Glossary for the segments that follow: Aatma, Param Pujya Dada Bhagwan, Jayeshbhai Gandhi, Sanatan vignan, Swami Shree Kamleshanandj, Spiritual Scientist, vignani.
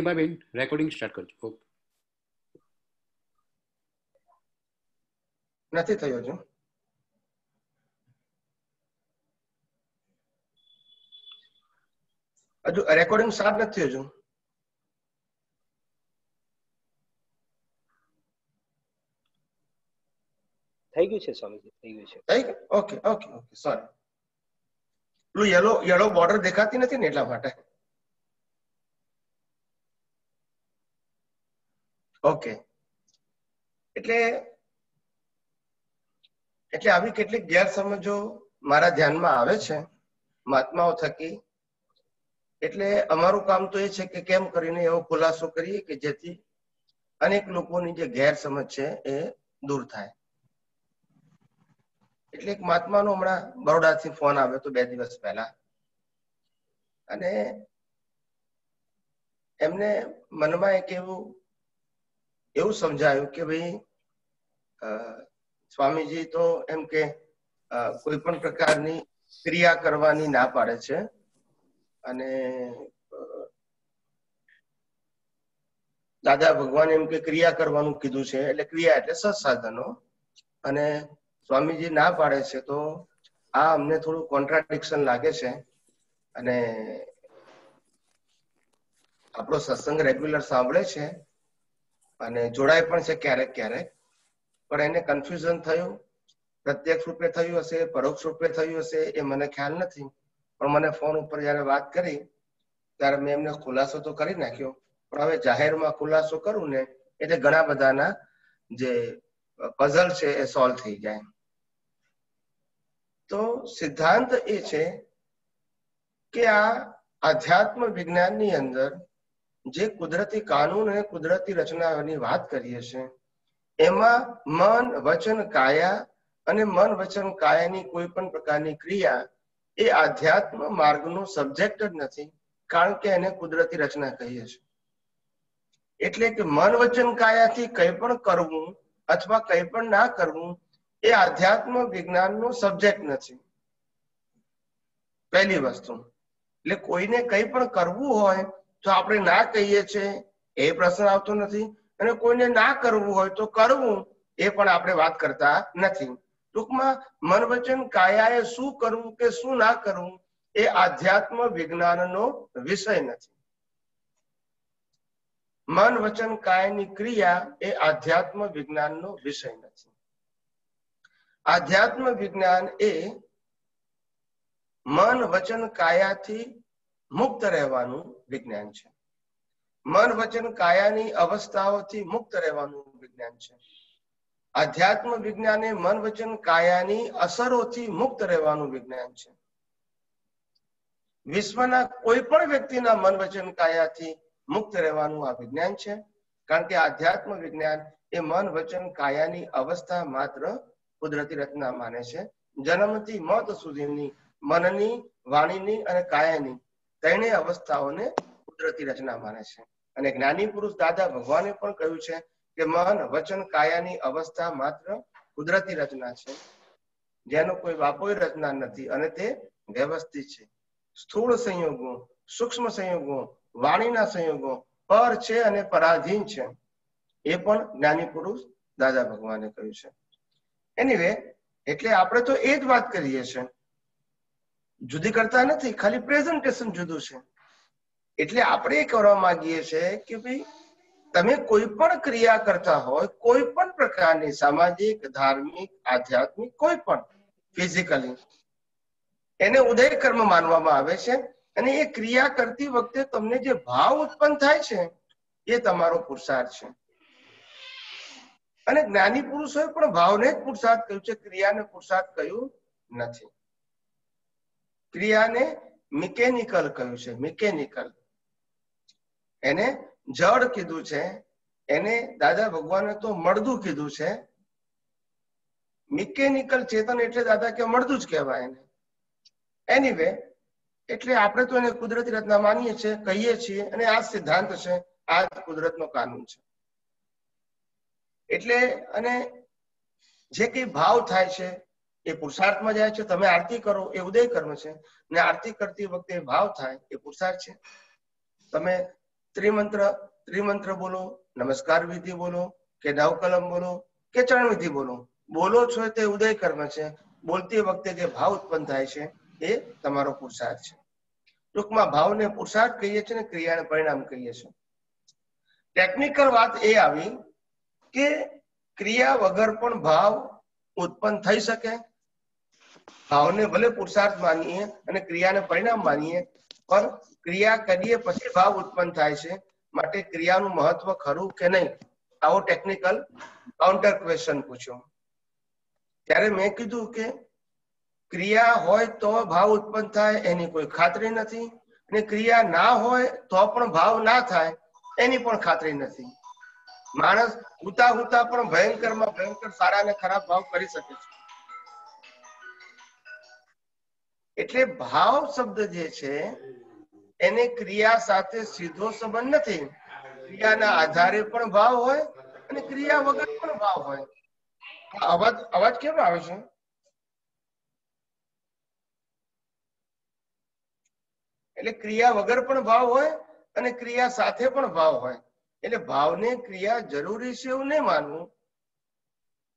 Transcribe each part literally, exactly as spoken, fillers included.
प्रतिभाबेन recording start करजो નથી થયો જો હજુ રેકોર્ડિંગ સ્ટાર્ટ નથી થયો જો થઈ ગયું છે સ્વામીજી થઈ ગયું છે થઈ ગયું okay okay okay sorry blue yellow yellow border દેખાતી નથી ને એટલા માટે ઓકે એટલે એટલે આવી કેટલીક ગેરસમજો મારા ધ્યાનમાં આવે છે મહાત્માઓ થકી એટલે અમારું કામ તો એ છે કે કેમ કરીને એવો ખુલાસો કરીએ કે જેથી અનેક લોકોની જે ગેરસમજ છે એ દૂર થાય એટલે એક મહાત્માનો હમણાં બરોડાથી ફોન આવ્યો તો બે દિવસ પહેલા અને એમને મનમાં એક એવું એવું સમજાયું કે ભાઈ स्वामी जी तो एम के कोईपण प्रकार की क्रिया करवानी ना पाड़े छे अने दादा भगवान एम के क्रिया करवानु कीधु छे एटले क्रिया एटले सत्साधनो अने स्वामी जी ना पाड़े छे तो आ अमने थोड़ुं कॉन्ट्राडिक्शन लागे छे अने आपणो सत्संग रेग्युलर सांभळे छे अने जोड़ाय पण छे क्यारेक क्यारेक पर एने कन्फ्यूजन थयो प्रत्यक्ष रूपे थयो हशे परोक्ष रूपे थयो हशे ए मने ख्याल नथी पण मने फोन उपर जारे बात करी त्यारे मैं एमने खुलासो तो करी नाख्यो पण हवे जाहेरमां खुलासो करूं ने एटले घणा बधाना जे पजल छे ए सॉल्व थई जाय तो सिद्धांत ए छे के आ आध्यात्म विज्ञान नी अंदर जे कुदरती कानून अने कुदरती रचनाओनी वात करीए छे એમાં મન વચન કાયા અને મન વચન કાયાની કોઈ પણ પ્રકારની ક્રિયા એ આધ્યાત્મ માર્ગનો સબ્જેક્ટ જ નથી કારણ કે એને કુદરતી રચના કહીએ છીએ એટલે કે મન વચન કાયાથી કંઈ પણ કરવું અથવા કંઈ પણ ના કરવું એ આધ્યાત્મ વિજ્ઞાનનો સબ્જેક્ટ નથી પહેલી વસ્તુ એટલે કોઈને કંઈ પણ કરવું હોય તો આપણે ના કહીએ છીએ એ પ્રશ્ન આવતો નથી અને કોઈને ના કરવું હોય તો કરવું એ પણ આપણે વાત કરતા નથી ટૂંકમાં મન વચન કાયાએ શું કરવું કે શું ના કરવું એ આધ્યાત્મ વિજ્ઞાનનો વિષય નથી મન વચન કાયાની ક્રિયા એ આધ્યાત્મ વિજ્ઞાનનો વિષય નથી આધ્યાત્મ વિજ્ઞાન એ મન વચન કાયાથી મુક્ત રહેવાનું વિજ્ઞાન છે मन वचन कायानी अवस्थाओंथी मुक्त रहेवानुं विज्ञान छे आध्यात्म विज्ञाने मन वचन कायानी असरोथी मुक्त रहेवानुं विज्ञान छे विश्वना कोई पण व्यक्तिना मन वचन कायाथी मुक्त रहेवानुं आ विज्ञान छे कारण के आध्यात्म विज्ञान ए मन वचन कायानी अवस्था मात्र कुदरती रचना माने छे जन्मथी मौत सुधीनी मननी वाणीनी अने कायानी त्रणेय अवस्थाओने कुदरती रचना माने छे अने ज्ञानी पुरुष दादा भगवाने पण कह्युं छे के मन वचन कायानी अवस्था मात्र कुदरती रचना छे जेनो कोई वापोई रचना नथी अने ते व्यवस्थित छे स्थूल संयोगों सूक्ष्म संयोगों वाणीना संयोगों पर छे अने पराधीन छे ए पण ज्ञानी पुरुष दादा भगवाने कह्युं छे एनीवे एटले आपणे तो ए ज वात करीए छे जुदी करता नथी खाली प्रेजेंटेशन जुदुं छे એટલે આપણે કરવા માંગીએ છે કે ભાઈ તમે કોઈ પણ ક્રિયા કરતા હોય કોઈ પણ પ્રકારની સામાજિક ધાર્મિક આધ્યાત્મિક કોઈ પણ ફિઝિકલી એને ઉદય કર્મ માનવામાં આવે છે અને એ ક્રિયા કરતી વખતે તમને જે ભાવ ઉત્પન્ન થાય છે એ તમારો પુરુષાર્થ છે અને જ્ઞાની પુરુષોએ પણ ભાવને જ પુરુષાર્થ કહ્યું છે ક્રિયાને પુરુષાર્થ કહ્યું નથી ક્રિયાને મિકેનિકલ કહ્યું છે મિકેનિકલ એને જડ કીધું છે એને દાદા ભગવાને તો મળદું કીધું છે મિકેનિકલ ચેતન એટલે દાદા કે મળદું જ કહેવાય એને એનીવે એટલે આપણે તો એને કુદરતી રચના માનીએ છીએ કહીએ છીએ અને આ સિદ્ધાંત છે આ કુદરતનો કાનૂન છે એટલે અને જે કંઈ ભાવ થાય છે એ પુરુષાર્થમાં જાય છે તમે આરતી કરો એ ઉદય કર્મ છે ને આરતી કરતી વખતે ભાવ થાય એ પુરુષાર્થ છે તમે त्रिमंत्र त्रिमंत्र बोलो, नमस्कार विधि बोलो के दाव कलम बोलो के चरण विधि बोलो, बोलो छो ते उदय कर्म छे। बोलती वक्त जे भाव उत्पन्न थाय छे ए तमारो पुरुषार्थ छे। टूंकमां भावने पुरुषार्थ कहीए छे ने क्रियाने परिणाम कहीए छे। टेक्निकल बात ए आवी के क्रिया वगर पण भाव उत्पन्न थई सके। भावने भले पुरुषार्थ मानिए अने क्रियाने परिणाम मानिए, पर क्रिया करीए पछी भाव उत्पन्न थाय छे। माटे क्रियानुं महत्व खरुं के नहीं, आवो टेक्निकल काउंटर क्वेश्चन पूछो। त्यारे मैं कीधुं के क्रिया होय तो भाव उत्पन्न थाय एनी कोई खातरी नथी, अने क्रिया ना होय तो पण भाव ना थाय एनी पण खातरी नथी। माणस हुता हुता पण भयंकर मां भयंकर सारा ने खराब भाव करी सके छे। एटले भाव शब्द जे छे एने क्रिया साथे सीधो संबंध नथी। क्रिया ना आधारे पण भाव होय अने क्रिया वगर पण भाव होय। अवाज अवाज केम आवे छे? एटले क्रिया वगर पण भाव होय अने क्रिया साथे पण भाव होय। एटले भावने क्रिया जरूरी छे एवुं न मानवुं।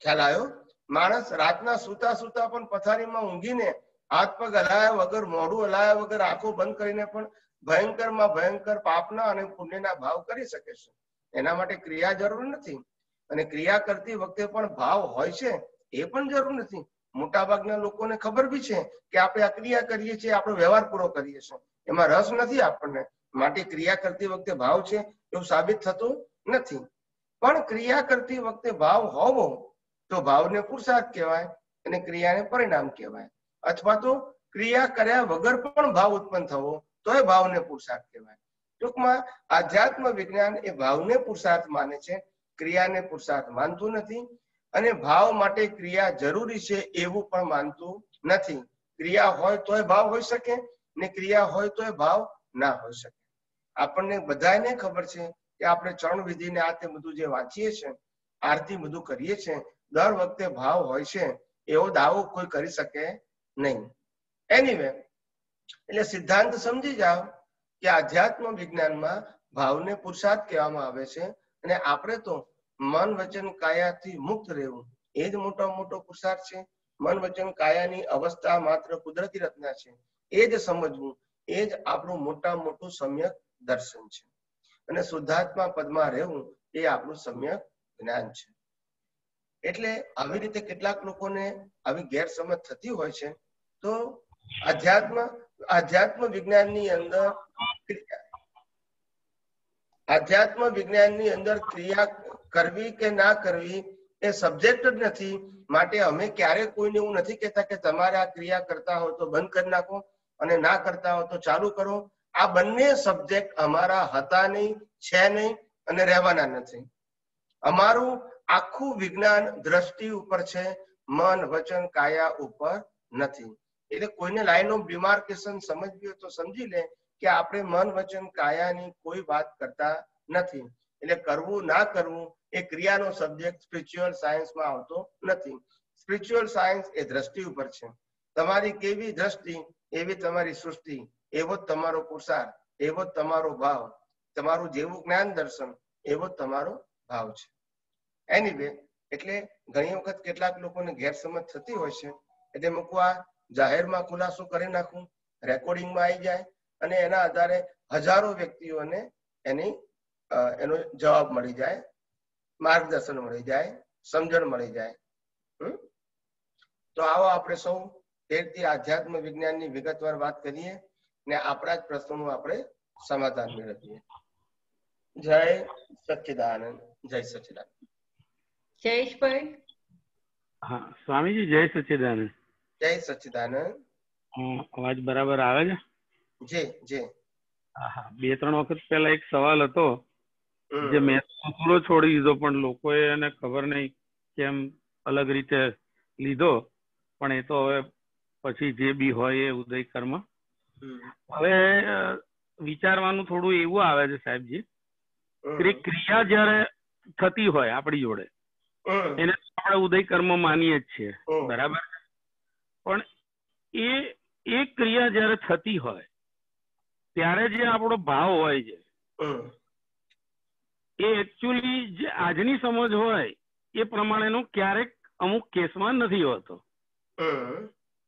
ख्याल आव्यो? माणस रातना सूता सूता पण पथारीमां ऊंघीने हाथ पग हलाया वगर मोढुं हलाया वगर आंखों बंद करीने पण भयंकर मां भयंकर पापना अने पुण्यना भाव करी सके छे। एना माटे क्रिया जरूरी नथी अने क्रिया करती वखते पण भाव होय छे ए पण जरूरी नथी। मोटा भागना लोकोने खबर भी छे के आपणे आ क्रिया करीए छीए, आपणो व्यवहार पूरो करीए छीए, एमां रस नथी आपणने, माटे क्रिया करती वखते भाव छे एवुं साबित थतुं नथी। पण क्रिया करती वखते भाव होवो तो भावने पुरुषार्थ कहेवाय अने क्रियाने परिणाम कहेवाय। अथवा तो क्रिया कर्या वगर पण भाव उत्पन्न थवो तो ए भावने पुरुषार्थ कहेवाय। टूंकमां आध्यात्म विज्ञान ए भावने पुरुषार्थ माने छे, क्रियाने पुरुषार्थ मानतुं नथी अने भाव माटे क्रिया जरूरी छे एवुं पण मानतुं नथी। क्रिया होय तो ए भाव होई सके ने क्रिया होय तो ए भाव ना होई सके। आपणने बधाने खबर छे के आपणे चरण विधिने आते बधुं जे वांचीए छे, आरती बधुं करीए छे, दर वखते भाव होय छे एवो दावो कोई करी सके नहीं। एनीवे એટલે સિદ્ધાંત સમજી જાવ કે આધ્યાત્મ વિજ્ઞાનમાં ભાવને પુરુષાર્થ કહેવામાં આવે છે અને આપણે તો મન વચન કાયાથી મુક્ત રહેવું એ જ મોટો મોટો પુરુષાર્થ છે। મન વચન કાયાની અવસ્થા માત્ર કુદરતી રચના છે એ જ સમજવું એ જ આપણું મોટા મોટું સમ્યક દર્શન છે અને શુદ્ધાત્મા પદમાં રહેવું એ આપણું સમ્યક જ્ઞાન છે। એટલે આવી રીતે કેટલાક લોકોને આવી ગેરસમજ થતી હોય છે। तो आध्यात्म आध्यात्म विज्ञान नी अंदर क्रिया आध्यात्म विज्ञान नी अंदर क्रिया करवी के ना करवी ए सब्जेक्ट ज नथी। माटे अमे क्यारे कोईने एवुं नथी कहेता के तमारे आ क्रिया करता हो तो बंद कर नाखो अने ना करता हो तो चालू करो। आ बंने सब्जेक्ट अमारा हता नहीं, छे नहीं अने रहेवाना नथी। अमारुं आखुं विज्ञान दृष्टि उपर छे, मन वचन काया उपर नथी। એટલે કોઈને લાઈન ઓફ ડિમાર્કેશન સમજવી હોય તો સમજી લે કે આપણે મન વચન કાયાની કોઈ વાત કરતા નથી। એટલે કરવું ના કરવું એ ક્રિયાનો સબ્જેક્ટ સ્પિરિચ્યુઅલ સાયન્સમાં આવતો નથી। સ્પિરિચ્યુઅલ સાયન્સ એ દ્રષ્ટિ ઉપર છે। તમારી કેવી દ્રષ્ટિ એવી તમારી સૃષ્ટિ, એવો તમારો પુરુષાર્થ, એવો તમારો ભાવ, તમારું જેવું જ્ઞાન દર્શન એવો તમારો ભાવ છે। એનીવે એટલે ઘણી વખત કેટલાક લોકોને ગેરસમજ થતી હોય છે। એટલે મૂકવા जाहिर में खुलासो करी नाखूं, रेकॉर्डिंग में आई जाए अने एना आधारे हजारों व्यक्तिओने एनी एनो जवाब मळी जाए, मार्गदर्शन मळी जाए, समझण मळी जाए। तो आओ आपणे सौ तेरथी आध्यात्म विज्ञाननी विगतवार वात करीए ने आपणा ज प्रश्नोनुं आपणे समाधान मेळवीए। जय सच्चिदानंद, जय सच्चिदानंद। जयेशभाई। हाँ स्वामीजी जय सच्चिदानंद। जय सच्चिदानंद। आवाज बराबर आवे छे? जी जी। हां बे त्रण वखत पहेला एक सवाल हतो जे मैं पूरो छोड़ी दीधो पण लोकोए एने खबर नहीं केम अलग रीते लीधो, पण ए तो हवे पछी जे बी होय ए उदय कर्म। हवे विचारवानुं थोडुं एवुं आवे छे साहेब जी के क्रिया ज्यारे थती होय आपणी जोडे एने आपणे उदय कर्म मानीए छीए बराबर, पण ए ए क्रिया ज्यारे थती होय त्यारे जे आपणो भाव होय छे એ એકચ્યુઅલી જે આજની સમજ હોય એ પ્રમાણેનો ક્યારેક અમુક કેસમાં નથી હોતો.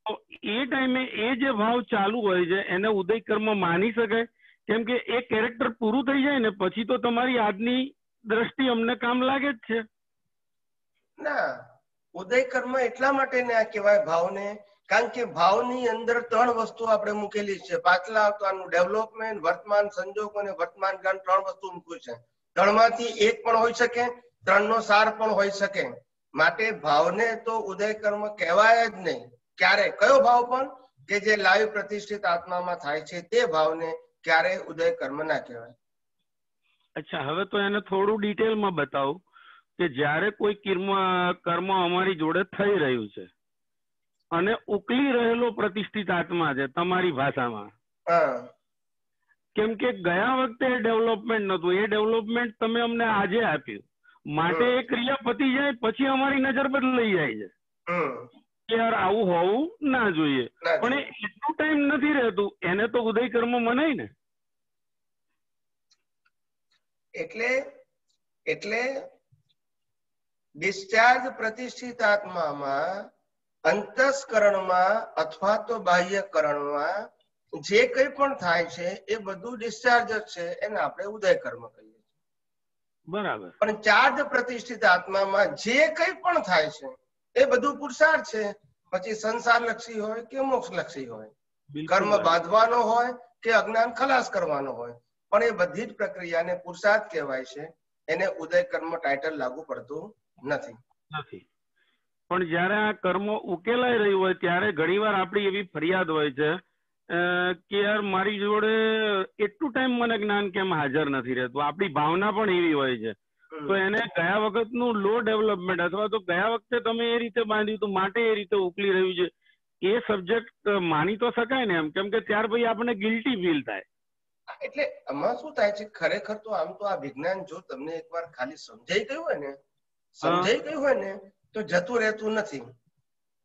તો એ ટાઈમે એ જે ભાવ ચાલુ હોય છે એને ઉદય કર્મ માની શકાય, કેમ કે એ કેરેક્ટર પૂરું થઈ જાય ને પછી તો તમારી આજની દ્રષ્ટિ અમને કામ લાગે જ છે. ના, ઉદય કર્મ એટલા માટે ને આ કહેવાય ભાવને, કારણ કે ભાવની અંદર ત્રણ વસ્તુ આપણે મૂકેલી છે. પાછલા આવતાનું ડેવલપમેન્ટ, વર્તમાન સંજોગ અને વર્તમાન જ્ઞાન, ત્રણ વસ્તુ મૂક્યું છે. ત્રણમાંથી એક પણ હોઈ શકે, ત્રણનો સાર પણ હોઈ શકે. માટે ભાવને તો ઉદય કર્મ કહેવાય જ નહીં. ક્યારે કયો ભાવ પણ કે જે લાઈવ પ્રતિષ્ઠિત આત્મામાં થાય છે તે ભાવને ક્યારે ઉદય કર્મ ના કહેવાય. અચ્છા, હવે તો એને થોડું ડિટેલમાં બતાવો કે જ્યારે કોઈ કર્મ કર્મ અમારી જોડે થઈ રહ્યું છે અને ઉકલી રહેલો પ્રતિષ્ઠિત આત્મા છે તમારી ભાષામાં. કેમ કે ગયા વખતે ડેવલપમેન્ટ નતું, એ ડેવલપમેન્ટ તમે અમને આજે આપ્યું, માટે એ ક્રિયા પતી જાય પછી અમારી નજર બદલાઈ જાય છે. યાર આવું હોવું ના જોઈએ, પણ એટલું ટાઈમ નથી રહેતું, એને તો ઉદય કર્મ મનાય ને. એટલે એટલે ડિસ્ચાર્જ પ્રતિષ્ઠિત આત્મામાં અંતસ્કરણમાં અથવા તો બાહ્યકરણમાં જે કંઈ પણ થાય છે એ બધું ડિસ્ચાર્જ જ છે, એને આપણે ઉદય કર્મ કહીએ છીએ. બરાબર. પણ ચાર્જ પ્રતિષ્ઠિત આત્મામાં જે કંઈ પણ થાય છે એ બધું પુરુષાર્થ છે, પછી સંસારલક્ષી હોય કે મોક્ષલક્ષી હોય, કર્મ બાંધવાનો હોય કે અજ્ઞાન ખલાસ કરવાનો હોય, પણ એ બધી જ પ્રક્રિયાને પુરુષાર્થ કહેવાય છે. એને ઉદય કર્મ ટાઇટલ લાગુ પડતું નથી નથી પણ જયારે આ કર્મ ઉકેલાઈ રહ્યું હોય ત્યારે ઘણી વાર આપણી એવી ફરિયાદ હોય છે કે યાર મારી જોડે એટલું ટાઈમ મને જ્ઞાન કેમ હાજર નથી રહેતું. આપણી ભાવના પણ એવી હોય છે. તો એને ગયા વખતનું લો ડેવલપમેન્ટ અથવા તો ગયા વખતે તમે એ રીતે બાંધ્યું હતું માટે એ રીતે ઉકલી રહ્યું છે, એ સબ્જેક્ટ માની તો શકાય ને એમ, કેમ કે ત્યાર પછી આપણને ગિલ્ટી ફીલ થાય. એટલે આમાં શું થાય છે ખરેખર તો, આમ તો આ વિજ્ઞાન જો તમને એકવાર ખાલી સમજાઈ ગયું હોય ને સમજાઈ ગયું હોય ને તો જતું રહેતું નથી.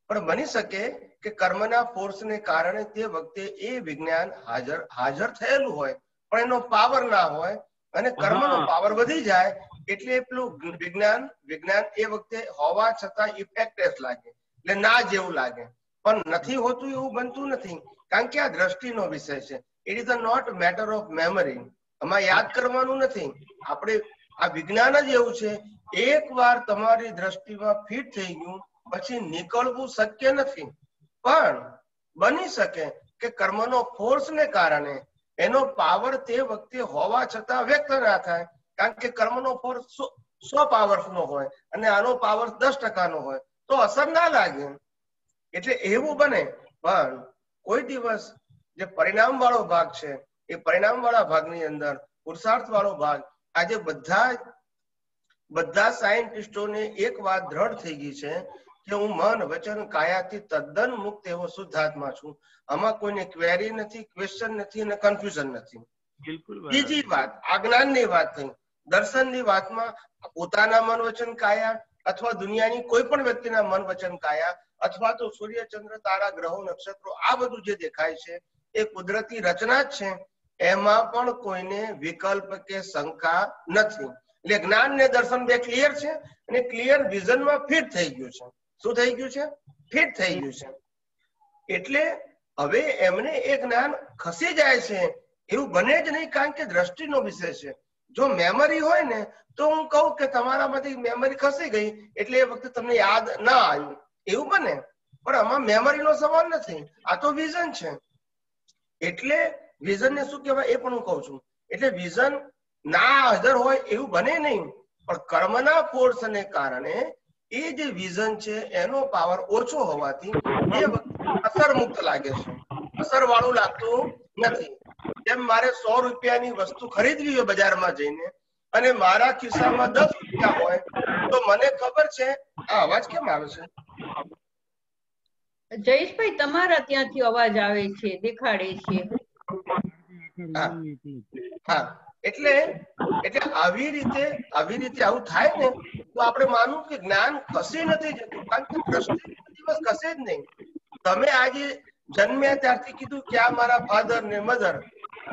પણ બની શકે કે કર્મના ફોર્સને કારણે તે વખતે એ વિજ્ઞાન હાજર હાજર થયેલું હોય પણ એનો પાવર ના હોય અને કર્મનો પાવર વધી જાય એટલે પેલું વિજ્ઞાન વિજ્ઞાન એ વખતે હોવા છતાં ઇફેક્ટ લાગે, એટલે ના જેવું લાગે. પણ નથી હોતું એવું બનતું નથી, કારણ કે આ દ્રષ્ટિનો વિષય છે. It is a not matter of memory. આમાં યાદ કરવાનું નથી, આપણે આ વિજ્ઞાન જ એવું છે. એકવાર તમારી દ્રષ્ટિમાં ફિટ થઈ ગયું પછી નીકળવું શક્ય નથી. પણ બની શકે કે કર્મનો ફોર્સને કારણે એનો પાવર તે વખતે હોવા છતાં વ્યક્ત ના થાય, કારણ કે કર્મનો ફોર્સ સો પાવરનો હોય અને આનો પાવર દસ ટકાનો હોય તો અસર ના લાગે. એટલે એવું બને. પણ કોઈ દિવસ જે પરિણામ વાળો ભાગ છે એ પરિણામ વાળા ભાગની અંદર પુરુષાર્થ વાળો ભાગ, આજે બધા બધા સાયન્ટિસ્ટોને એક વાત દ્રઢ થઈ ગઈ છે કે હું મન વચન કાયાથી તદ્દન મુક્ત એવો શુદ્ધાત્મા છું. આમાં કોઈને ક્વેરી નથી, ક્વેશ્ચન નથી અને કન્ફ્યુઝન નથી. બીજી વાત, આ જ્ઞાનની વાત થઈ. દર્શનની વાતમાં પોતાના મન વચન કાયા અથવા દુનિયાની કોઈ પણ વ્યક્તિના મન વચન કાયા અથવા તો સૂર્ય ચંદ્ર તારા ગ્રહો નક્ષત્રો આ બધું જે દેખાય છે એ કુદરતી રચના જ છે. એમાં પણ કોઈને વિકલ્પ કે શંકા નથી. એટલે જ્ઞાન ને દર્શન બે ક્લિયર છે અને ક્લિયર વિઝનમાં ફિટ થઈ ગયું છે. શું થઈ ગયું છે? ફિટ થઈ ગયું છે. એટલે હવે એમને એ જ્ઞાન ખસી જાય છે એવું બને જ નહીં, કારણ કે દ્રષ્ટિનો વિષય છે. જો મેમરી હોય ને તો હું કહું કે તમારામાંથી મેમરી ખસી ગઈ એટલે એ વખતે તમને યાદ ના આવ્યું, એવું બને. પણ આમાં મેમરીનો સવાલ નથી, આ તો વિઝન છે. એટલે વિઝનને શું કહેવાય એ પણ હું કહું છું. એટલે વિઝન ના હાજર હોય એવું બને નહીં, પણ કર્મના ફોર્સને કારણે એ જે વિઝન છે એનો પાવર ઓછો હોવાથી એ વખતે અસર મુક્ત લાગે છે, અસર વાળું લાગતું નથી. જેમ મારે સો રૂપિયાની વસ્તુ ખરીદવી હોય બજારમાં જઈને અને મારા ખિસ્સામાં દસ રૂપિયા હોય તો મને ખબર છે. આ અવાજ કેમ આવે છે? જયેશભાઈ, તમારા ત્યાંથી અવાજ આવે છે, દેખાડે છે. હા હા એટલે એટલે આવી રીતે આવી રીતે આવું થાય ને તો આપણે માનવું કે જ્ઞાન ખસી નથી જતું, કારણ કે દ્રષ્ટિ દિવસ ખસે જ નહીં. તમે આજે જન્મ્યા ત્યારથી કીધું કે આ મારા ફાધર ને મધર,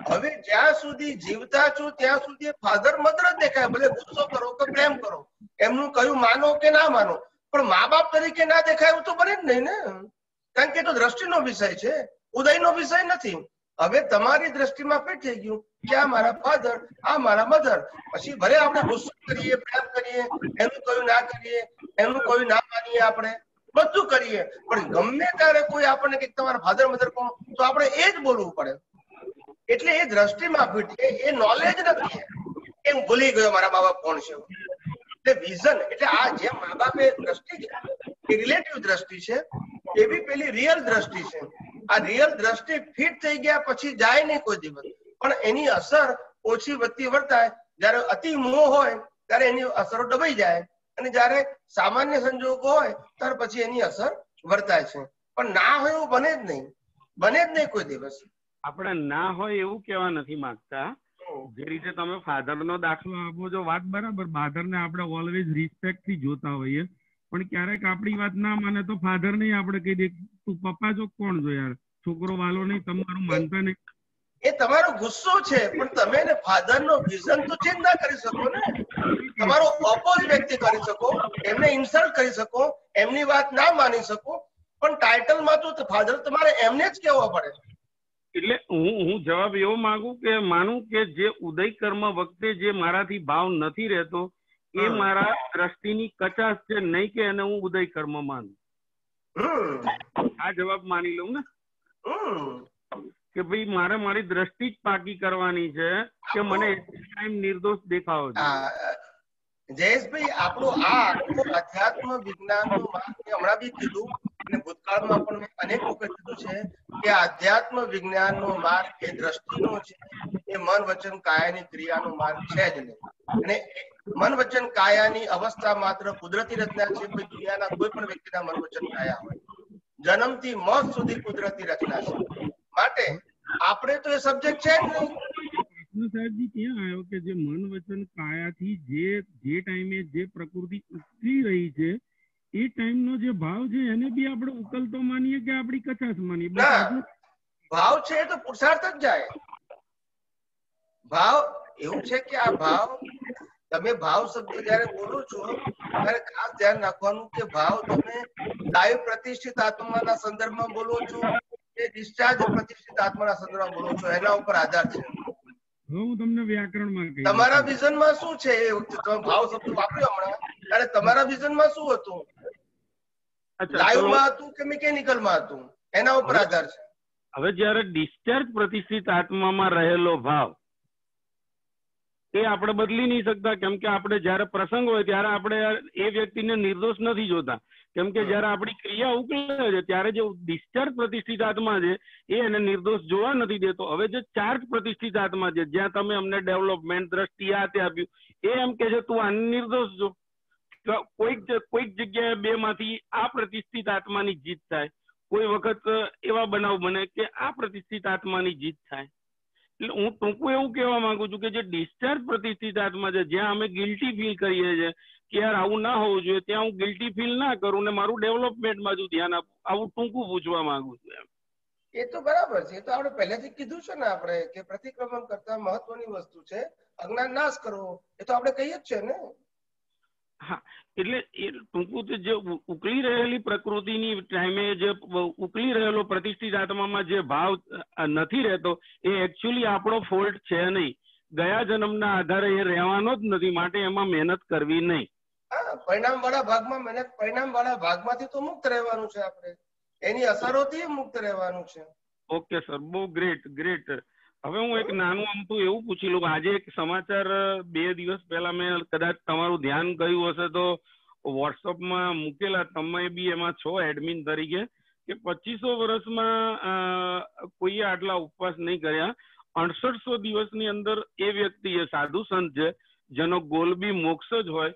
હવે જ્યાં સુધી જીવતા છો ત્યાં સુધી ફાધર મધર જ દેખાય, ભલે ગુસ્સો કરો કે પ્રેમ કરો, એમનું કહ્યું માનો કે ના માનો, પણ મા બાપ તરીકે ના દેખાય એવું તો બને જ નહીં ને, કારણ કે એ તો દ્રષ્ટિનો વિષય છે, ઉદયનો વિષય નથી. હવે તમારી દ્રષ્ટિમાં ફિટ થઈ ગયું કે આ મારા ફાધર, આ મારા મધર, પછી ભલે આપણે ગુસ્સો કરીએ, પ્રેમ કરીએ, એનું કહ્યું ના કરીએ, એનું કહ્યું ના માનીએ, આપણે બધું કરીએ, પણ ગમે ત્યારે કોઈ આપણને કે તમારા ફાધર મધર કહો તો આપણે એ જ બોલવું પડે. એટલે એ દ્રષ્ટિમાં ફીટે એ નોલેજ નથી, એમ ભૂલી ગયો મારા મા બાપ કોણ છે. એટલે વિઝન, એટલે આ જે મા બાપ એ દ્રષ્ટિ છે એ રિલેટિવ દ્રષ્ટિ છે, એવી પેલી રિયલ દ્રષ્ટિ છે. આ રિયલ દ્રષ્ટિ ફિટ થઈ ગયા પછી જાય નહીં કોઈ દિવસ, પણ એની અસર ઓછી વધતી વર્તાય. જયારે અતિ મોહ હોય ત્યારે એની અસરો દબાઈ જાય, અને જયારે સામાન્ય સંજોગો હોય ત્યાર પછી એની અસર વર્તાય છે. પણ ના હોય એવું બને જ નહીં, બને જ નહીં કોઈ દિવસ. આપણે ના હોય એવું કેવા નથી માંગતા. જે રીતે તમે ફાધર નો દાખલો આપો છો, વાત બરાબર, ફાધર ને આપણે ઓલવેઝ રિસ્પેક્ટ થી જોતા હોઈએ, પણ ક્યારેક આપણી વાત ના માને તો ફાધર ને આપણે કહી દે તું પપ્પા જો કોણ જો યાર, છોકરો વાલો નહીં, તમારું માનતા નહીં. એ તમારો ગુસ્સો છે, પણ તમે ને ફાધર નો વિઝન તો ચેન્જ ના કરી શકો ને. તમારો ઓપોઝ વ્યક્તિ કરી શકો, એમને ઇન્સલ્ટ કરી શકો, એમની વાત ના માની શકો, પણ ટાઇટલ માં તો ફાધર તમારે એમને જ કહેવા પડે. એટલે હું હું જવાબ એવો માંગુ કે માનું કે જે ઉદય કર્મ વખતે જે મારાથી ભાવ નથી રહેતો એ મારા દ્રષ્ટિની કચાશ છે, નહીં કે એને હું ઉદય કર્મ માનું. આ જવાબ માની લઉં ને કે ભાઈ મારે મારી દ્રષ્ટિ જ પાકી કરવાની છે કે મને ટાઈમ નિર્દોષ દેખાવો છે. જયેશભાઈ, આપણો આ અધ્યાત્મ વિજ્ઞાનનો માર્ગ હમણાં બી કીધું, ભૂતકાળમાં પણ અનેક વખત કીધું છે કે આધ્યાત્મ વિજ્ઞાનનો માર્ગ એ દ્રષ્ટિનો છે, એ મન વચન કાયાની ક્રિયાનો માર્ગ છે જ નહીં. અને મન વચન કાયાની અવસ્થા માત્ર કુદરતી રચના છે, કોઈ દુનિયાના કોઈ પણ વ્યક્તિના મન વચન કાયા હોય જન્મથી મોત સુધી કુદરતી રચના છે. માટે આપણે તો એ સબ્જેક્ટ છે જ નહીં. સાહેબજી ક્યાં આવ્યો કે જે મન વચન કાયાથી જે જે ટાઈમે જે પ્રકૃતિ ઉતરી રહી છે એ ટાઈમનો જે ભાવ છે એને બી આપણે ઉકલતો માનીએ કે આપણી કચાશ માનીએ. ભાવ છે તો પુરુષાર્થ જ જાય. ભાવ એવું છે કે આ ભાવ, તમે ભાવ શબ્દ જયારે બોલો છો ત્યારે ખાસ ધ્યાન રાખવાનું કે ભાવ તમે દાય પ્રતિષ્ઠિત આત્માના સંદર્ભમાં બોલો છો કે ડિસ્ચાર્જ પ્રતિષ્ઠિત આત્માના સંદર્ભમાં બોલો છો, એના ઉપર આધાર છે. હું તમને વ્યાકરણમાં કહી, તમારા વિઝનમાં શું છે એ વખતે તમે ભાવ શબ્દ વાપર્યો હમણાં, ત્યારે તમારા વિઝનમાં શું હતું? લાઈવમાં હતું કે મિકેનિકલમાં હતું, એના ઉપર આધાર છે. હવે જ્યારે ડિસ્ચાર્જ પ્રતિષ્ઠિત આત્મામાં રહેલો ભાવ એ આપણે બદલી નહીં શકતા, કેમ કે આપણે જ્યારે પ્રસંગ હોય ત્યારે આપણે એ વ્યક્તિને નિર્દોષ નથી જોતા, કેમ કે જયારે આપણી ક્રિયા ઉકળે છે ત્યારે જે ડિસ્ચાર્જ પ્રતિષ્ઠિત આત્મા છે એ એને નિર્દોષ જોવા નથી દેતો. હવે જે ચાર્જ પ્રતિષ્ઠિત આત્મા છે, જ્યાં તમે અમને ડેવલપમેન્ટ દ્રષ્ટિ આ તે આપ્યું, એ એમ કે છે તું આને નિર્દોષ જો. કોઈક કોઈક જગ્યાએ બે માંથી આ પ્રતિષ્ઠિત આત્માની જીત થાય, કોઈ વખત એવા બનાવ બને કે આ પ્રતિષ્ઠિત આત્માની જીત થાય. એટલે હું ટૂંકું એવું કહેવા માંગુ છું કે જે ડિસ્ચાર્જ પ્રતિષ્ઠિત આત્મા છે, જ્યાં અમે ગિલ્ટી ફીલ કરીએ છીએ કે યાર આવું ના હોવું જોઈએ, ત્યાં હું ગિલ્ટી ફીલ ના કરું ને મારું ડેવલપમેન્ટમાં જો ધ્યાન આપું, આવું ટૂંકું પૂછવા માંગુ છું. એમ એ તો બરાબર છે, એ તો આપણે પહેલેથી કીધું છે ને આપણે કે પ્રતિક્રમણ કરતા મહત્વની વસ્તુ છે અજ્ઞાન નાશ કરવો, એ તો આપણે કહીએ જ છે ને. હા, એટલે એ ટૂંકું તો જે ઉકળી રહેલી પ્રકૃતિની ટાઈમે જે ઉકળી રહેલો પ્રતિષ્ઠિત આત્મામાં જે ભાવ નથી રહેતો એ એકચ્યુઅલી આપણો ફોલ્ટ છે નહીં, ગયા જન્મના આધારે એ રહેવાનો જ નથી, માટે એમાં મહેનત કરવી નહીં. પરિણામ વાળા ભાગમાં મહેનત, પરિણામ વાળા ભાગમાંથી તો મુક્ત રહેવાનું છે, આપણે એની અસરોથી મુક્ત રહેવાનું છે. ઓકે સર, બહુ ગ્રેટ ગ્રેટ. હવે હું એક નાનું અમથું એવું પૂછી લઉં, આજે એક સમાચાર બે દિવસ પહેલા મેં કદાચ તમારું ધ્યાન ગયું હશે તો વોટ્સઅપમાં મૂકેલા, તમે બી એમાં છો એડમિન તરીકે, કે પચીસો વર્ષમાં કોઈએ આટલા ઉપવાસ નહીં કર્યા. અડસઠસો દિવસની અંદર એ વ્યક્તિ, એ સાધુ સંત છે જેનો ગોલ બી મોક્ષ જ હોય,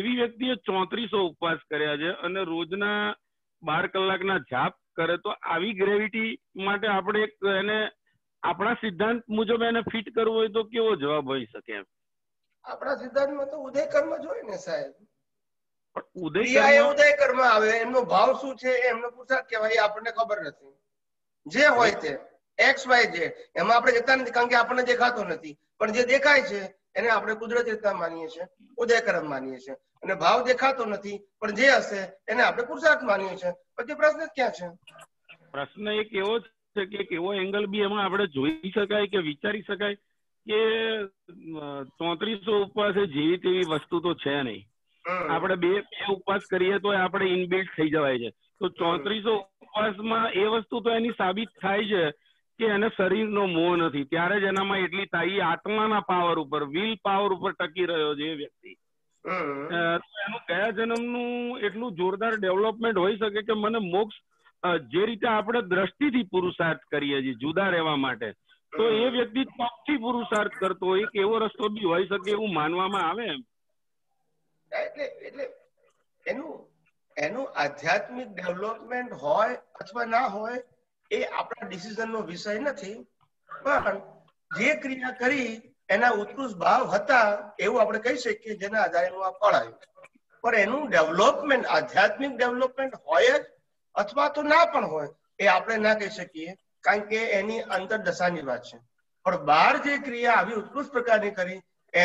એવી વ્યક્તિએ ચોત્રીસો ઉપવાસ કર્યા છે અને રોજના બાર કલાકના જાપ કરે. તો આવી ગ્રેવિટી માટે આપણે એક એને આપણા સિદ્ધાંત મુજબ એને ફિટ કરવું હોય તો કેવો જવાબ હોઈ શકે? એમ આપણા સિદ્ધાંતમાં તો ઉદય કર્મ જ હોય ને સાહેબ. ઉદય ઉદય કર્મ આવે, એમનો ભાવ શું છે એમનો પુરુષાર્થ કહેવાય, આપણને ખબર નથી. જે હોય તે एक्स वाय जेड एम आप कारण देखातो नहीं देखाय कुदरती रीतना मानी उदयक्रम मानी भाव देखातो नहीं पुरुषार्थ मानी प्रश्न क्या है प्रश्न एक एवो एक एवो एंगल भी एमां आपणे जोई शकाय के विचारी शकाय के चौंत्रीसो उपवास जेवी तेवी वस्तु तो छे नहीं आपणे बे बे उपवास करीए तो आपणे इनबिल्ट थई जवाय छे तो चौंत्रीसो उपवास मां ए वस्तु तो एनी साबित थाय छे के एने शरीरनो मोह नथी त्यारे ज एनामां एटली ताई आत्माना पावर उपर विल पावर उपर टकी रह्यो छे व्यक्ति तो एनुं गया जन्मनुं एटलुं जोरदार डेवलपमेंट होई शके के मने मोक्ष जे रीते आपणे दृष्टिथी पुरुषार्थ करीए छीए जुदा रहेवा माटे तो ए व्यक्ति तपथी पुरुषार्थ करतो होय एक एवो रस्तो भी होई शके एवुं मानवामां आवे एटले एटले एनुं एनुं आध्यात्मिक डेवलपमेंट होय अथवा ना होय ए आपणा डिसिजननो विषय नथी पण जे क्रिया करी एना उत्कृष्ट भाव हता एवुं आपणे कही शकीए जेना आधारे एनुं आ फळ आव्युं पण एनुं डेवलपमेंट आध्यात्मिक डेवलपमेंट होय ज अथवा तो ना पण होय ए आपणे ना कही सकीए कारण के एनी अंतर्दशानी वात छे पण बाहर जे क्रिया आवी उत्कृष्ट प्रकारनी करी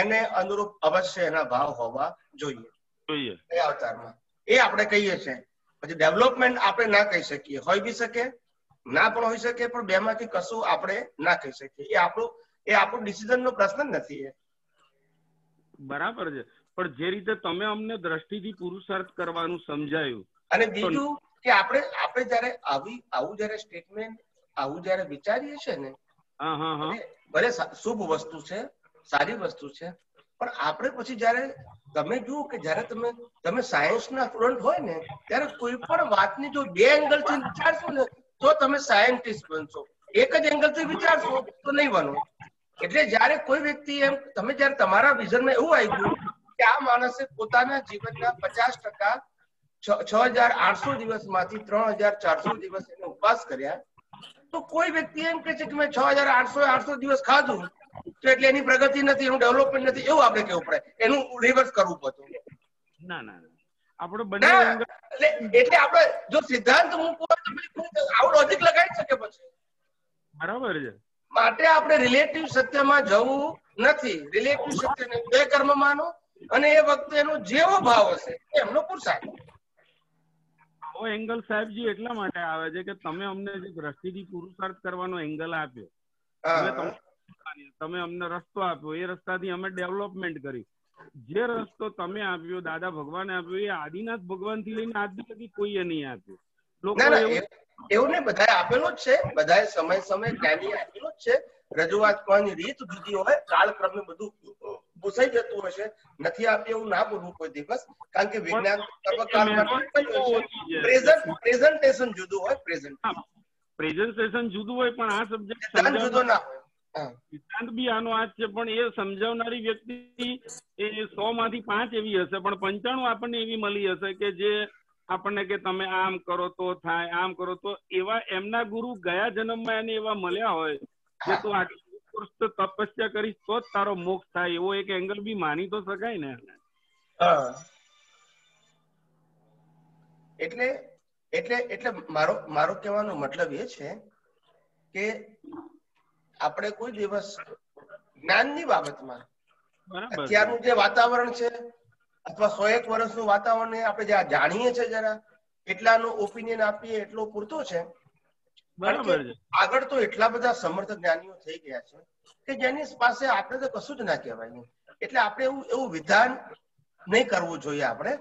एने अनुरूप अवश्य एना भाव होवा जोईए जोईए ए अवतारमां ए आपणे कहीए छे પછી डेवलपमेंट आपणे ना कही सकीए होई भी सके ना पण होई सके पण बेमांथी કશું આપણે ના કહી સકીએ એ આપણો એ આપણો ડિસિઝનનો પ્રશ્ન જ નથી એ બરાબર છે પણ જે રીતે તમે અમને દ્રષ્ટિથી પુરુષાર્થ કરવાનું સમજાયું અને બીજું કે આપણે આપણે જ્યારે આવી આવું જ્યારે સ્ટેટમેન્ટ આવું જ્યારે વિચારીએ છે ને હા હા હા ભલે શુભ વસ્તુ છે સારી વસ્તુ છે પણ આપણે પછી જ્યારે તમે જુઓ કે જ્યારે તમે તમે સાયન્સના સ્ટુડન્ટ હોય ને ત્યારે કોઈ પણ વાતની જો બે એંગલથી વિચારશો ને તો તમે સાયન્ટિસ્ટ બનશો એક જ એંગલથી વિચારશો તો નહીં બનો એટલે જ્યારે કોઈ વ્યક્તિ એમ તમે જ્યારે તમારા વિઝનમાં એવું આવી ગયું કે આ માણસે પોતાના જીવનના પચાસ ટકા छह हज़ार आठ सौ દિવસ માંથી ત્રણ હજાર ચારસો દિવસ એનો ઉપવાસ કર્યા તો કોઈ વ્યક્તિ એમ કહે છે કે મે છ હજાર આઠસો આઠસો દિવસ ખાધું તો એટલે એની પ્રગતિ નથી એનું ડેવલપમેન્ટ નથી એવું આપણે કેવું પડે એનું રિવર્સ કરવું પડતું ના ના આપણો બને એટલે આપણે જો સિદ્ધાંત મૂકો તો આઉ લોજિક લગાવી શકે પછી બરાબર છે માટે આપણે રિલેટિવ સત્યમાં જવું નથી રિલેટિવ સત્યને બે કર્મ માનો અને એ વખતે એનો જેવો ભાવ હશે એમનો પુરુષાર્થ ઓ એંગલ સાહેબજી એટલા માટે આવે છે કે તમે અમને જે દ્રષ્ટિથી પુરુષાર્થ કરવાનો એંગલ આપ્યો એટલે તમે અમને રસ્તો આપ્યો એ રસ્તાથી અમે ડેવલપમેન્ટ કરી જે રસ્તો તમે આપ્યો દાદા ભગવાન આપ્યો એ આદિનાથ ભગવાન થી લઈને આજ સુધી કોઈએ નહીં આપ્યો લોકો એવું ને બધાએ આપેલો જ છે બધાએ સમય સમય કાળીએ આપેલો જ છે રજૂઆત કરવાની રીત જુદી હોય કાળક્રમે બધું ભૂસાઈ જતું હશે નથી આપ્યું એવું ના બોલવું કોઈ દિવસ કારણ કે વિજ્ઞાન સર્વકાળમાં પ્રેઝન્ટ પ્રેઝન્ટેશન જુદું હોય પ્રેઝન્ટ પ્રેઝન્ટેશન જુદું હોય પણ આ સબ્જેક્ટ જુદો ના હોય સિદ્ધાંત બી આનો આજ છે પણ એ સમજાવનારી વ્યક્તિ એ સો માંથી પાંચ એવી હશે પણ પંચાણું આપણને એવી મળી હશે કે જે આપણને કે તમે આમ કરો તો થાય આમ કરો તો એવા એમના ગુરુ ગયા જન્મમાં એને એવા મળ્યા હોય જે તો આ પુરુષ તપસ્યા કરીશ તો જ તારો મોક્ષ થાય એવો એક એંગલ બી માની તો શકાય ને હા એટલે એટલે એટલે મારો મારો કહેવાનો મતલબ એ છે કે આપણે કોઈ દિવસ જ્ઞાનની બાબતમાં અત્યારનું જે વાતાવરણ છે અથવા સો એક વર્ષનું વાતાવરણ આપણે જે જાણીએ છે જરા એટલાનો ઓપિનિયન આપીએ એટલો પૂરતો છે બરાબર છે આગળ તો એટલા બધા સમર્થ જ્ઞાનીઓ થઈ ગયા છે કે જેની પાસે આપણે તો કશું જ ના કહેવાય એટલે આપણે એવું એવું વિધાન નહીં કરવું જોઈએ આપણે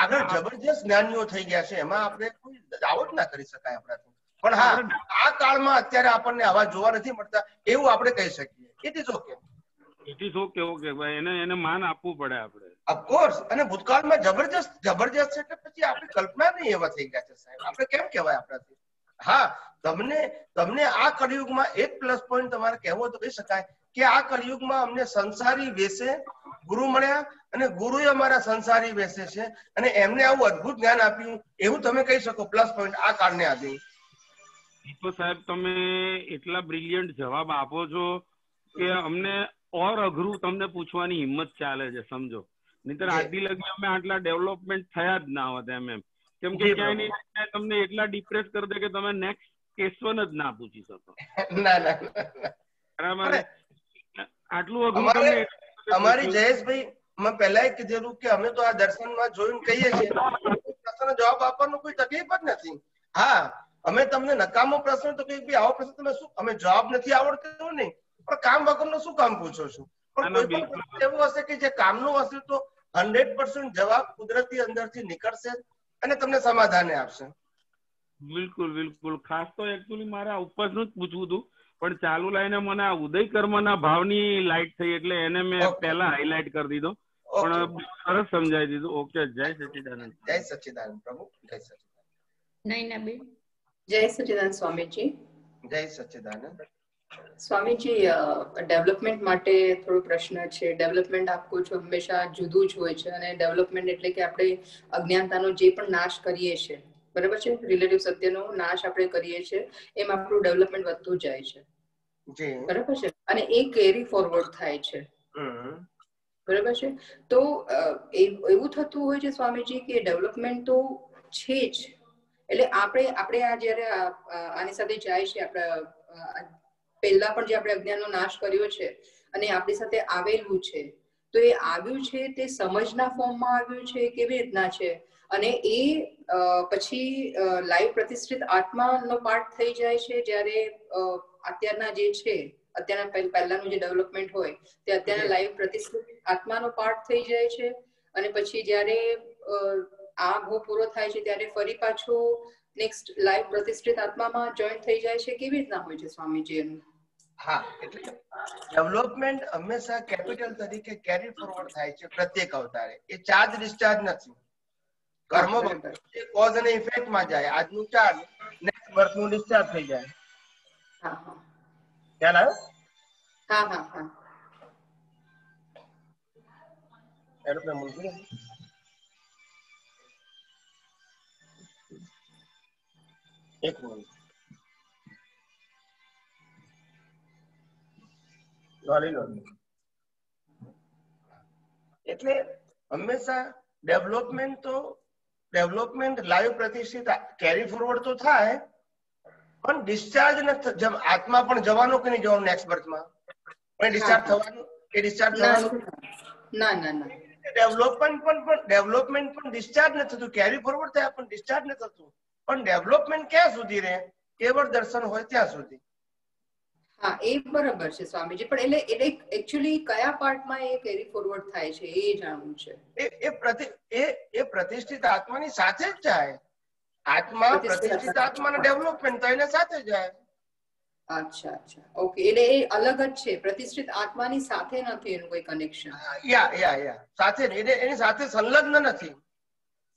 આગળ જબરજસ્ત જ્ઞાનીઓ થઈ ગયા છે એમાં આપણે કોઈ દાવત ના કરી શકાય આપણાથી પણ હા આ કાળમાં અત્યારે આપણને આવા જોવા નથી મળતા એવું આપણે કહી શકીએ it is okay it is okay okay ભાઈ એને એને માન આપવું પડે આપણે ઓફકોર્સ અને ભૂતકાળમાં જબરજસ્ત જબરજસ્ત છે કે પછી આપણે કલ્પના નહીં એવા થઈ ગયા છે સાહેબ આપણે કેમ કહેવાય આપણાથી હા તમને તમને આ કળિયુગમાં એક પ્લસ પોઈન્ટ તમારે કહેવો તો કહી શકાય કે આ કળિયુગમાં અમને સંસારી વેશે ગુરુ મળ્યા અને ગુરુએ અમારા સંસારી વેશે છે અને એમને આવું અદ્ભુત જ્ઞાન આપ્યું એવું તમે કહી શકો પ્લસ પોઈન્ટ આ કારણે આપ્યું તો સાહેબ તમે એટલા બ્રિલિયન્ટ જવાબ આપો છો કે અમને ઓર અઘરું તમને પૂછવાની હિંમત ચાલે છે સમજો નહીતર આટલી લગી અમે આટલા ડેવલપમેન્ટ થયા જ ના હોત એમ એમ કેમ કે ક્યાંય તમને એટલા ડિપ્રેસ કરી દે કે તમે નેક્સ્ટ કેશવન જ ના પૂછી શકો. ના ના બરાબર. આટલું અઘરું અમારી જયેશભાઈ મેં પહેલા એક કીધેલું કે અમે તો આ દર્શનમાં જોઈને કહીએ છીએ પ્રશ્નનો જવાબ આપવાનો કોઈ તકલીફ જ નથી. હા અમે તમને નકામો પ્રશ્ન તો કઈ આવો પ્રશ્ન તમે શું અમે જવાબ નથી આવડતો ને પણ કામ વગરનો શું કામ પૂછો છો? પણ કોઈ પણ પ્રશ્ન એવો હશે કે જે કામનો હશે તો હંડ્રેડ પર્સન્ટ જવાબ કુદરતી અંદરથી નીકળશે અને તમને સમાધાને આપશે. બિલકુલ બિલકુલ. ખાસ તો એકચ્યુઅલી મારા ઉપરનું જ પૂછવું હતું પણ ચાલુ લાઈને મને આ ઉદય કર્મના ભાવની લાઈટ થઈ એટલે એને મેં પહેલા હાઇલાઇટ કરી દીધો પણ સરસ સમજાવી દીધું. ઓકે જય સચ્ચિદાનંદ. જય સચ્ચિદાનંદ પ્રભુ. જય સચ્ચિદાનંદ. નહીં ના બેન. જય સચ્ચિદાનંદ સ્વામીજી. જય સચ્ચિદાનંદ સ્વામીજી. ડેવલપમેન્ટ માટે થોડો પ્રશ્ન છે. ડેવલપમેન્ટ આપકો છો હંમેશા જુદું જ હોય છે અને ડેવલપમેન્ટ એટલે કે આપણે અજ્ઞાનતાનો જે પણ નાશ કરીએ છીએ બરાબર છે રિલેટિવ સત્યનો નાશ આપણે કરીએ છીએ એમાં આપણું ડેવલપમેન્ટ વધતું જાય છે જી બરાબર છે અને એ કેરી ફોરવર્ડ થાય છે બરાબર છે. તો એવું થતું હોય છે સ્વામીજી કે ડેવલપમેન્ટ તો છે જ એટલે આપણે આપણે આ જયારે આની સાથે જાય છે આપણા પહેલા પણ જે આપણે અજ્ઞાનનો નાશ કર્યો છે અને આપણી સાથે આવેલું છે તો એ આવ્યું છે તે સમજના ફોર્મમાં આવ્યું છે કેવી રીતના છે અને એ પછી લાઈવ પ્રતિષ્ઠિત આત્માનો પાર્ટ થઈ જાય છે જ્યારે અત્યારના જે છે અત્યારના પહેલાનું જે ડેવલપમેન્ટ હોય તે અત્યારના લાઈવ પ્રતિષ્ઠિત આત્માનો પાર્ટ થઈ જાય છે અને પછી જ્યારે આ ભોગ પૂરો થાય છે ત્યારે ફરી પાછો નેક્સ્ટ લાઈવ પ્રતિષ્ઠિત આત્મામાં જોઈન થઈ જાય છે કેવી રીતના હોય છે સ્વામીજી એનું? હા એટલે ડેવલપમેન્ટ હંમેશા કેપિટલ તરીકે કેરી ફોરવર્ડ થાય છે પ્રત્યેક અવતારે. એ ચાર્જ ડિસ્ચાર્જ નથી. કર્મ કોઝ અને ઇફેક્ટ માં જાય. આજનું ચાર્જ નેક્સ્ટ વર્ષનું ડિસ્ચાર્જ થઈ જાય. હા હા ખ્યાલ આવ્યો? હા હા હા એટલે મૂકી દે. એક મિનિટ લોલી લોલી. એટલે હંમેશા ડેવલપમેન્ટ તો डेवलपमेंट लाइव प्रतिष्ठित कैरी फॉरवर्ड तो था है पर डिस्चार्ज न जब आत्मा पण जवानो के नहीं जवान नेक्स्ट बर्थ में पण डिस्चार्ज થવાનું કે ડિસ્ચાર્જ થવાનું ના ના ના ડેવલપમેન્ટ પણ પણ ડેવલપમેન્ટ પણ ડિસ્ચાર્જ ન થતું कैरी फॉरवर्ड થાય પણ ડિસ્ચાર્જ ન થતું પણ ડેવલપમેન્ટ ક્યાં સુધી રહે કેવળ દર્શન હોય ત્યાં સુધી. હા એ બરાબર છે સ્વામીજી પણ એટલે એટલે એક્ચ્યુઅલી કયા પાર્ટમાં એ કેરી ફોરવર્ડ થાય છે એ જાણવું છે. એ એ પ્રતિ એ એ પ્રતિષ્ઠિત આત્માની સાથે જ જાય. આત્મા પ્રતિષ્ઠિત આત્માનો ડેવલપમેન્ટ તો એને સાથે જાય. અચ્છા અચ્છા ઓકે એટલે એ અલગ જ છે પ્રતિષ્ઠિત આત્માની સાથે નથી એનું કોઈ કનેક્શન. યા યા યા સાથે એટલે એની સાથે સંલગ્ન નથી.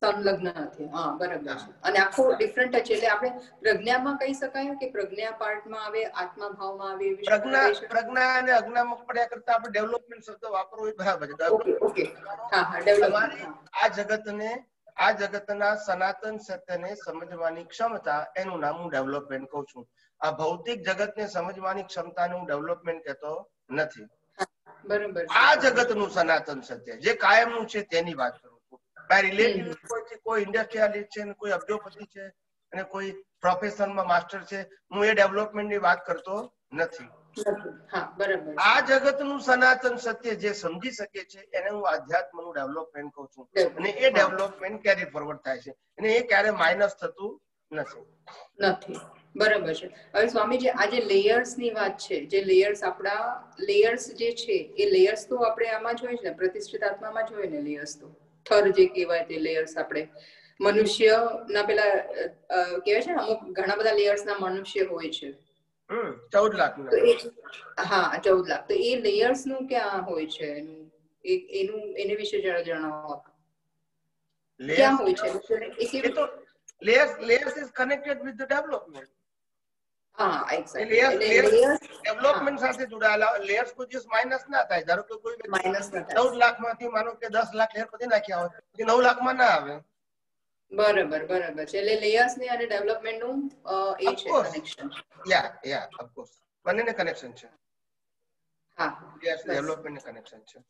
સંલગ્ન નથી. હા બરાબર છે અને આખો ડિફરન્ટ છે એટલે આપણે પ્રજ્ઞામાં કહી શકાય કે પ્રજ્ઞા પાર્ટમાં આવે આત્મા ભાવમાં આવે એવી પ્રજ્ઞા પ્રજ્ઞા અને અજ્ઞામાં પડ્યા કરતા આપણે ડેવલપમેન્ટ શબ્દ વાપરવો એ બરાબર છે. ઓકે ઓકે હા હા ડેવલપમેન્ટ આ જગતને આ જગતના સનાતન સત્યને સમજવાની ક્ષમતા એનું નામ હું ડેવલપમેન્ટ કહું છું. આ ભૌતિક જગતને સમજવાની ક્ષમતાને હું ડેવલપમેન્ટ કહેતો નથી. બરાબર. આ જગતનું સનાતન સત્ય જે કાયમનું છે તેની વાત કરું. મારી રિલેટિવ કોઈ કોઈ ઇન્ડસ્ટ્રીયાલિસ્ટ છે ને કોઈ અબજોપતિ છે અને કોઈ પ્રોફેશનમાં માસ્ટર છે હું એ ડેવલપમેન્ટની વાત કરતો નથી. હા બરાબર. આ જગતનું સનાતન સત્ય જે સમજી શકે છે એને હું આધ્યાત્મનું ડેવલપમેન્ટ કહું છું અને એ ડેવલપમેન્ટ કેરી ફોરવર્ડ થાય છે અને એ ક્યારે માઇનસ થતું નથી નથી. બરાબર છે. હવે સ્વામીજી આ જે લેયર્સની વાત છે જે લેયર્સ આપણા લેયર્સ જે છે એ લેયર્સ તો આપણે આમાં જોઈએ ને પ્રતિષ્ઠિત આત્મામાં જોઈએ ને લેયર્સ તો થર જે કહેવાય તે લેયર્સ આપણે મનુષ્યના પેલા કહેવાય છે અમુક ઘણા બધા લેયર્સના મનુષ્ય હોય છે ચૌદ લાખ. હા ચૌદ લાખ. તો એ લેયર્સનું ક્યાં હોય છે એનું એનું એને વિશે જરા જણાવો. ક્યાં હોય છે એ તો layers layers is connected with the development. હા એક્ઝેક્ટલી લેયર્સ ડેવલપમેન્ટ સાથે જોડાયેલા લેયર્સ કોઈ દિવસ માઈનસ ના થાય. ધારો કે કોઈ માઈનસ ના થાય. ચૌદ લાખ માંથી માનો કે દસ લાખ લેયર પછી નાખ્યા હોય કે નવ લાખ માં ના આવે. બરાબર બરાબર છે. એટલે લેયર્સ ને અને ડેવલપમેન્ટ નું એ છે કનેક્શન. યા યા ઓફકોર્સ બંનેને કનેક્શન છે. હા લેયર્સ ડેવલપમેન્ટ ને કનેક્શન છે.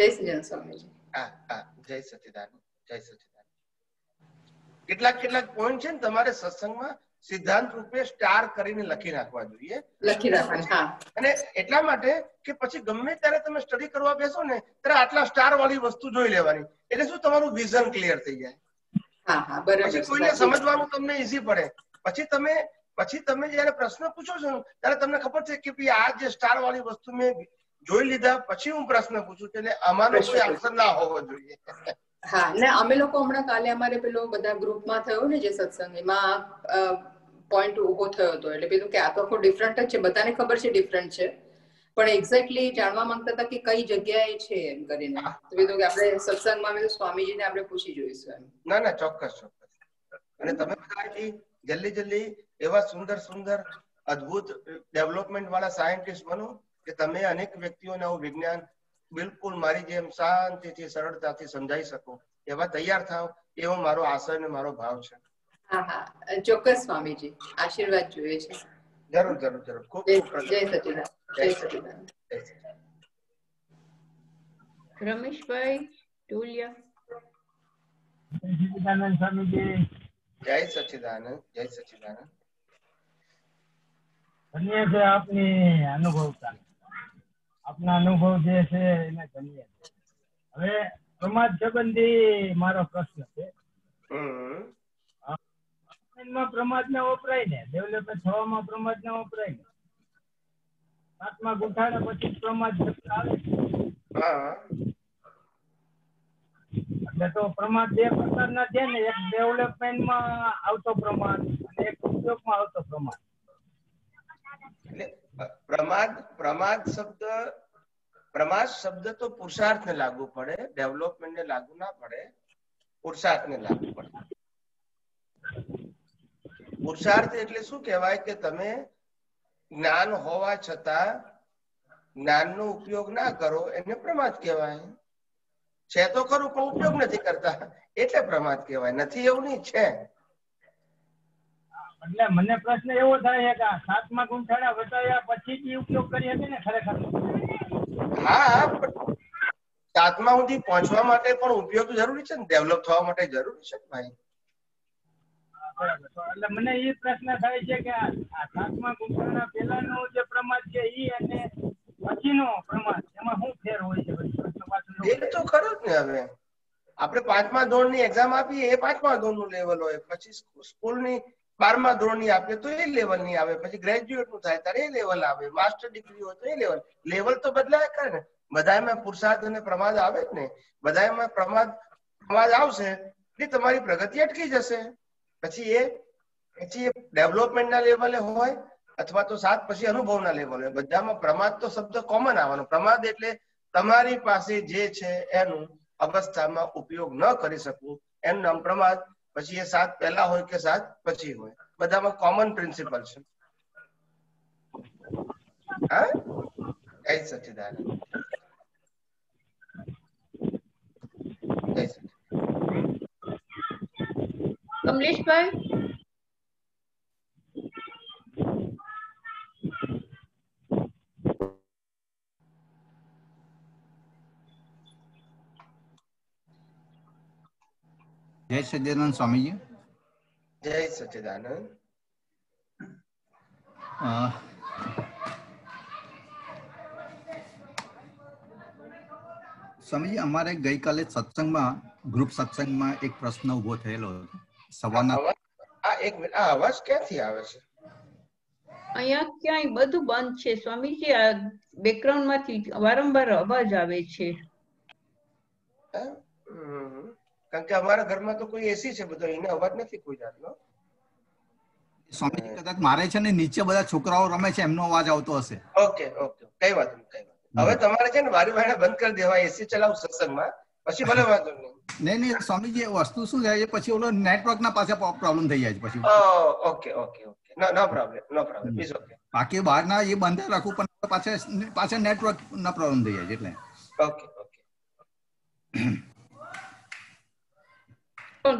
જય સચ્ચિદાનંદ સ્વામીજી. હા હા જય સચ્ચિદાનંદ. જય સચ્ચિદાનંદ. કેટલાક કેટલાક પોઈન્ટ છે ને તમારે સત્સંગમાં सिद्धांत रूपे स्टार કરીને લખી રાખવા જોઈએ લખી રાખવા હા અને એટલા માટે કે પછી ગમે ત્યારે તમે સ્ટડી કરવા બેસો ને ત્યારે આટલા સ્ટાર વાળી વસ્તુ જોઈ લેવાની એટલે શું તમારું વિઝન ક્લિયર થઈ જાય હા હા બરાબર કોઈને સમજવાનું તમને ઈઝી પડે પછી તમે પછી તમે જ્યારે પ્રશ્ન પૂછો છો ત્યારે તમને ખબર છે કે ભઈ આ જે સ્ટાર વાળી વસ્તુ મે જોઈ લીધા પછી હું પ્રશ્ન પૂછું છું એટલે અમારો કોઈ આન્સર ના હોવો જોઈએ हाँ ना अमे लोग हमणा काले अमारे पेलो बधा ग्रुप में थयो ने जे सत्संग में पॉइंट उभो थयो तो એટલે પેલું કે આ તો કોઈ ડિફરન્ટ જ છે બધાને ખબર છે ડિફરન્ટ છે પણ એક્ઝેક્ટલી જાણવા માંગતા હતા કે કઈ જગ્યાએ છે એમ કરીને તો પેલું કે આપણે સત્સંગમાં મેં સ્વામીજીને આપણે પૂછી જોઈશું એમ ના ના ચોક્કસ ચોક્કસ અને તમે બધાથી જલ્દી જલ્દી એવા સુંદર સુંદર અદ્ભુત ડેવલપમેન્ટ વાળા સાયન્ટિસ્ટ બનો કે તમે અનેક વ્યક્તિઓને આ વિજ્ઞાન बिल्कुल मारी जेम शांतिथी सरळताथी समजाई सको एवा तैयार थाओ एवो मारो आशय ने मारो भाव छे हां हां चोक्कस स्वामी जी आशीर्वाद જોઈએ છે जरूर जरूर जरूर खूब खूब जय सच्चिदानंद जय सच्चिदानंद रमेश भाई टोलिया जय सच्चिदानंद स्वामी जी जय सच्चिदानंद जय सच्चिदानंद धन्य से आपने अनुभवता अपना अनुभव जैसे ना कनिया હવે સમાજ સંબંધી મારો પ્રશ્ન છે હમ એમાં પ્રમાદના ઓપરાય ને ડેવલપમેન્ટ થવામાં પ્રમાદના ઓપરાય ને આત્મા ગુઠાણા પછી પ્રમાદ શબ્દ આવે હા એટલે તો પ્રમાદ બે પ્રકારના છે ને એક ડેવલપમેન્ટમાં આવતો પ્રમાદ અને એક ઉપયોગમાં આવતો પ્રમાદ એટલે प्रमाद प्रमाद शब्द प्रमाद शब्द तो पुरुषार्थ ने लागू पड़े डेवलपमेंट ने लागू ना पड़े पुरुषार्थ ने लागू पड़े पुरुषार्थ એટલે શું કહેવાય કે તમે જ્ઞાન હોવા છતાં જ્ઞાનનો ઉપયોગ ના કરો એને પ્રમાદ કહેવાય છે તો કરું પણ ઉપયોગ નથી કરતા એટલે પ્રમાદ કહેવાય નથી એવું નહીં છે એટલે મને પ્રશ્ન એવો થાય કે સાતમા ગુંઠાડા વટાયા પછી કી ઉપયોગ કરી હતી ને ખરેખર હા સાતમા સુધી પહોંચવા માટે પણ ઉપયોગ જરૂરી છે ને ડેવલપ થવા માટે જરૂરી છે ભાઈ એટલે મને એ પ્રશ્ન થાય છે કે આ સાતમા ગુંઠાડા પહેલાનો જે પ્રમાદ છે ઈ અને પછીનો પ્રમાદ એમાં શું ફેર હોય છે ભાઈ એ તો ખરું જ ને હવે આપણે પાંચમા ધોરણની એક્ઝામ આપી એ પાંચમા ધોરણનું લેવલ હોય પછી સ્કૂલની बारहमा ધોરણની આપે તો એ લેવલ ની આવે પછી ગ્રેજ્યુએટ નું થાય ત્યારે એ લેવલ આવે માસ્ટર ડિગ્રી હોય તો એ લેવલ લેવલ તો બદલાય કરે ને બધાયમાં પુરુષાર્થ અને પ્રમાદ આવે જ ને બધાયમાં પ્રમાદ પ્રમાદ આવશે એટલે તમારી પ્રગતિ અટકી જશે પછી એ પછી એ ડેવલપમેન્ટ ના લેવલે હોય અથવા તો સાત પછી અનુભવ ના લેવલે હોય બધામાં પ્રમાદ તો શબ્દ કોમન આવવાનો પ્રમાદ એટલે તમારી પાસે જે છે એનું અવસ્થામાં ઉપયોગ ન કરી શકવું એનું નામ પ્રમાદ પછી એ સાત પહેલા હોય કે સાત પછી હોય બધામાં કોમન પ્રિન્સિપલ છે હા જય સચિદાનંદ જય સચિદાનંદ કમલેશભાઈ जय सच्चिदानंद स्वामी जी जय सच्चिदानंद स्वामी जी हमारे गई काले सत्संग में ग्रुप सत्संग में एक प्रश्न उभो थयेलो सवाना आ एक मिनट आ आवाज क्यांथी आवे छे अहींया क्यांय बधु बंद छे स्वामी जी आ बैकग्राउंड मांथी वारंवार अवाज आवे छे કારણ કે અમારા ઘરમાં તો કોઈ એસી છે બધો એને અવાજ નથી કોઈ જાતનો સ્વામીજી કદાચ મારે છે ને નીચે બધા છોકરાઓ રમે છે એમનો અવાજ આવતો હશે ઓકે ઓકે કઈ વાત નહીં કઈ વાત હવે તમારે છે ને વારી વારી બંધ કરી દેવા એસી ચલાવ સત્સંગમાં પછી ભલે વાંધો નહીં નહીં નહીં સ્વામીજી એ વસ્તુ શું થાય છે પછી ઓલો નેટવર્ક ના પાસે પ્રોબ્લેમ થઈ જાય છે પછી okay okay okay no no problem no problem please okay બાકી બહારના એ બંધ રાખું પણ પાછે પાછે નેટવર્ક ના પ્રોબ્લેમ થઈ જાય છે એટલે ઓકે ઓકે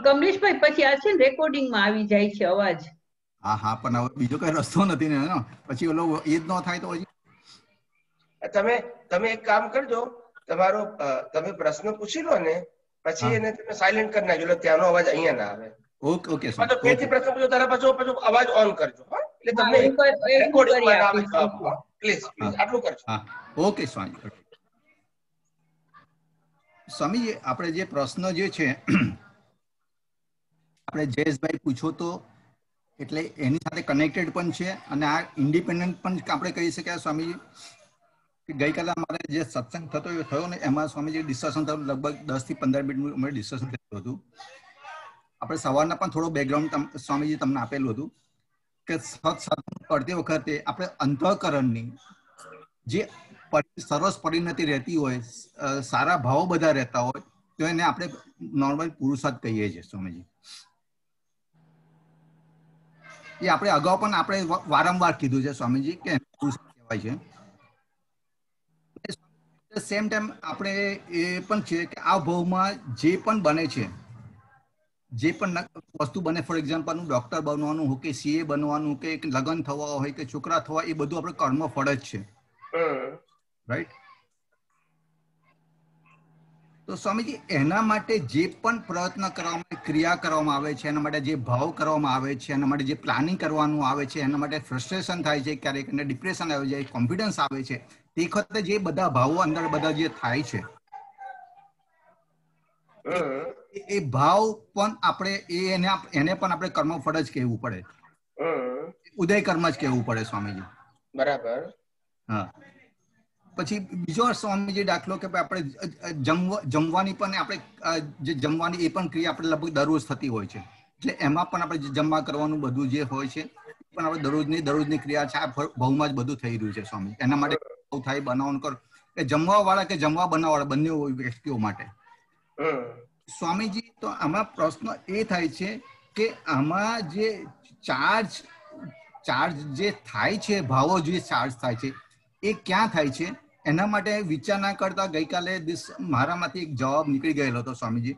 કમલેશભાઈ પછી આ છે ને રેકોર્ડિંગ માં આવી જાય છે અવાજ હા હા પણ હવે બીજો કોઈ રસ્તો નથી ને નો પછી ઓલો એ જ ન થાય તો તમે તમે એક કામ કરજો તમારો તમે પ્રશ્ન પૂછી લો ને પછી એને તમે સાયલેન્ટ કરી નાખજો એટલે ત્યાંનો અવાજ અહીંયા ના આવે ओके ओके सर तो केसी प्रश्न पूछो तारा पाछो पाछो आवाज ऑन करजो हां એટલે તમને રેકોર્ડિંગ માં નામ આપો પ્લીઝ પ્લીઝ આટલું કરજો હા ઓકે સ્વામી સ્વામી આપણે જે પ્રશ્ન જે છે આપણે જયેશભાઈ પૂછો તો એટલે એની સાથે કનેક્ટેડ પણ છે અને આ ઇન્ડિપેન્ડન્ટ પણ આપણે કહી શકાય સ્વામીજી કે ગઈ કાલે અમારે જે સત્સંગ થતો એ થયો ને એમાં સ્વામીજી ડિસ્કશન થયું લગભગ દસ થી પંદર મિનિટ અમે ડિસ્કશન કર્યું હતું આપણે સવારના પણ થોડો બેકગ્રાઉન્ડ સ્વામીજી તમને આપેલું હતું કે સત્સંગ કરતી વખતે આપણે અંતઃકરણની જે સરસ પરિણતિ રહેતી હોય સારા ભાવો બધા રહેતા હોય તો એને આપણે નોર્મલ પુરુષાર્થ કહીએ છીએ સ્વામીજી એ આપણે અગાઉ પણ આપણે વારંવાર કીધું છે સ્વામીજી કે પુરુષાર્થ કહેવાય છે સેમ ટાઈમ આપણે એ પણ છે કે આ ભાવમાં જે પણ બને છે જે પણ વસ્તુ બને ફોર એક્ઝામ્પલ નું ડોક્ટર બનવાનું હોય કે સીએ બનવાનું કે લગન થવા હોય કે છોકરા થવા એ બધું આપણે કર્મ ફળ જ છે રાઈટ તો સ્વામીજી એના માટે જે પણ પ્રયત્ન કરવામાં ક્રિયા કરવામાં આવે છે એના માટે જે ભાવ કરવામાં આવે છે એના માટે જે પ્લાનિંગ કરવાનું આવે છે એના માટે ફ્રસ્ટ્રેશન થાય છે ક્યારેક એને ડિપ્રેશન આવે છે કોન્ફિડન્સ આવે છે તે વખતે જે બધા ભાવો અંદર બધા જે થાય છે એ ભાવ પણ આપણે એને એને પણ આપણે કર્મ ફળ જ કહેવું પડે ઉદય કર્મ જ કહેવું પડે સ્વામીજી બરાબર હા પછી બીજો સ્વામીજી દાખલો કે આપણે જમવાની પણ આપણે જે જમવાની એ પણ ક્રિયા આપણે લગભગ દરરોજ થતી હોય છે એટલે એમાં પણ આપણે જમવા કરવાનું બધું જે હોય છે પણ આપણે દરરોજની દરરોજની ક્રિયા છે આ ભાવમાં જ બધું થઈ રહ્યું છે સ્વામી એના માટે ભાવ થાય બનાવવાનું કર કે જમવા વાળા કે જમવા બનાવવાળા બંને વ્યક્તિઓ માટે સ્વામીજી તો આમાં પ્રશ્ન એ થાય છે કે આમાં જે ચાર્જ ચાર્જ જે થાય છે ભાવો જે ચાર્જ થાય છે એ ક્યાં થાય છે એના માટે વિચાર ના કરતા ગઈકાલે મારામાંથી એક જવાબ નીકળી ગયેલો હતો સ્વામીજી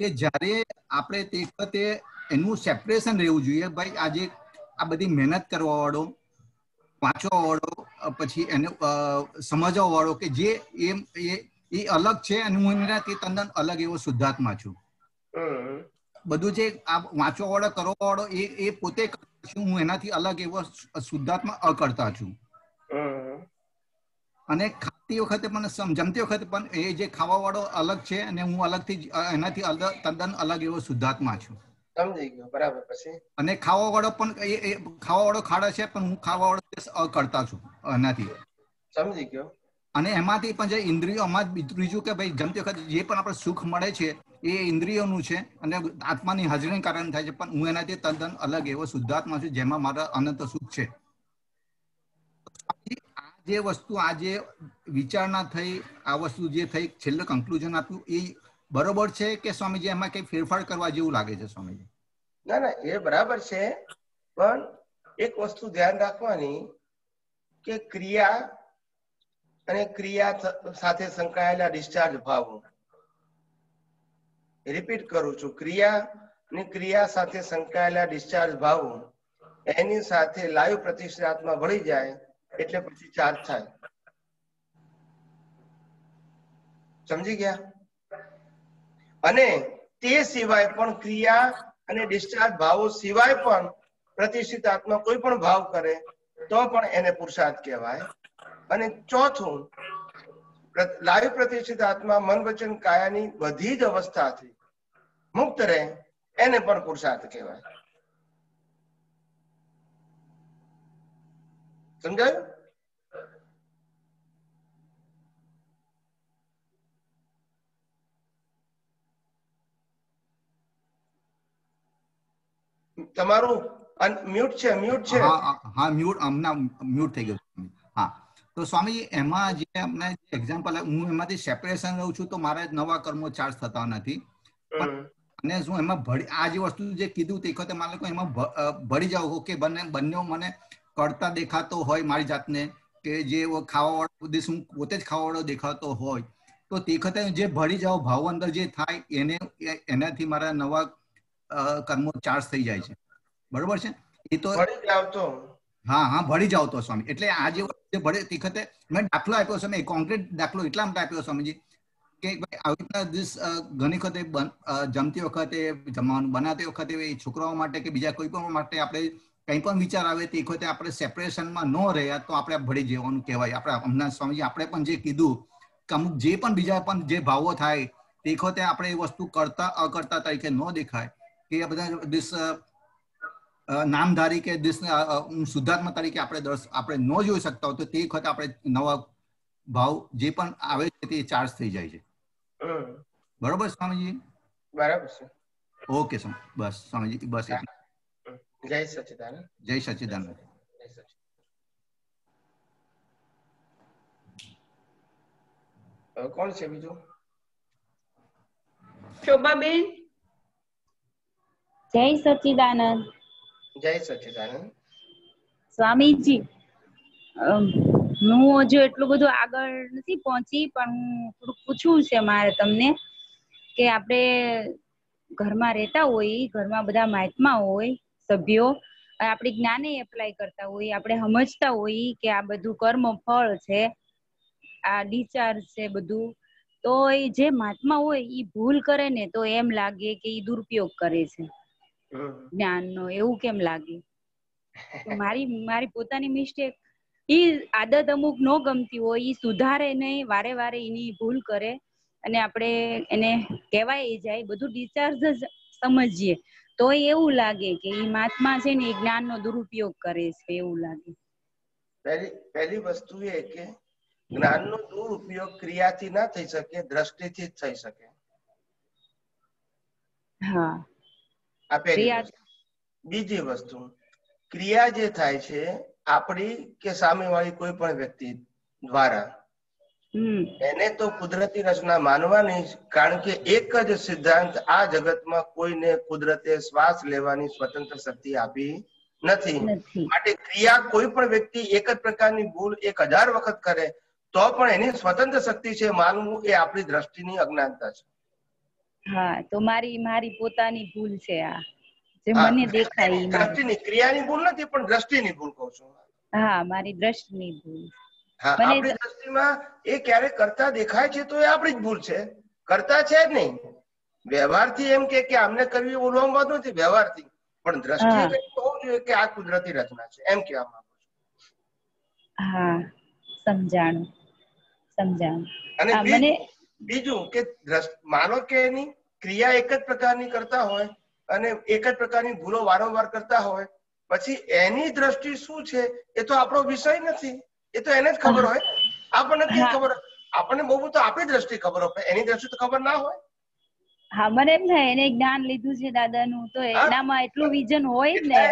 કે જ્યારે આપણે તે વખતે એનું સેપરેશન રહેવું જોઈએ ભાઈ આજે આ બધી મહેનત કરવા વાળો વાંચવા વાળો પછી એને સમજવા વાળો કે જે એમ એ એ અલગ છે અને હું એનાથી તદ્દન અલગ એવો શુદ્ધાત્મા છું બધું જે આ વાંચવા વાળો કરવા વાળો એ એ પોતે છું હું એનાથી અલગ એવો શુદ્ધાત્મા અકર્તા છું અને ખાતી વખતે મને સમજમતી વખતે પણ એ જે ખાવા વાળો અલગ છે અને હું અલગથી એનાથી અલગ તદ્દન અલગ એવો શુદ્ધાત્મા છું સમજી ગયો બરાબર પછી અને ખાવા વાળો પણ એ ખાવા વાળો ખાડા છે પણ હું ખાવા વાળો અકર્તા છું એનાથી સમજી ગયો અને એમાંથી પણ જે ઇન્દ્રિયોમાં બીજું કે ભાઈ જમતી વખતે જે પણ આપણે સુખ મળે છે એ ઇન્દ્રિયોનું છે અને આત્માની હાજરીને કારણે થાય છે પણ હું એનાથી તદ્દન અલગ એવો શુદ્ધાત્મા છું જેમાં મારા અનંત સુખ છે આ જે વસ્તુ આ જે વિચારણા થઈ આ વસ્તુ જે થઈ છેલ્લે કન્ક્લુઝન આપ્યું એ બરોબર છે કે સ્વામીજી એમાં કઈ ફેરફાર કરવા જેવું લાગે છે સ્વામીજી ના ના એ બરાબર છે પણ એક વસ્તુ ધ્યાન રાખવાની કે ક્રિયા અને ક્રિયા સાથે સંકળાયેલા ડિસ્ચાર્જ ભાવો રિપીટ કરું છું ક્રિયા અને ક્રિયા સાથે સંકળાયેલા ડિસ્ચાર્જ ભાવો એની સાથે લાઈવ પ્રતિષ્ઠાત્મા ભળી જાય એટલે પછી ચાર્જ થાય સમજી ગયા અને તે સિવાય પણ ક્રિયા અને ડિસ્ચાર્જ ભાવો સિવાય પણ પ્રતિષ્ઠિતાત્મા કોઈ પણ ભાવ કરે તો પણ એને પુરુષાર્થ કહેવાય અને ચોથું લાઈવ પ્રતિષ્ઠિત આત્મા મન વચન કાયાની બધી જ અવસ્થાથી મુક્ત રહે એને પણ પુરુષાર્થ કહેવાય સમજાયું તમારું મ્યુટ છે મ્યુટ છે હા મ્યુટ હમણાં મ્યુટ થઈ ગયું હા તો સ્વામી એમાં જે આપણે એક્ઝામ્પલ હું એમાંથી સેપરેશન રહું છું તો મારા નવા કર્મો ચાર્જ થતા નથી અને હું એમાં ભળી આ જે વસ્તુ જે કીધું તે વખતે મારે લોકો એમાં ભળી જાવ કે બંને બંને મને કરતા દેખાતો હોય મારી જાતને કે જે ખાવાવાળો દેશ હું પોતે જ ખાવાવાળો દેખાતો હોય તો તે વખતે જે ભળી જાવ ભાવ અંદર જે થાય એને એનાથી મારા નવા કર્મો ચાર્જ થઈ જાય છે બરોબર છે એ તો હા હા ભળી જાવ તો સ્વામી એટલે આ જે વખતે ભળે તે વખતે મેં દાખલો આપ્યો છે મેં કોન્ક્રીટ દાખલો એટલા માટે આપ્યો સ્વામીજી કે ભાઈ આવીતના દિવસ ઘણી વખતે જમતી વખતે જમવાનું બનાવતી વખતે છોકરાઓ માટે કે બીજા કોઈ પણ માટે આપણે કંઈ પણ વિચાર આવે તે વખતે આપણે સેપરેશનમાં ન રહ્યા તો આપણે ભળી જવાનું કહેવાય. આપણે હમણાં સ્વામીજી આપણે પણ જે કીધું કે અમુક જે પણ બીજા પણ જે ભાવો થાય તે વખતે આપણે એ વસ્તુ કરતા અકર્તા તરીકે ન દેખાય કે બધા દિસ નામધારી કે દિસ શુદ્ધાત્મા તરીકે આપણે દર્શ આપણે ન જોઈ શકતા હોય તો તે વખતે આપણે નવા ભાવ જે પણ આવે છે તે ચાર્જ થઈ જાય છે. બરોબર સ્વામીજી? બરાબર છે. ઓકે સ્વામી, બસ સ્વામીજી બસ. જય સચિદાનંદ. જય સચિદાનંદ. કોણ છે બીજું? શોભાબેન. જય સચિદાનંદ. જય સચિદાનંદ. સ્વામીજી હું હજુ એટલું બધું આગળ નથી પહોંચી પણ હું થોડું પૂછવું છે મારે તમને કે આપણે ઘરમાં રહેતા હોય, ઘરમાં બધા મહાત્મા હોય સભ્યો, આપણે જ્ઞાને એપ્લાય કરતા હોય, આપણે સમજતા હોય કે આ બધું કર્મ ફળ છે, આ ડિસ્ચાર્જ છે બધું, તો એ જે મહાત્મા હોય એ ભૂલ કરે ને તો એમ લાગે કે એ દુરુપયોગ કરે છે જ્ઞાનનો, એવું કેમ લાગે? મારી મારી પોતાની મિસ્ટેક, ઈ આદત અમુક ન ગમતી હોય ઈ સુધારે નહીં, વારે વારે એની ભૂલ કરે અને આપણે એને કહેવાય જાય બધું ડિસ્ચાર્જ જ સમજીએ તો એવું લાગે કે એ મહાત્મા છે ને એ જ્ઞાનનો દુરુપયોગ કરે છે એવું લાગે. પહેલી પહેલી વસ્તુ એ કે જ્ઞાનનો દુરુપયોગ ક્રિયાથી ના થઈ શકે, દ્રષ્ટિથી જ થઈ શકે. હા, આ પહેલી. બીજી વસ્તુ, ક્રિયા જે થાય છે આપણી કે સામેવાળી કોઈ પણ વ્યક્તિ દ્વારા, એને તો કુદરતી રચના માનવાની, કારણ કે એક જ સિદ્ધાંત આ જગતમાં કોઈને કુદરતે શ્વાસ લેવાની સ્વતંત્ર શક્તિ આપી નથી. માટે ક્રિયા કોઈ પણ વ્યક્તિ એક જ પ્રકારની ભૂલ એક હજાર વખત કરે તો પણ એની સ્વતંત્ર શક્તિ છે માનવું, એ આપણી દ્રષ્ટિની અજ્ઞાનતા છે. હા, તો મારી મારી પોતાની ભૂલ છે આ જે મને દેખાય. દ્રષ્ટિની, ક્રિયાની ભૂલ નથી પણ દ્રષ્ટિની ભૂલ કહું છું. હા, મારી દ્રષ્ટિની ભૂલ. હા, આપણી દ્રષ્ટિમાં એ ક્યારે કરતા દેખાય છે તો એ આપણી જ ભૂલ છે, કરતા છે જ નહીં. વ્યવહારથી એમ કે આમને કરવી બોલવામાં વાત નથી વ્યવહારથી, પણ દ્રષ્ટિ હોવું જોઈએ કે આ કુદરતી રચના છે એમ કહેવામાં આવે છે. હા, સમજાણું સમજાણું. અને બીજું કે માનો કે એની ક્રિયા એક જ પ્રકારની કરતા હોય અને એક જ પ્રકારની ભૂલો વારંવાર કરતા હોય, પછી એની દ્રષ્ટિ શું છે એ તો આપણો વિષય નથી, એ તો એને જ ખબર હોય. આપણને કેમ ખબર? આપણને બહુ બધું આપણી દ્રષ્ટિ ખબર હોય, એની દ્રષ્ટિ તો ખબર ના હોય. હા, મને એમ થાય એને જ્ઞાન લીધું છે દાદાનું તો એનામાં એટલું વિઝન હોય ને.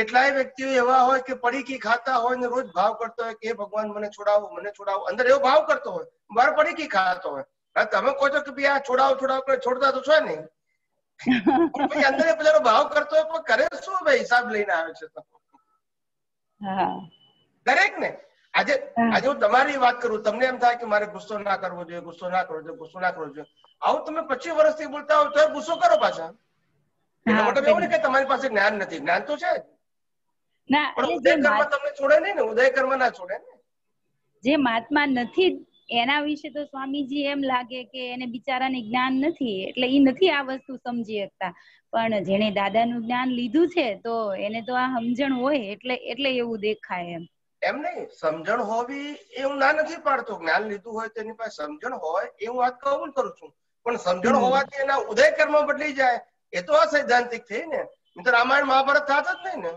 કેટલાય વ્યક્તિઓ એવા હોય કે પડીકી ખાતા હોય ને રોજ ભાવ કરતો હોય કે ભગવાન મને છોડાવો મને છોડાવો, અંદર એવો ભાવ કરતો હોય, બહાર પડીકી ખાતો હોય. તમે કહો છો કે ભાઈ આ છોડાવો છોડાવો, છોડતા તો છો નહીં, અંદર એ બધાનો ભાવ કરતો હોય પણ કરે શું ભાઈ, હિસાબ લઈને આવે છે. હા, દરેક ને આજે આજે હું તમારી વાત કરું, તમને એમ થાય કે મારે ગુસ્સો ના કરવો જોઈએ, ગુસ્સો ના કરવો જોઈએ, ગુસ્સો ના કરવો જોઈએ. આવું તમે પચીસ વર્ષથી બોલતા હોય તો ગુસ્સો કરો પાછા, એનો મતલબ એવું નહીં કે તમારી પાસે જ્ઞાન નથી, જ્ઞાન તો છે ના. પણ ઉદય કર્મ તમને છોડે નહીં ને, ઉદય કર્મ ના છોડે ને. જે મહાત્મા નથી એના વિશે તો સ્વામીજી એમ લાગે કે એને બિચારાને જ્ઞાન નથી એટલે એ નથી આ વસ્તુ સમજી શકતા, પણ જેને દાદાનું જ્ઞાન લીધું છે તો એને તો આ સમજણ હોય એટલે એટલે એવું દેખાય. એમ એમ નહીં, સમજણ હોવી એ હું ના નથી પાડતો, જ્ઞાન લીધું હોય તેની પાસે સમજણ હોય એ હું વાત કબૂલ કરું છું, પણ સમજણ હોવાથી એના ઉદય કર્મ બદલી જાય એ તો અસૈદ્ધાંતિક થઈ ને, મિત્રો રામાયણ મહાભારત થાત જ નહીં ને.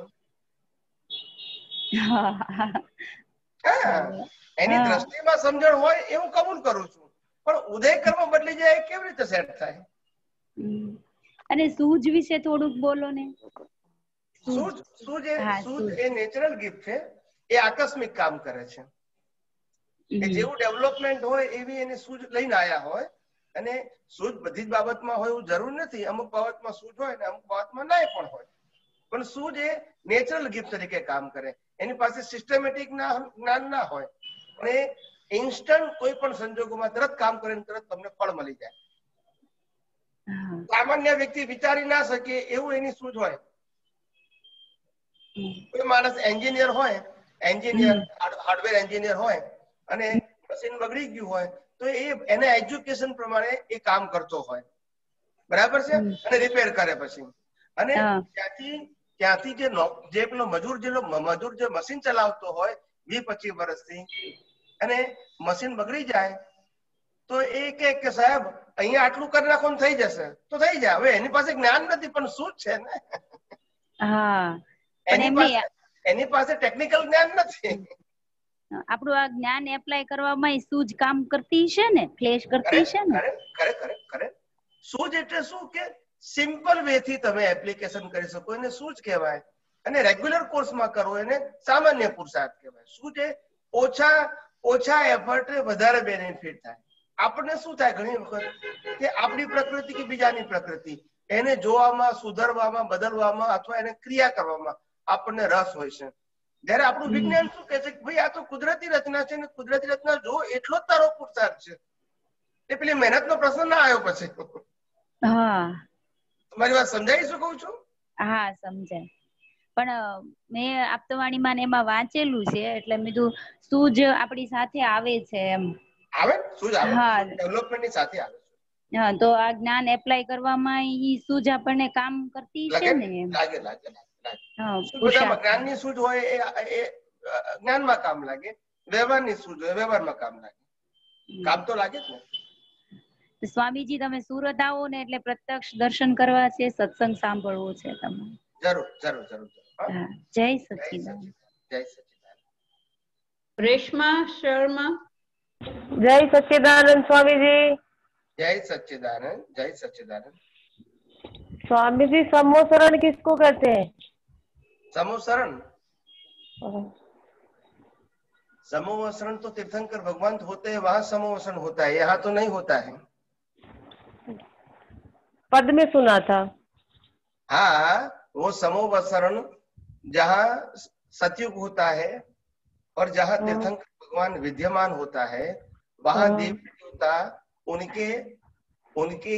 એની દ્રષ્ટિમાં સમજણ હોય એ હું કબૂલ કરું છું, પણ ઉદય કર્મ બદલી જાય એ કેવી રીતે સેટ થાય? અને સૂઝ વિશે થોડુંક બોલો ને. સૂઝ સૂઝ એ સૂઝ એ નેચરલ ગિફ્ટ છે, એ આકસ્મિક કામ કરે છે. જેવું ડેવલપમેન્ટ હોય એવી એને સૂઝ લઈને આવ્યા હોય, અને સૂઝ બધી જ બાબતમાં હોય એવું જરૂર નથી, અમુક બાબતમાં સૂઝ હોય ને અમુક બાબતમાં ના પણ હોય, પણ સૂઝ એ નેચરલ ગિફ્ટ તરીકે કામ કરે. એની પાસે સિસ્ટમેટિક જ્ઞાન ના હોય અને ઇન્સ્ટન્ટ કોઈ પણ સંજોગોમાં તરત કામ કરે, તરત તમને ફળ મળી જાય. સામાન્ય વ્યક્તિ વિચારી ના શકે એવું એની સૂઝ હોય. કોઈ માણસ એન્જિનિયર હોય, એન્જિનિયર હાર્ડવેર એન્જિનિયર હોય અને ચેન બગડી ગયું હોય તો એ એને એજ્યુકેશન પ્રમાણે એ કામ કરતો હોય, બરાબર છે, અને રિપેર કરે પછી. અને ત્યાંથી ત્યાંથી જે જે પેલો મજૂર જેલો મજૂર જે મશીન ચલાવતો હોય વીસ પચીસ વર્ષથી અને મશીન બગડી જાય તો એ કહે કે સાહેબ અહીંયા આટલું કરી નાખો ને થઈ જશે, તો થઈ જાય. હવે એની પાસે જ્ઞાન નથી પણ શું છે ને, હા, એની એની પાસે ટેકનિકલ જ્ઞાન નથી. આપણું આ જ્ઞાન એપ્લાય કરવામાં સૂઝ કામ કરતી છે ને, ફ્લેશ કરતી છે ને. Correct correct correct. સૂઝ એટલે શું કે સિમ્પલ વે થી તમે એપ્લિકેશન કરી શકો એને સૂઝ કહેવાય, અને રેગ્યુલર કોર્સમાં કરો એને સામાન્ય પુરુષાર્થ કહેવાય. સૂઝ એ ઓછા ઓછા એફર્ટે વધારે બેનિફિટ થાય. આપણને શું થાય ઘણી વખત કે આપણી પ્રકૃતિ કે બીજાની પ્રકૃતિ એને જોવામાં, સુધારવામાં, બદલવામાં અથવા એને ક્રિયા કરવામાં આપણને રસ હોય છે. જયારે આપણું વિજ્ઞાન શું કહે છે કે ભાઈ આ તો કુદરતી રચના છે ને કુદરતી રચના જો એટલો જ તારો પુરુષાર્થ છે. એ પેલી મહેનત નો પ્રશ્ન ના આવ્યો પછી. હા, તમારી વાત સમજાવી શકું છું? હા, સમજાય. પણ મેં આપતવાણીમાં એમાં વાંચેલું છે એટલે મેં કીધું સૂઝ આપણી સાથે આવે છે એમ. આવે સૂઝ આવે, હા, ડેવલપમેન્ટ ની સાથે આવે. હા, તો આ જ્ઞાન એપ્લાય કરવામાં ઈ સૂઝ આપણને કામ કરતી છે ને એમ. લાગે લાગે લાગે. જ્ઞાનની સૂઝ હોય એ જ્ઞાનમાં કામ લાગે, વ્યવહારની સૂઝ હોય વ્યવહારમાં કામ લાગે. કામ તો લાગે જ ને. સ્વામીજી તમે સુરત આવો ને એટલે પ્રત્યક્ષ દર્શન કરવા છે, સત્સંગ સાંભળવો છે તમને. જરૂર જરૂર જરૂર. જય સચિદાનંદ. જય સચિદાનંદ. રેશમા શર્મા. જય સચિદાનંદ સ્વામીજી. જય સચિદાનંદ. જય સચિદાનંદ स्वामीजी. समोसरण किसको कहते हैं? समोसरण समोसरण तो तीर्थंकर भगवान होते हैं, वहाँ समोसरण होता है, यहाँ तो नहीं होता है. पद में सुना था. हाँ, वो समोसरण जहाँ सतयुग होता है और जहाँ तीर्थंकर भगवान विद्यमान होता है वहाँ देवी देवता उनके उनकी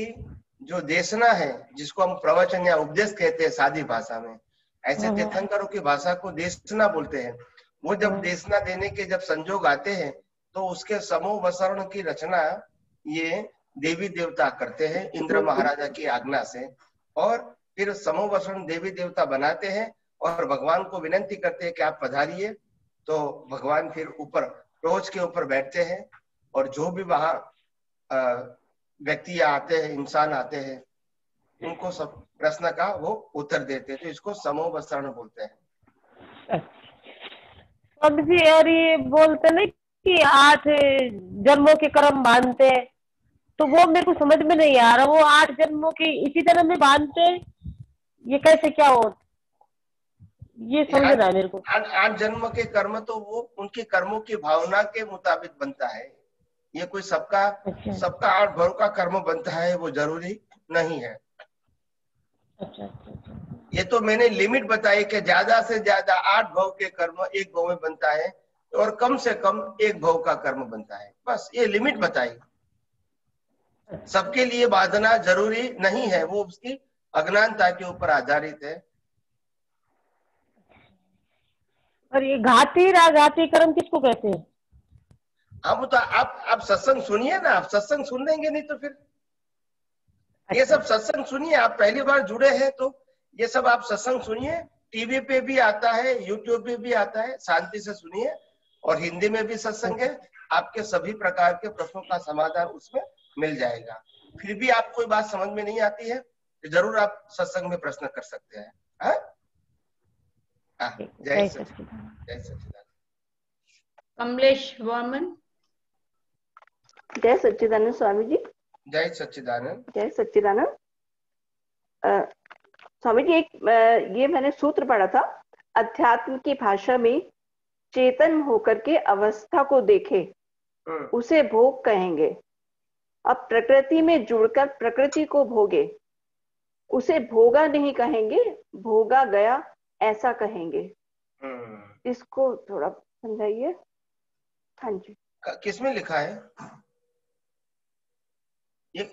जो देशना है जिसको हम प्रवचन या उपदेश कहते हैं सादी भाषा में, ऐसे तीर्थंकरों की भाषा को देशना बोलते हैं. वो जब देशना देने के जब संजोग आते हैं तो उसके समोवसरण की रचना ये देवी देवता करते हैं इंद्र महाराजा की आज्ञा से, और फिर समोवसरण देवी देवता बनाते हैं और भगवान को विनती करते हैं कि आप पधारिए, तो भगवान फिर ऊपर टोच के ऊपर बैठते हैं और जो भी वहां व्यक्ति आते हैं, इंसान आते हैं, उनको सब प्रश्न का वो उत्तर देते हैं, तो इसको समोवसरण बोलते हैं. सब जी यार ये बोलते नहीं कि आठ जन्मों के कर्म बांधते हैं, तो वो मेरे को समझ में नहीं आ रहा. वो आठ जन्मों के इसी तरह में बांधते हैं, ये कैसे क्या हो, ये समझ रहा है मेरे को. आठ जन्म के कर्म तो वो उनके कर्मों की भावना के मुताबिक बनता है. ये कोई सबका अच्छा। सबका आठ भर का कर्म बनता है वो जरूरी नहीं है. अच्छा, अच्छा। ये तो मैंने लिमिट बताई कि ज्यादा से ज्यादा आठ भव के कर्म एक भव में बनता है और कम से कम एक भव का कर्म बनता है, बस ये लिमिट बताई. अच्छा। सबके लिए बांधना जरूरी नहीं है, वो उसकी अज्ञानता के ऊपर आधारित है. और ये घाती राघाती कर्म किसको कहते हैं? आप तो आप आप सत्संग सुनिए ना, आप सत्संग सुन लेंगे नहीं तो फिर ये सब सत्संग सुनिए. आप पहली बार जुड़े हैं तो ये सब आप सत्संग सुनिए. टीवी पे भी आता है, यूट्यूब पे भी आता है, शांति से सुनिए. और हिंदी में भी सत्संग है, आपके सभी प्रकार के प्रश्नों का समाधान उसमें मिल जाएगा. फिर भी आप कोई बात समझ में नहीं आती है तो जरूर आप सत्संग में प्रश्न कर सकते हैं. हाँ, जय सच्चिदानंद. जय सच्चिदानंद. कमलेश वामन. जय सच्चिदानंद स्वामी जी. जय सच्चिदानंद. जय सच्चिदानंद स्वामी जी. एक ये मैंने सूत्र पढ़ा था, अध्यात्म की भाषा में चेतन होकर के अवस्था को देखे उसे भोग कहेंगे. अब प्रकृति में जुड़कर प्रकृति को भोगे उसे भोगा नहीं कहेंगे, भोगा गया ऐसा कहेंगे. इसको थोड़ा समझाइए. हाँ जी. किसमें लिखा है ये?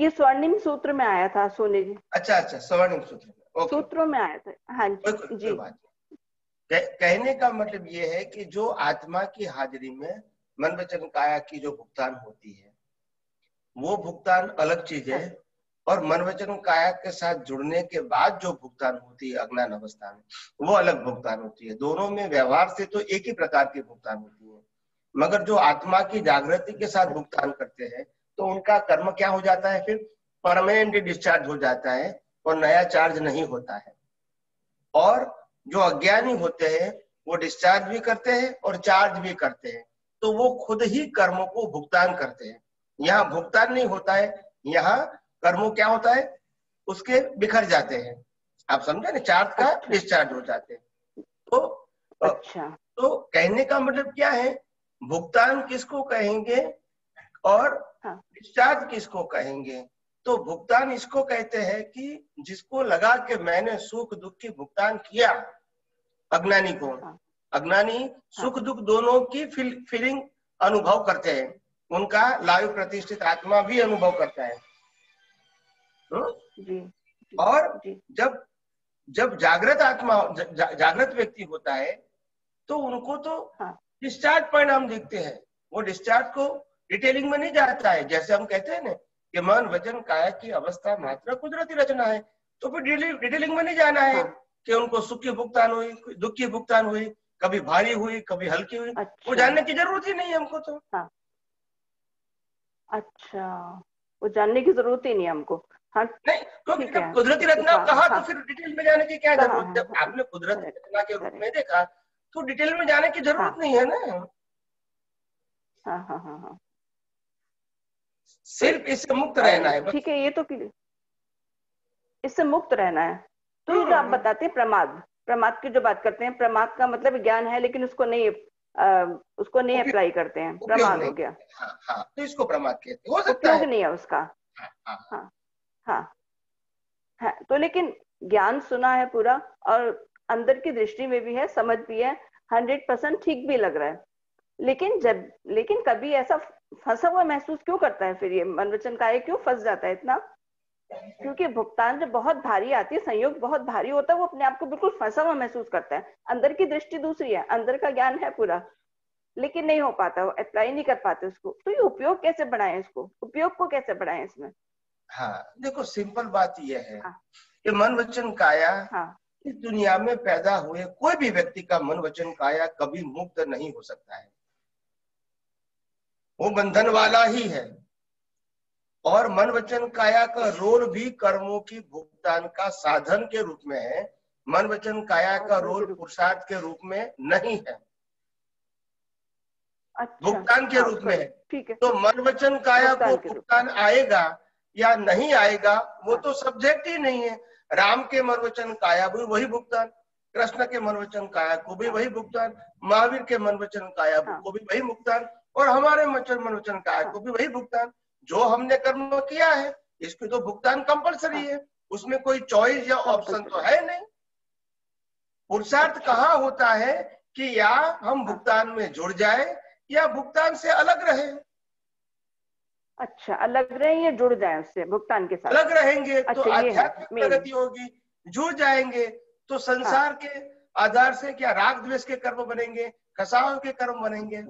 ये स्वर्णिम सूत्र में आया था सोने जी. अच्छा अच्छा, स्वर्णिम सूत्र में, सूत्रों में आया था. हाँ जी जी. कह, कहने का मतलब ये है कि जो आत्मा की हाजिरी में मन वचन काया की जो भुगतान होती है वो भुगतान अलग चीज है, और मन वचन काया के साथ जुड़ने के बाद जो भुगतान होती है अज्ञान अवस्था में वो अलग भुगतान होती है। दोनों में व्यवहार से तो एक ही प्रकार की भुगतान होती है, मगर जो आत्मा की जागृति के साथ भुगतान करते हैं तो उनका कर्म क्या हो जाता है, फिर परमानेंटली डिस्चार्ज हो जाता है और नया चार्ज नहीं होता है। और जो अज्ञानी होते हैं वो डिस्चार्ज भी करते हैं और चार्ज भी करते हैं, तो वो खुद ही कर्मों को भुगतान करते हैं। यहाँ भुगतान नहीं होता है, यहाँ कर्मों क्या होता है उसके बिखर जाते हैं, आप समझे ना, चार्ज का डिस्चार्ज हो जाते हैं। तो अच्छा, तो कहने का मतलब क्या है, भुगतान किसको कहेंगे और हाँ। डिस्चार्ज किसको कहेंगे। तो भुगतान इसको कहते हैं कि जिसको लगा कि मैंने सुख दुख की भुगतान किया, अज्ञानी को, अज्ञानी सुख दुख दोनों की फील, फीलिंग अनुभव करते हैं, उनका लाइव प्रतिष्ठित आत्मा भी अनुभव करता है जी, जी, और जी। जब जब जागृत आत्मा जा, जागृत व्यक्ति होता है तो उनको तो हाँ। डिस्चार्ज परिणाम दिखते हैं, वो डिस्चार्ज को डिटेलिंग में नहीं जाता है। जैसे हम कहते हैं ना कि मन वचन काया की अवस्था मात्र कुदरती रचना है, तो फिर डिटेलिंग में नहीं जाना है हाँ। कि उनको सुख की भुगतान हुई, दुख की भुगतान हुई, कभी भारी हुई, कभी हल्की हुई, अच्छा। वो जानने की जरूरत ही नहीं है हमको तो हाँ। अच्छा, वो जानने की जरूरत ही नहीं है हमको हाँ। नहीं, क्योंकि तो कुदरती रचना कहा तो फिर डिटेल में जाने की क्या जरूरत, जब आपने कुदरती रचना के रूप में देखा तो डिटेल में जाने की जरूरत नहीं है ना। हाँ हाँ हाँ हाँ, सिर्फ इससे मुक्त रहना है, ठीक है, ये तो इससे मुक्त रहना है। तो ये जो आप बताते हैं प्रमाद, प्रमाद की जो बात करते हैं, प्रमाद का मतलब ज्ञान है लेकिन उसको नहीं आ, उसको नहीं अप्लाई करते हैं, प्रमाद हो गया हाँ, हाँ, तो इसको प्रमाद कहते हैं, हो सकता है नहीं है उसका हाँ हाँ, हाँ, हाँ, हाँ। तो लेकिन ज्ञान सुना है पूरा और अंदर की दृष्टि में भी है, समझ भी है, हंड्रेड परसेंट ठीक भी लग रहा है, लेकिन जब लेकिन कभी ऐसा फंसा हुआ महसूस क्यों करता है फिर, ये मन वचन काया क्यों फंस जाता है इतना, क्योंकि भुगतान जब बहुत भारी आती है, संयोग बहुत भारी होता है, वो अपने आप को बिल्कुल फंसा हुआ महसूस करता है। अंदर की दृष्टि दूसरी है, अंदर का ज्ञान है पूरा, लेकिन नहीं हो पाता, वो अप्लाई नहीं कर पाते उसको। तो ये उपयोग कैसे बढ़ाएं, इसको उपयोग को कैसे बढ़ाएं इसमें। हाँ देखो, सिंपल बात यह है हाँ। कि मन वचन काया हाँ। इस दुनिया में पैदा हुए कोई भी व्यक्ति का मन वचन काया कभी मुक्त नहीं हो सकता है, वो बंधन वाला ही है। और मन वचन काया का रोल भी कर्मों की भुगतान का साधन के रूप में है, मन वचन काया का रोल पुरुषार्थ के रूप में नहीं है, अच्छा, भुगतान के रूप में है। ठीक है, तो मन वचन काया को भुगतान आएगा या नहीं आएगा वो तो सब्जेक्ट ही नहीं है। राम के मन वचन काया भी वही भुगतान, कृष्ण के मन वचन काया को भी वही भुगतान, महावीर के मन वचन काया को भी वही भुगतान, और हमारे मन वचन काया को भी वही भुगतान। जो हमने कर्म किया है इसकी तो भुगतान कंपलसरी है, उसमें कोई चॉइस या ऑप्शन तो है नहीं। पुरुषार्थ कहाँ होता है कि या हम भुगतान में जुड़ जाए या भुगतान से अलग रहे, अच्छा अलग रहें या जुड़ जाए उससे, भुगतान के साथ अलग रहेंगे तो अच्छा, आध्यात्मिक प्रगति होगी, जुड़ जाएंगे तो संसार हाँ। के आधार से क्या राग द्वेष के कर्म बनेंगे, कसाव के कर्म बनेंगे हाँ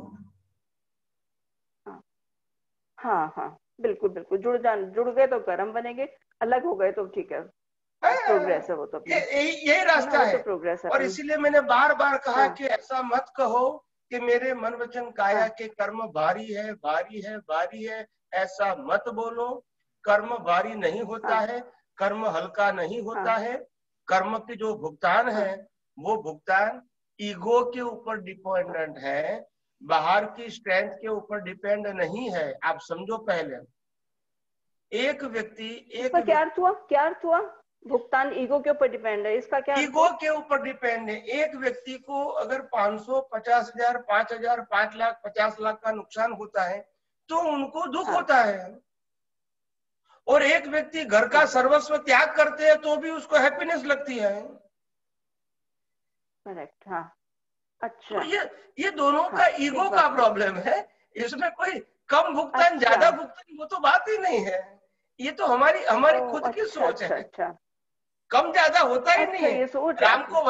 हाँ, हाँ। बिल्कुल बिल्कुल, जुड़ जान जुड़ गए तो कर्म बनेंगे, अलग हो गए तो ठीक है, प्रोग्रेस है वो तो, यही रास्ता है प्रोग्रेस। और इसीलिए मैंने बार बार कहा कि ऐसा मत कहो कि मेरे मन वचन काया के कर्म भारी है भारी है भारी है, ऐसा मत बोलो। कर्म भारी नहीं होता है, कर्म हल्का नहीं होता है, कर्म की जो भुगतान है वो भुगतान ईगो के ऊपर डिपेंडेंट है, बाहर की स्ट्रेंथ के ऊपर डिपेंड नहीं है। आप समझो, पहले एक व्यक्ति एक क्या अर्थ हुआ, क्या अर्थ हुआ भुगतान ईगो के ऊपर डिपेंड है, इसका क्या ईगो के ऊपर डिपेंड है। एक व्यक्ति को अगर पाँच सौ, पचास हजार, पाँच हजार, पाँच लाख, पचास लाख का नुकसान होता है तो उनको दुख हाँ। होता है। और एक व्यक्ति घर का सर्वस्व त्याग करते हैं तो भी उसको हैप्पीनेस लगती है। करेक्ट हाँ। अच्छा, तो ये ये दोनों हाँ, का ईगो का प्रॉब्लम है, इसमें कोई कम भुगतान ज्यादा अच्छा। भुगतान वो तो बात ही नहीं है, ये तो हमारी हमारी खुद अच्छा, की सोच है। अच्छा, कम ज्यादा होता ही अच्छा, नहीं है। राम को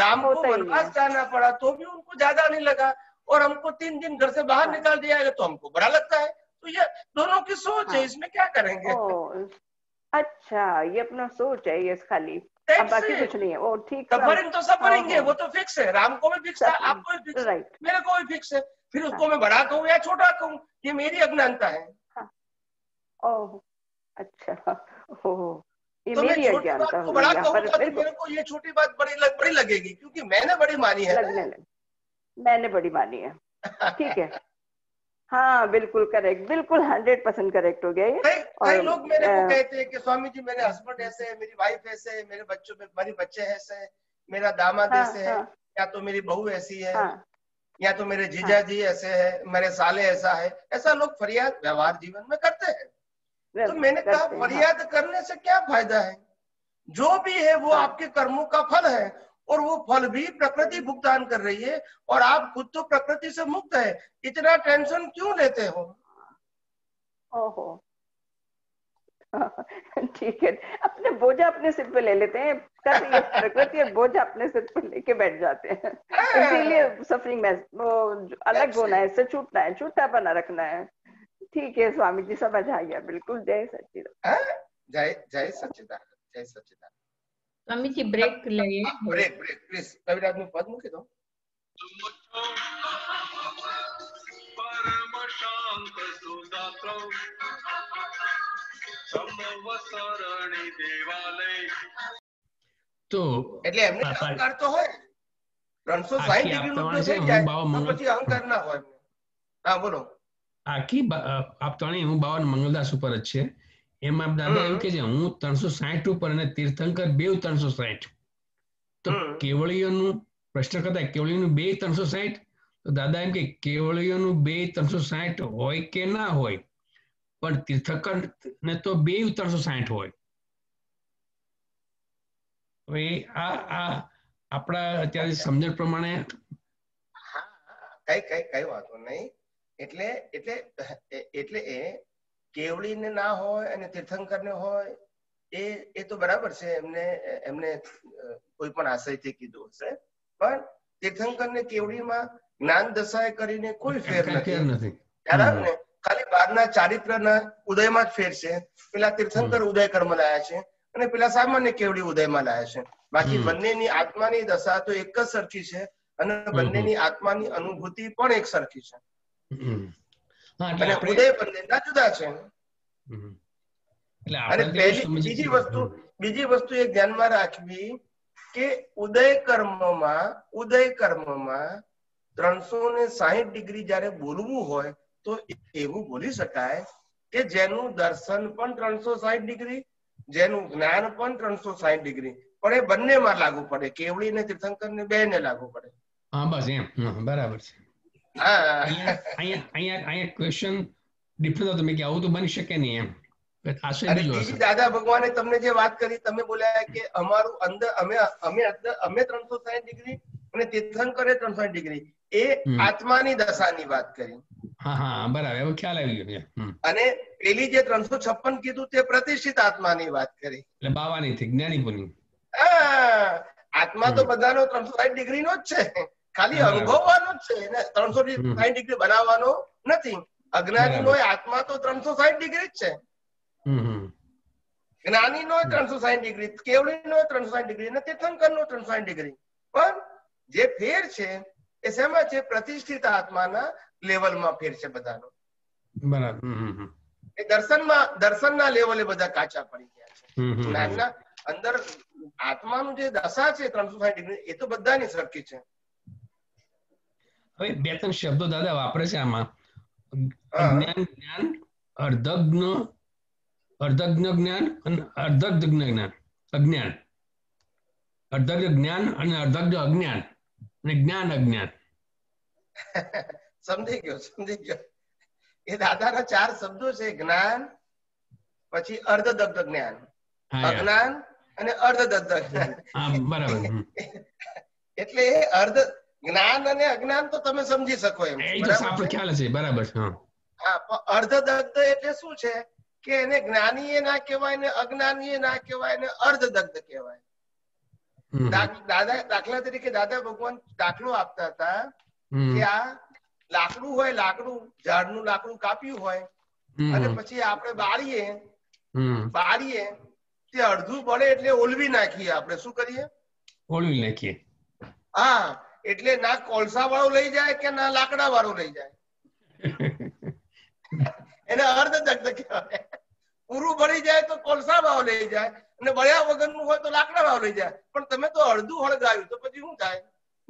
राम को वनवास जाना पड़ा तो भी उनको ज्यादा नहीं लगा, और हमको तीन दिन घर से बाहर निकाल दिया है तो हमको बड़ा लगता है। तो ये दोनों की सोच है, इसमें क्या करेंगे। ओ, अच्छा, ये अपना सोच है, ये खाली बाकी कुछ नहीं है। वो ठीक सफरिंग तो सफरेंगे, वो तो फिक्स है। राम को भी फिक्स है, आपको भी फिक्स है, मेरे को भी फिक्स है। फिर उसको मैं बड़ा कहूँ या छोटा कहूँ, ये मेरी अज्ञानता है। ओह अच्छा, ओह ये तो मेरी अज्ञानता हो गई। पर मेरे को ये छोटी बात बड़ी लग, बड़ी लगेगी क्योंकि मैंने बड़ी मानी है। लगने लग, मैंने बड़ी मानी है। ठीक है, हाँ बिल्कुल करेक्ट, बिल्कुल हंड्रेड परसेंट करेक्ट हो गया ये। कई कई लोग मेरे को कहते हैं कि स्वामी जी मेरे हस्बैंड ऐसे है, मेरी वाइफ ऐसे है, मेरे बच्चों में मेरे बच्चे ऐसे, मेरा दामाद ऐसे है, या तो मेरी बहू ऐसी है, या तो मेरे जीजा जी ऐसे है, मेरे साले ऐसा है। ऐसा लोग फरियाद व्यवहार जीवन में करते हैं। तो मैंने कहा फरियाद करने से क्या फायदा है। जो भी है वो आपके कर्मों का फल है, और वो फल भी प्रकृति भुगतान कर रही है, और आप खुद तो प्रकृति से मुक्त है। इतना टेंशन क्यों लेते हो। ओहो ठीक है, अपने बोझा अपने सिर पे ले लेते हैं। प्रकृति और बोझा अपने सिर पे लेके बैठ जाते हैं, इसीलिए सफरिंग में वो अलग होना है, इससे छूटना है, छूटा बना रखना है। ठीक है स्वामी जी, समझ आ गया, बिल्कुल। जय सच्चिदानंद, जय जय सच्चिदानंद, जय सच्चिदानंद। स्वामी जी ब्रेक लगे, ब्रेक ब्रेक प्लीज। कविराज में पद मुके दो। परम शांत सुदाता समव शरणी देवालय। तो એટલે એમને અહંકાર તો હોય ત્રણસો સાઠ ડિગ્રી નો થઈ જાય, તો પછી અહંકાર ના હોય। હા બોલો। आखी आप तने हूँ बावन मंगलदास ऊपर अच्छे एम आप दादा एम के जे हूँ तीन सौ साठ ऊपर ने तीर्थंकर बे तीन सौ साठ। तो केवलियों प्रश्न करता केवलियों बे तीन सौ साठ। तो दादा एम के केवलियों बे तीन सौ साठ होय के ना होय, पर तीर्थंकर ने तो बे तीन सौ साठ होय। तो ये आ आ आपड़ा अत्यारे समझण प्रमाणे कई कई कई वातो नहीं। એટલે એટલે એટલે એ કેવળીને ના હોય અને તીર્થંકરને હોય એ એ તો બરાબર છે, એમને એમને કોઈ પણ આશયથી કીધું હશે, પણ તીર્થંકરને કેવળીમાં જ્ઞાન દશાએ કરીને કોઈ ફેર નથી। બરાબર ને, ખાલી બહારના ચારિત્રના ઉદયમાં જ ફેર છે। પેલા તીર્થંકર ઉદય કર્મ લાયા છે અને પેલા સામાન્ય કેવળી ઉદયમાં લાયા છે, બાકી બંનેની આત્માની દશા તો એક જ સરખી છે, અને બંનેની આત્માની અનુભૂતિ પણ એક સરખી છે। ત્રણસો સાઠ ડિગ્રી જયારે બોલવું હોય તો એવું બોલી શકાય કે જેનું દર્શન પણ ત્રણસો સાઠ ડિગ્રી, જેનું જ્ઞાન પણ ત્રણસો સાઠ ડિગ્રી, પણ એ બંને માં લાગુ પડે, કેવળી ને તીર્થંકર ને બે ને લાગુ પડે। હા બસ એમ બરાબર છે। આત્માની દશાની વાત કરી। હા હા બરાબર, ખ્યાલ આવી ગયો। અને પેલી જે ત્રણસો છપ્પન કીધું તે પ્રતિષ્ઠિત આત્માની વાત કરી, એટલે બાવાની થઈ જ્ઞાની પુની। આત્મા તો બધાનો ત્રણસો સાઠ ડિગ્રી નો જ છે, ખાલી અનુભવવાનો જ છે, એને ત્રણસો સાઠ ડિગ્રી બનાવવાનો નથી। અજ્ઞાની નો આત્મા તો ત્રણસો સાઠ ડિગ્રી જ છે, જ્ઞાની નો ત્રણસો સાઠ ડિગ્રી, કેવળી નો ત્રણસો સાઠ ડિગ્રી અને તીર્થંકર નો ત્રણસો સાઠ ડિગ્રી। પણ જે ફેર છે એ શેમાં છે, પ્રતિષ્ઠિત આત્માના લેવલમાં ફેર છે બધાનો। બરાબર, એ દર્શનમાં દર્શનના લેવલે બધા કાચા પડી ગયા છે, જ્ઞાનના અંદર આત્માનું જે દશા છે ત્રણસો સાઠ ડિગ્રી એ તો બધાની સરખી છે। બે ત્રણ શબ્દો દાદા વાપરે છે આમાં, અજ્ઞાન જ્ઞાન, અર્ધજ્ઞ અર્ધજ્ઞ જ્ઞાન અને અર્ધજ્ઞ જ્ઞાન, અજ્ઞાન અર્ધજ્ઞ જ્ઞાન અને અર્ધજ્ઞ અજ્ઞાન અને જ્ઞાન અજ્ઞાન। સમજી ગયો, સમજી ગયો। એ દાદાના ચાર શબ્દો છે, જ્ઞાન પછી અર્ધજ્ઞ જ્ઞાન, અજ્ઞાન અને અર્ધજ્ઞ જ્ઞાન। બરાબર, એટલે અર્ધ જ્ઞાન અને અજ્ઞાન તો તમે સમજી શકો એમ છે। બરાબર, અર્ધદગ્ધ એટલે શું છે કે એને જ્ઞાની ના કહેવાય ને અજ્ઞાની ના કહેવાય ને અર્ધદગ્ધ કહેવાય। દાદા દાખલા તરીકે દાદા ભગવાન દાખલો આપતા હતા કે આ લાકડું હોય લાકડું ઝાડનું લાકડું કાપ્યું હોય અને પછી આપણે બાળીએ બાળીએ તે અડધું બળે એટલે ઓલવી નાખીએ આપણે શું કરીએ ઓલવી નાખીએ હા એટલે ના કોલસા વાળો લઈ જાય કે ના લાકડા વાળો લઈ જાય એને અર્ધ દગ્ધ કહેવાય પૂરું ભળી જાય તો કોલસા વાળો લઈ જાય અને બળ્યા વગરનું હોય તો લાકડા વાળો લઈ જાય પણ તમે તો અડધું હળગાવ્યું તો પછી શું થાય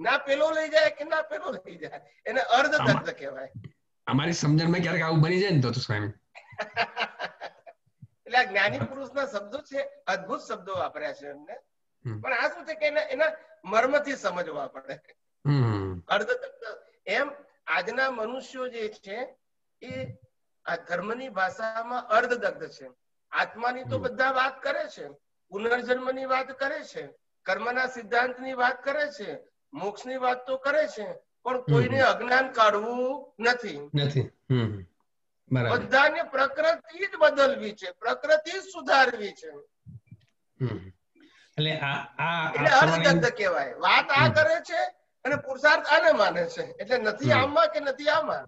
ना पेलो ले जाए कि ना पेलो ले जाए એને અર્ધ દગ્ધ કહેવાય અમારી સમજણમાં ક્યારેક આવું બની જાય ને તો તો સ્વામી એટલે આ જ્ઞાની પુરુષના શબ્દો છે અદ્ભુત શબ્દો વાપર્યા છે એમને પણ આ શું છે કે એના મર્મથી સમજવા પડે અર્ધ દગ્ધ એમ આજના મનુષ્યો જે છે એ આ ધર્મની ભાષામાં અર્ધ દગ્ધ છે આત્માની તો બધા વાત કરે છે પુનર્જન્મની વાત કરે છે કર્મના સિદ્ધાંતની વાત કરે છે मोक्ष नी बात तो करे छे पण कोईने अज्ञान काढवू नथी नथी हम्म बराबर बधाने प्रकृति ज बदलवी छे प्रकृति सुधारवी छे हम्म એટલે આ આ એટલે અર્ધદગ્ધ કહેવાય વાત આ કરે છે અને પુરુષાર્થ આને માને છે એટલે નથી આમાં કે નથી આમાં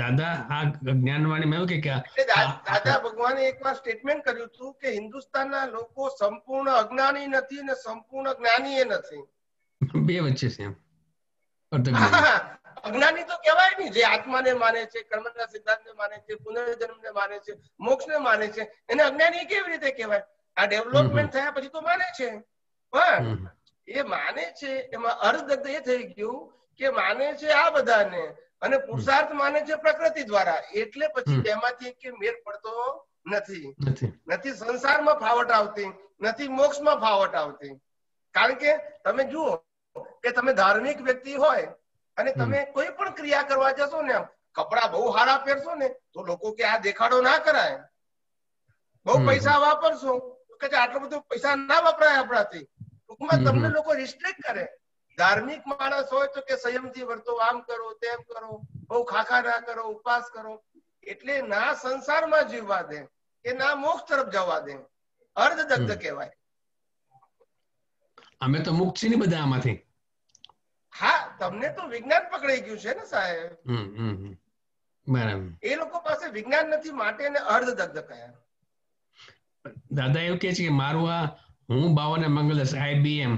દાદા આ જ્ઞાનવાણી મેં કે કે દાદા ભગવાને એકવાર સ્ટેટમેન્ટ કર્યું હતું કે હિન્દુસ્તાનના લોકો સંપૂર્ણ અજ્ઞાની નથી અને સંપૂર્ણ જ્ઞાની એ નથી બે વચ્ચે છે એમ અજ્ઞાની તો કહેવાય નહીં જે આત્માને માને છે કર્મના સિદ્ધાંતને માને છે પુનર્જન્મને માને છે મોક્ષને માને છે એને અજ્ઞાની કેવી રીતે કહેવાય આ ડેવલપમેન્ટ થયા પછી તો માને છે પણ એ માને છે એમાં અર્ધદગ્ધ એ થઈ ગયું કે માને છે આ બધાને અને પુરુષાર્થ માને છે પ્રકૃતિ દ્વારા એટલે પછી તેમાંથી કે મેળ પડતો નથી નથી સંસારમાં ફાવટ આવતી નથી મોક્ષમાં ફાવટ આવતી કારણ કે તમે જુઓ કે તમે ધાર્મિક વ્યક્તિ હોય અને તમે કોઈ પણ ક્રિયા કરવા જશો ને કપડા બહુ સારા પહેરશો ને તો લોકો કે આ દેખાડો ના કરાય બહુ પૈસા વાપરશો કે આટલો બધો પૈસા ના વપરાય આપણાથી ટૂંકમાં તમને લોકો રિસ્ટ્રિક્ટ કરે धार्मिक मानस हो तो के संयमथी वर्तो आम करो तेम करो बहु खाखा ना करो उपवास करो એટલે ના સંસારમાં જીવવા દે કે ના મોક્ષ તરફ જવા દે અર્ધદગ્ધ કહેવાય અમે તો મુક્તિ ની બધામાંથી હા તમને તો વિજ્ઞાન પકડાઈ ગયું છે ને સાહેબ હમ હમ બરાબર એ લોકો પાસે વિજ્ઞાન નથી માટે ને અર્ધદગ્ધ કહે દાદા એવું કહે છે કે મારું આ હું બાવાને મંગલસ આઈબીએમ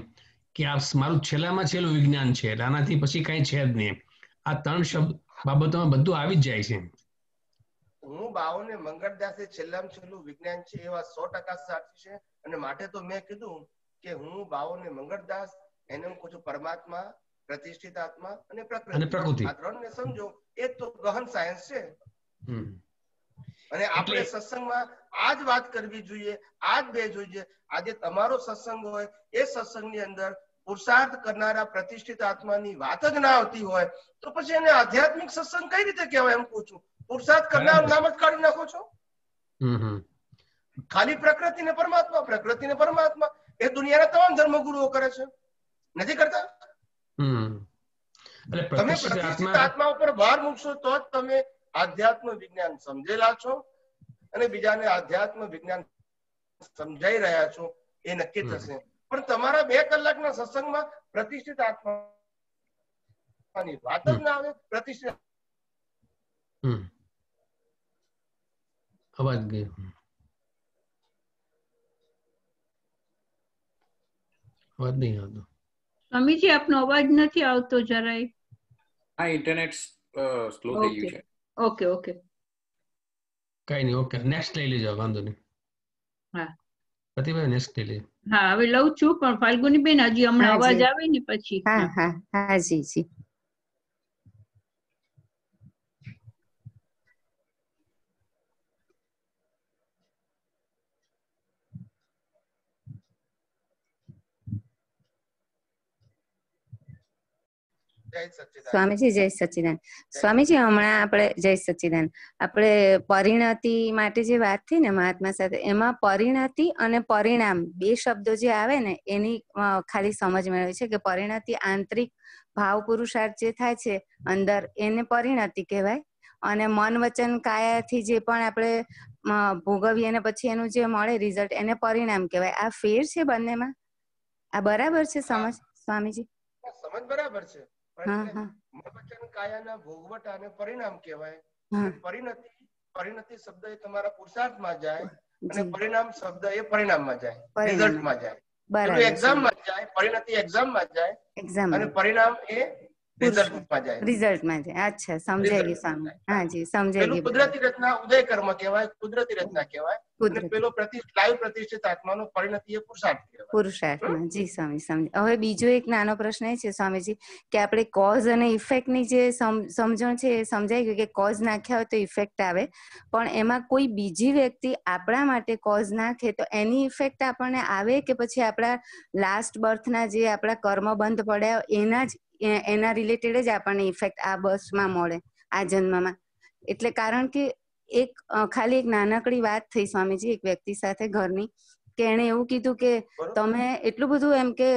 કે આ મારું છેલ્લામાં છેલ્લું વિજ્ઞાન છે આનાથી પછી કાંઈ છે જ નહીં આ ત્રણ શબ્દ બાબતોમાં બધું આવી જ જાય છે હું બાઓને મંગળદાસે છેલ્લામાં છેલ્લું વિજ્ઞાન છે એવા સો ટકા સાચું છે અને માટે તો મેં કીધું કે હું બાઓને મંગળદાસ એને હું કહું છું પરમાત્મા પ્રતિષ્ઠિત આત્મા અને પ્રકૃતિ આ ત્રણને સમજો એ તો ગહન સાયન્સ છે અને આપણે સત્સંગમાં આજ વાત કરવી જોઈએ આજ બે જોઈએ આજે તમારો સત્સંગ હોય એ સત્સંગની અંદર પુરુષાર્થ કરનારા પ્રતિષ્ઠિત આત્માની વાત જ ના આવતી હોય તો પછી એને આધ્યાત્મિક સત્સંગ કઈ રીતે કહેવાય એમ પૂછું પુરુષાર્થ કરનાર નામ જ કાઢી નાખો છો ખાલી પ્રકૃતિને પરમાત્મા પ્રકૃતિને પરમાત્મા એ દુનિયાના તમામ ધર્મગુરુઓ કરે છે નથી કરતા એટલે પ્રતિષ્ઠિત આત્મા ઉપર ભાર મૂકશો તો જ તમે આધ્યાત્મ વિજ્ઞાન સમજેલા છો અને બીજાને આધ્યાત્મ વિજ્ઞાન સમજાઈ રહ્યા છો એ નક્કી થશે પણ તમારા બે કલાકના સત્સંગમાં પ્રતિષ્ઠિત આત્માની વાત જ ના આવે પ્રતિષ્ઠિત અવાજ ગયો અવાજ નહીં આવતો સ્વામીજી આપનો અવાજ નથી આવતો જરાય આ ઇન્ટરનેટ સ્લો થઈ ગયું છે ઓકે ઓકે કઈ નહી ઓકે નેક્સ્ટ લઈ લેજો વાંધો નહીં હા પ્રતિભાઈ નેક્સ્ટ લઈ લે હા હવે લઉં છું પણ ફાલ્ગુની બેન હજી હમણાં અવાજ આવે ને પછી હા હા હા જી જી स्वामीजी जय सच्चिदानंद स्वामीजी हमारा आपने जय सच्चिदानंद आपने परिणति माटे जे बात थी ने महात्मा साथे एमा परिणति अने परिणाम बे शब्दों जे आवे ने एनी खाली समझ मेळवे छे के परिणति आंतरिक भाव पुरुषार्थ जे थाय छे अंदर एने परिणति कहेवाय अने मन वचन काया थी जे पण आपणे भोगवीए ने पछी एनुं जे मळे रिजल्ट एने परिणाम कहेवाय आ फेर छे बन्नेमां आ बराबर छे समझ स्वामीजी समझ बराबर छे મન કાયાના ભોગવટ અને પરિણામ કહેવાય. પરિણતિ પરિણતિ શબ્દ એ તમારા પુરુષાર્થમાં જાય અને પરિણામ શબ્દ એ પરિણામમાં જાય, રિઝલ્ટમાં જાય. બરાબર, એક્ઝામમાં જાય, પરિણતિ એક્ઝામમાં જાય, એક્ઝામ અને પરિણામ એ રિઝલ્ટમાં જાય. રિઝલ્ટમાં જાય. અચ્છા, સમજાઈ ગયું સામે. હા જી, સમજાઈ ગયું. કુદરતી રચના ઉદય કર્મ કહેવાય, કુદરતી રચના કહેવાય. પેલો લાઈવ પ્રતિષ્ઠિત આત્માનો પરિણતિ એ પુરુષાર્થ, પુરુષાર્થમાં. જી સ્વામી, સમજ. હવે બીજો એક નાનો પ્રશ્ન એ છે સ્વામીજી કે આપણે કોઝ અને ઇફેક્ટની જે સમજણ છે એ સમજાઈ ગયું કે કોઝ નાખ્યા હોય તો ઇફેક્ટ આવે, પણ એમાં કોઈ બીજી વ્યક્તિ આપણા માટે કોઝ નાખે તો એની ઇફેક્ટ આપણને આવે કે પછી આપણા લાસ્ટ બર્થના જે આપણા કર્મ બંધ પડ્યા એના જ એના રિલેટેડ જ આપણને ઇફેક્ટ આ બર્થમાં મળે, આ જન્મમાં? એટલે કારણ કે એક ખાલી એક નાનકડી વાત થઈ સ્વામીજી એક વ્યક્તિ સાથે ઘરની, કે એને એવું કીધું કે તમે એટલું બધું એમ કે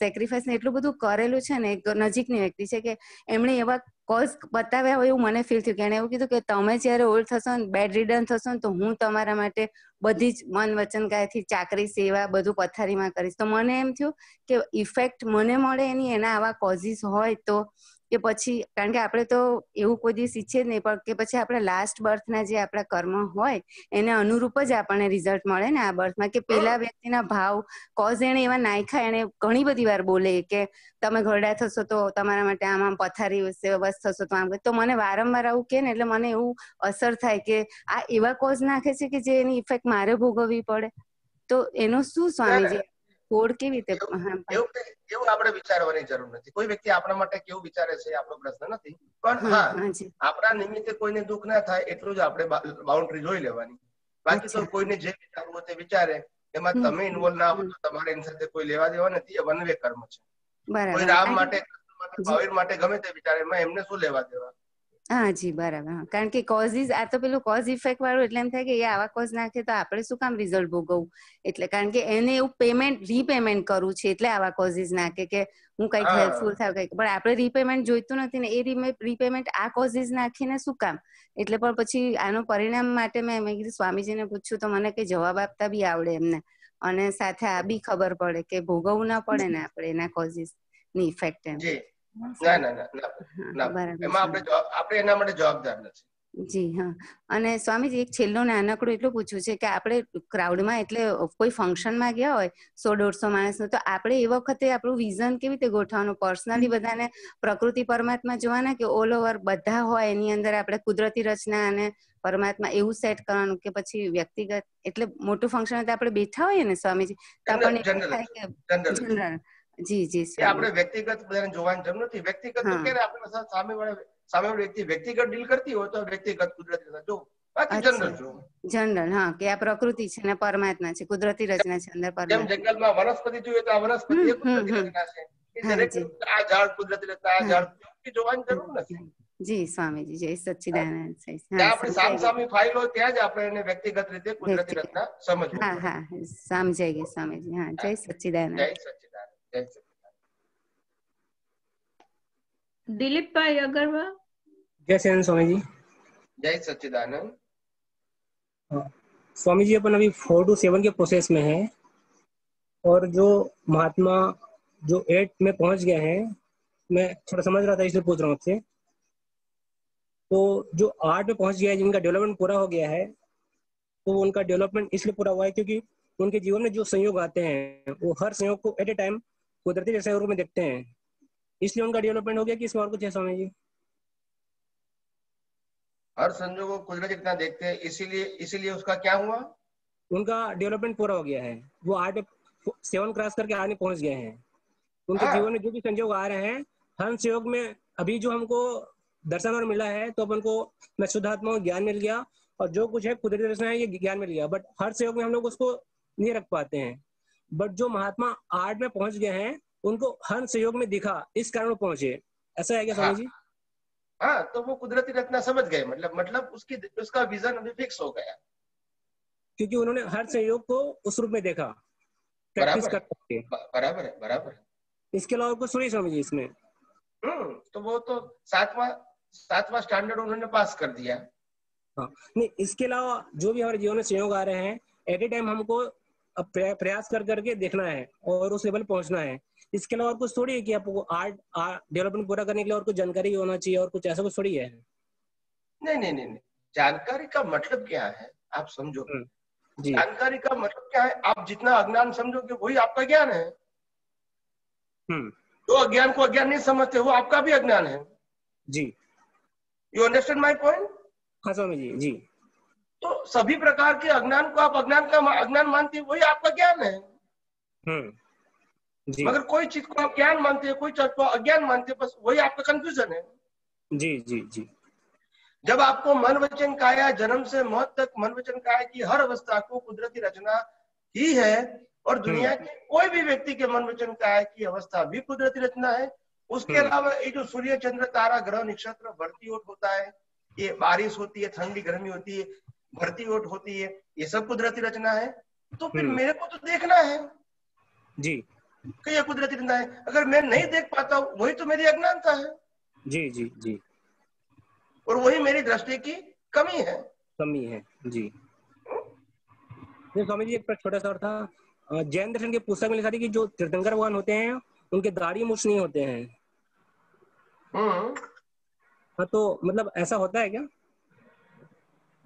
સેક્રિફાઈસ ને એટલું બધું કરેલું છે ને, નજીકની વ્યક્તિ છે, કે એમણે એવા કોઝ બતાવ્યા હોય એવું મને ફીલ થયું કે એને એવું કીધું કે તમે જયારે ઓલ્ડ થશો ને, બેડ રિડન થશો ને, તો હું તમારા માટે બધી જ મન વચન કાયથી ચાકરી સેવા બધું પથારીમાં કરીશ. તો મને એમ થયું કે ઇફેક્ટ મને મળે એની એના આવા કોઝિસ હોય તો, કે પછી કારણ કે આપણે તો એવું કોઈ દિવસ ઈચ્છે જ નહીં, પણ કે પછી આપણે લાસ્ટ બર્થના જે આપણા કર્મ હોય એને અનુરૂપ જ આપણને રિઝલ્ટ મળે ને આ બર્થમાં. કે પેલા વ્યક્તિના ભાવ કોઝ એને એવા નાખ્યા, એને ઘણી બધી વાર બોલે કે તમે ઘરડા થશો તો તમારા માટે આમ આમ પથારી બસ થશો તો આમ, તો મને વારંવાર આવું કે ને એટલે મને એવું અસર થાય કે આ એવા કોઝ નાખે છે કે જે એની ઇફેક્ટ મારે ભોગવવી પડે. તો એનો શું સ્વામીજી કોડ કેવી રીતે? એવું આપણે વિચારવાની જરૂર નથી. કોઈ વ્યક્તિ આપણા માટે કેવું વિચારે છે આપણો પ્રશ્ન નથી, પણ હા આપણા નિમિત્તે કોઈને દુઃખ ના થાય એટલું જ આપણે બાઉન્ડ્રી જોઈ લેવાની. બાકી તો કોઈને જે વિચારવું હોય તે વિચારે, એમાં તમે ઇન્વોલ્વ ના હો તો તમારે એની સાથે કોઈ લેવા દેવા નથી. એ વન વે કર્મ છે. કોઈ રામ માટે, ભાવિર માટે ગમે તે વિચારે, એમાં એમને શું લેવા દેવા? હા જી, બરાબર. કારણ કે કોઝિસ આ તો પેલું કોઝ ઇફેક્ટ વાળું, એટલે એમ થાય કે એ આવા કોઝ નાખે તો આપણે શું કામ રિઝલ્ટ ભોગવવું? એટલે કારણ કે એને એવું પેમેન્ટ રીપેમેન્ટ કરવું છે એટલે આવા કોઝિસ નાખે કે હું કઈક હેલ્પફુલ થાય કઈક, પણ આપણે રીપેમેન્ટ જોઈતું નથી ને, એ રીપેમેન્ટ આ કોઝિસ નાખીને શું કામ? એટલે પણ પછી આનું પરિણામ માટે મેં મેં કીધું સ્વામીજીને પૂછ્યું તો મને કઈ જવાબ આપતા બી આવડે એમને, અને સાથે આ બી ખબર પડે કે ભોગવવું ના પડે ને આપણે એના કોઝિસ ની ઇફેક્ટ. એમ ના ના ના બરાબર, એમાં આપણે આપણે એના માટે જવાબદાર નથી. જી હા. અને સ્વામીજી એક છેલ્લું નાનકડું એટલું પૂછવું છે કે આપણે ક્રાઉડમાં એટલે કોઈ ફંક્શનમાં ગયા હોય સો દોઢસો માણસનું, તો આપણે એ વખતે આપણું વિઝન કેવી રીતે ગોઠવવાનું? પર્સનલી બધાને પ્રકૃતિ પરમાત્મા જોવાના કે ઓલ ઓવર બધા હોય એની અંદર આપણે કુદરતી રચના અને પરમાત્મા એવું સેટ કરવાનું, કે પછી વ્યક્તિગત? એટલે મોટું ફંક્શન હોય તો આપણે બેઠા હોઈએ ને સ્વામીજી, તો આપણને જનરલ. જી જી, આપણે વ્યક્તિગત બધાને જોવાની જરૂર નથી. વ્યક્તિગત સામે વ્યક્તિ વ્યક્તિગત ડીલ કરતી હોય તો વ્યક્તિગત કુદરતી જો, બાકી જનરલ જો. જનરલ હા, કે આ પ્રકૃતિ છે ને પરમાત્મા છે, કુદરતી રચના છે અંદર પરમાત્મા. જેમ જંગલમાં વનસ્પતિ જોઈએ તો આ વનસ્પતિ એ કુદરતી રચના છે, એ દરેક આ ઝાડ કુદરતી રચના, આ ઝાડ કુદરતી જોવાની જરૂર નથી. જી સ્વામીજી, જય સચ્ચિદાનંદ. આપણે સામસામી ફાઇલ હોય ત્યાં જ આપણે એને વ્યક્તિગત રીતે કુદરતી રચના સમજવું. હા હા, સમજાઈ ગઈ સ્વામીજી. હા, જય સચ્ચિદાનંદ. જય સચ્ચિદાનંદ. दिलीप भाई अग्रवाल, जय सच्चिदानंद स्वामी जी. जय सच्चिदानंद स्वामी जी. अपन अभी फोर टू सेवन के प्रोसेस में है, और जो महात्मा जो एट में पहुंच गए हैं, मैं थोड़ा समझ रहा था इसलिए पूछ रहा हूँ आपसे. तो जो आठ में पहुंच गया है, जिनका डेवलपमेंट पूरा हो गया है, तो उनका डेवलपमेंट इसलिए पूरा हुआ है क्योंकि उनके जीवन में जो संयोग आते हैं वो हर संयोग को एट ए टाइम कुदरती जैसे रूप में देखते हैं, इसलिए उनका डेवलपमेंट हो गया. कि इसमें और कुछ है स्वामी जी? हर संजोग को कुदरती कितना देखते हैं, इसीलिए इसीलिए उसका क्या हुआ? उनका डेवलपमेंट पूरा हो गया है. वो आठ सेवन क्रॉस करके आने पहुंच गए हैं. उनके आ, जीवन में जो भी संजोग आ रहे हैं, हर संयोग में अभी जो हमको दर्शन और मिला है, तो अपन को मैं शुद्ध आत्मा हूँ ज्ञान मिल गया, और जो कुछ है कुदरती रचना है ये ज्ञान मिल गया. बट हर संयोग में हम लोग उसको नहीं रख पाते हैं. बट जो महात्मा आर्ट में पहुंच गए हैं, उनको हर सहयोग में दिखा, इस कारण वो पहुंचे. ऐसा है क्या स्वामी जी? हाँ, तो वो कुदरती रचना समझ गए. मतलब मतलब उसकी उसका विजन अभी फिक्स हो गया, क्योंकि उन्होंने हर सहयोग को उस रूप में देखा. प्रैक्टिस कर सकते हैं. बराबर है, बराबर है. इसके अलावा कुछ सुनिए स्वामी जी इसमें. हम्म, तो वो तो सातवां सातवां स्टैंडर्ड उन्होंने पास कर दिया. हाँ, नहीं, इसके अलावा जो भी हमारे जीवन में सहयोग आ रहे हैं, एट ए टाइम हमको अब प्रयास कर करके देखना है और उस लेवल पहुंचना है. इसके अलावा और कुछ थोड़ी है कि आपको आर्ट डेवलपमेंट पूरा करने के लिए और कुछ जानकारी होना चाहिए और कुछ ऐसा कुछ थोड़ी है। नहीं नहीं नहीं, नहीं। जानकारी का मतलब क्या है आप समझो, जानकारी का मतलब क्या है, आप जितना अज्ञान समझोगे वही आपका ज्ञान है। हम्म, जो अज्ञान को अज्ञान नहीं समझते वो आपका भी अज्ञान है। जी, यू अंडरस्टैंड माई पॉइंट? हाँ समझिए जी। तो सभी प्रकार के अज्ञान को आप अज्ञान का अज्ञान मानते हैं, वही आपका ज्ञान है। हम्म जी। मगर कोई चीज को आप ज्ञान मानते हैं, कोई चीज को अज्ञान मानते हैं, बस वही आपका कंफ्यूजन है। जी जी जी। जब आपको मन वचन काया, जन्म से मौत तक मन वचन काया की हर अवस्था को कुदरती रचना ही है और दुनिया के कोई भी व्यक्ति के मन वचन काया की अवस्था भी कुदरती रचना है। उसके अलावा ये जो सूर्य चंद्र तारा ग्रह नक्षत्र भर्ती ओट होता है, ये बारिश होती है, ठंडी गर्मी होती है, भर्ती ओट होती है, ये सब कुदरती रचना है। तो फिर मेरे को तो देखना है जी कि ये कुदरती रचना है। अगर मैं नहीं देख पाता हूँ वही तो मेरी अज्ञानता है। जी जी जी। और वही मेरी दृष्टि की कमी है। कमी है जी। स्वामी जी एक पर छोटा सा और था, जैन दर्शन की पुस्तक में लिखा था कि जो तीर्थंकर भगवान होते हैं उनके दाढ़ी मूछ नहीं होते हैं। हाँ, तो मतलब ऐसा होता है क्या?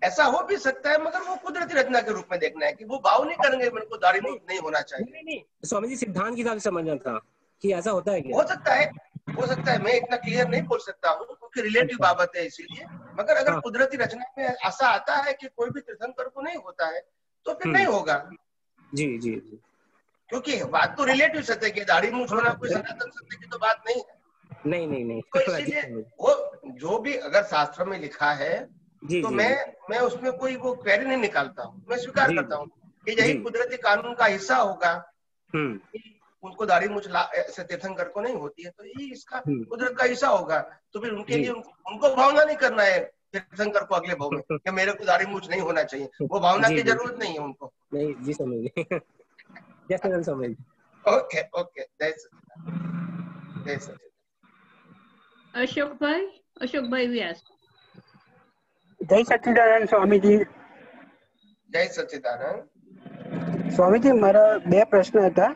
ऐसा हो भी सकता है, मगर वो कुदरती रचना के रूप में देखना है कि वो भाव नहीं करेंगे मेरे को दाढ़ी मूछ नहीं होना चाहिए। नहीं नहीं, स्वामी जी सिद्धांत के हिसाब से समझना था कि ऐसा होता है क्या? हो सकता है, हो सकता है, मैं इतना क्लियर नहीं बोल सकता हूँ क्योंकि रिलेटिव बाबत है इसीलिए। मगर अगर कुदरती रचना में ऐसा आता है कि कोई भी तीर्थंकर को नहीं होता है तो फिर नहीं होगा। जी जी जी। क्योंकि बात तो रिलेटिव सत्य की, दाढ़ी मूछ होना कोई सनातन सत्य की तो बात नहीं है। नहीं नहीं नहीं, तो इसीलिए वो जो भी अगर शास्त्र में लिखा है तो मैं मैं उसमें कोई वो क्वेरी नहीं निकालता हूँ, मैं स्वीकार करता हूँ कि यही कुदरती कानून का हिस्सा होगा। उनको दाढ़ी मूछ ऐसे तीर्थंकर को नहीं होती है तो ये इसका कुदरत का हिस्सा होगा। तो फिर उनके लिए उनको, उनको भावना नहीं करना है तीर्थंकर को अगले भाव में कि मेरे को दाढ़ी मूछ नहीं होना चाहिए, वो भावना की जरूरत नहीं है उनको। नहीं जी, समझिए जैसे समझिए। ओके ओके, जय सच्चिदानंद, जय सच्चिदानंद। अशोक भाई, अशोक भाई व्यास। जय सच्चिदानंद स्वामी जी। जय सच्चिदानंद स्वामी जी। मारा બે પ્રશ્ન હતા।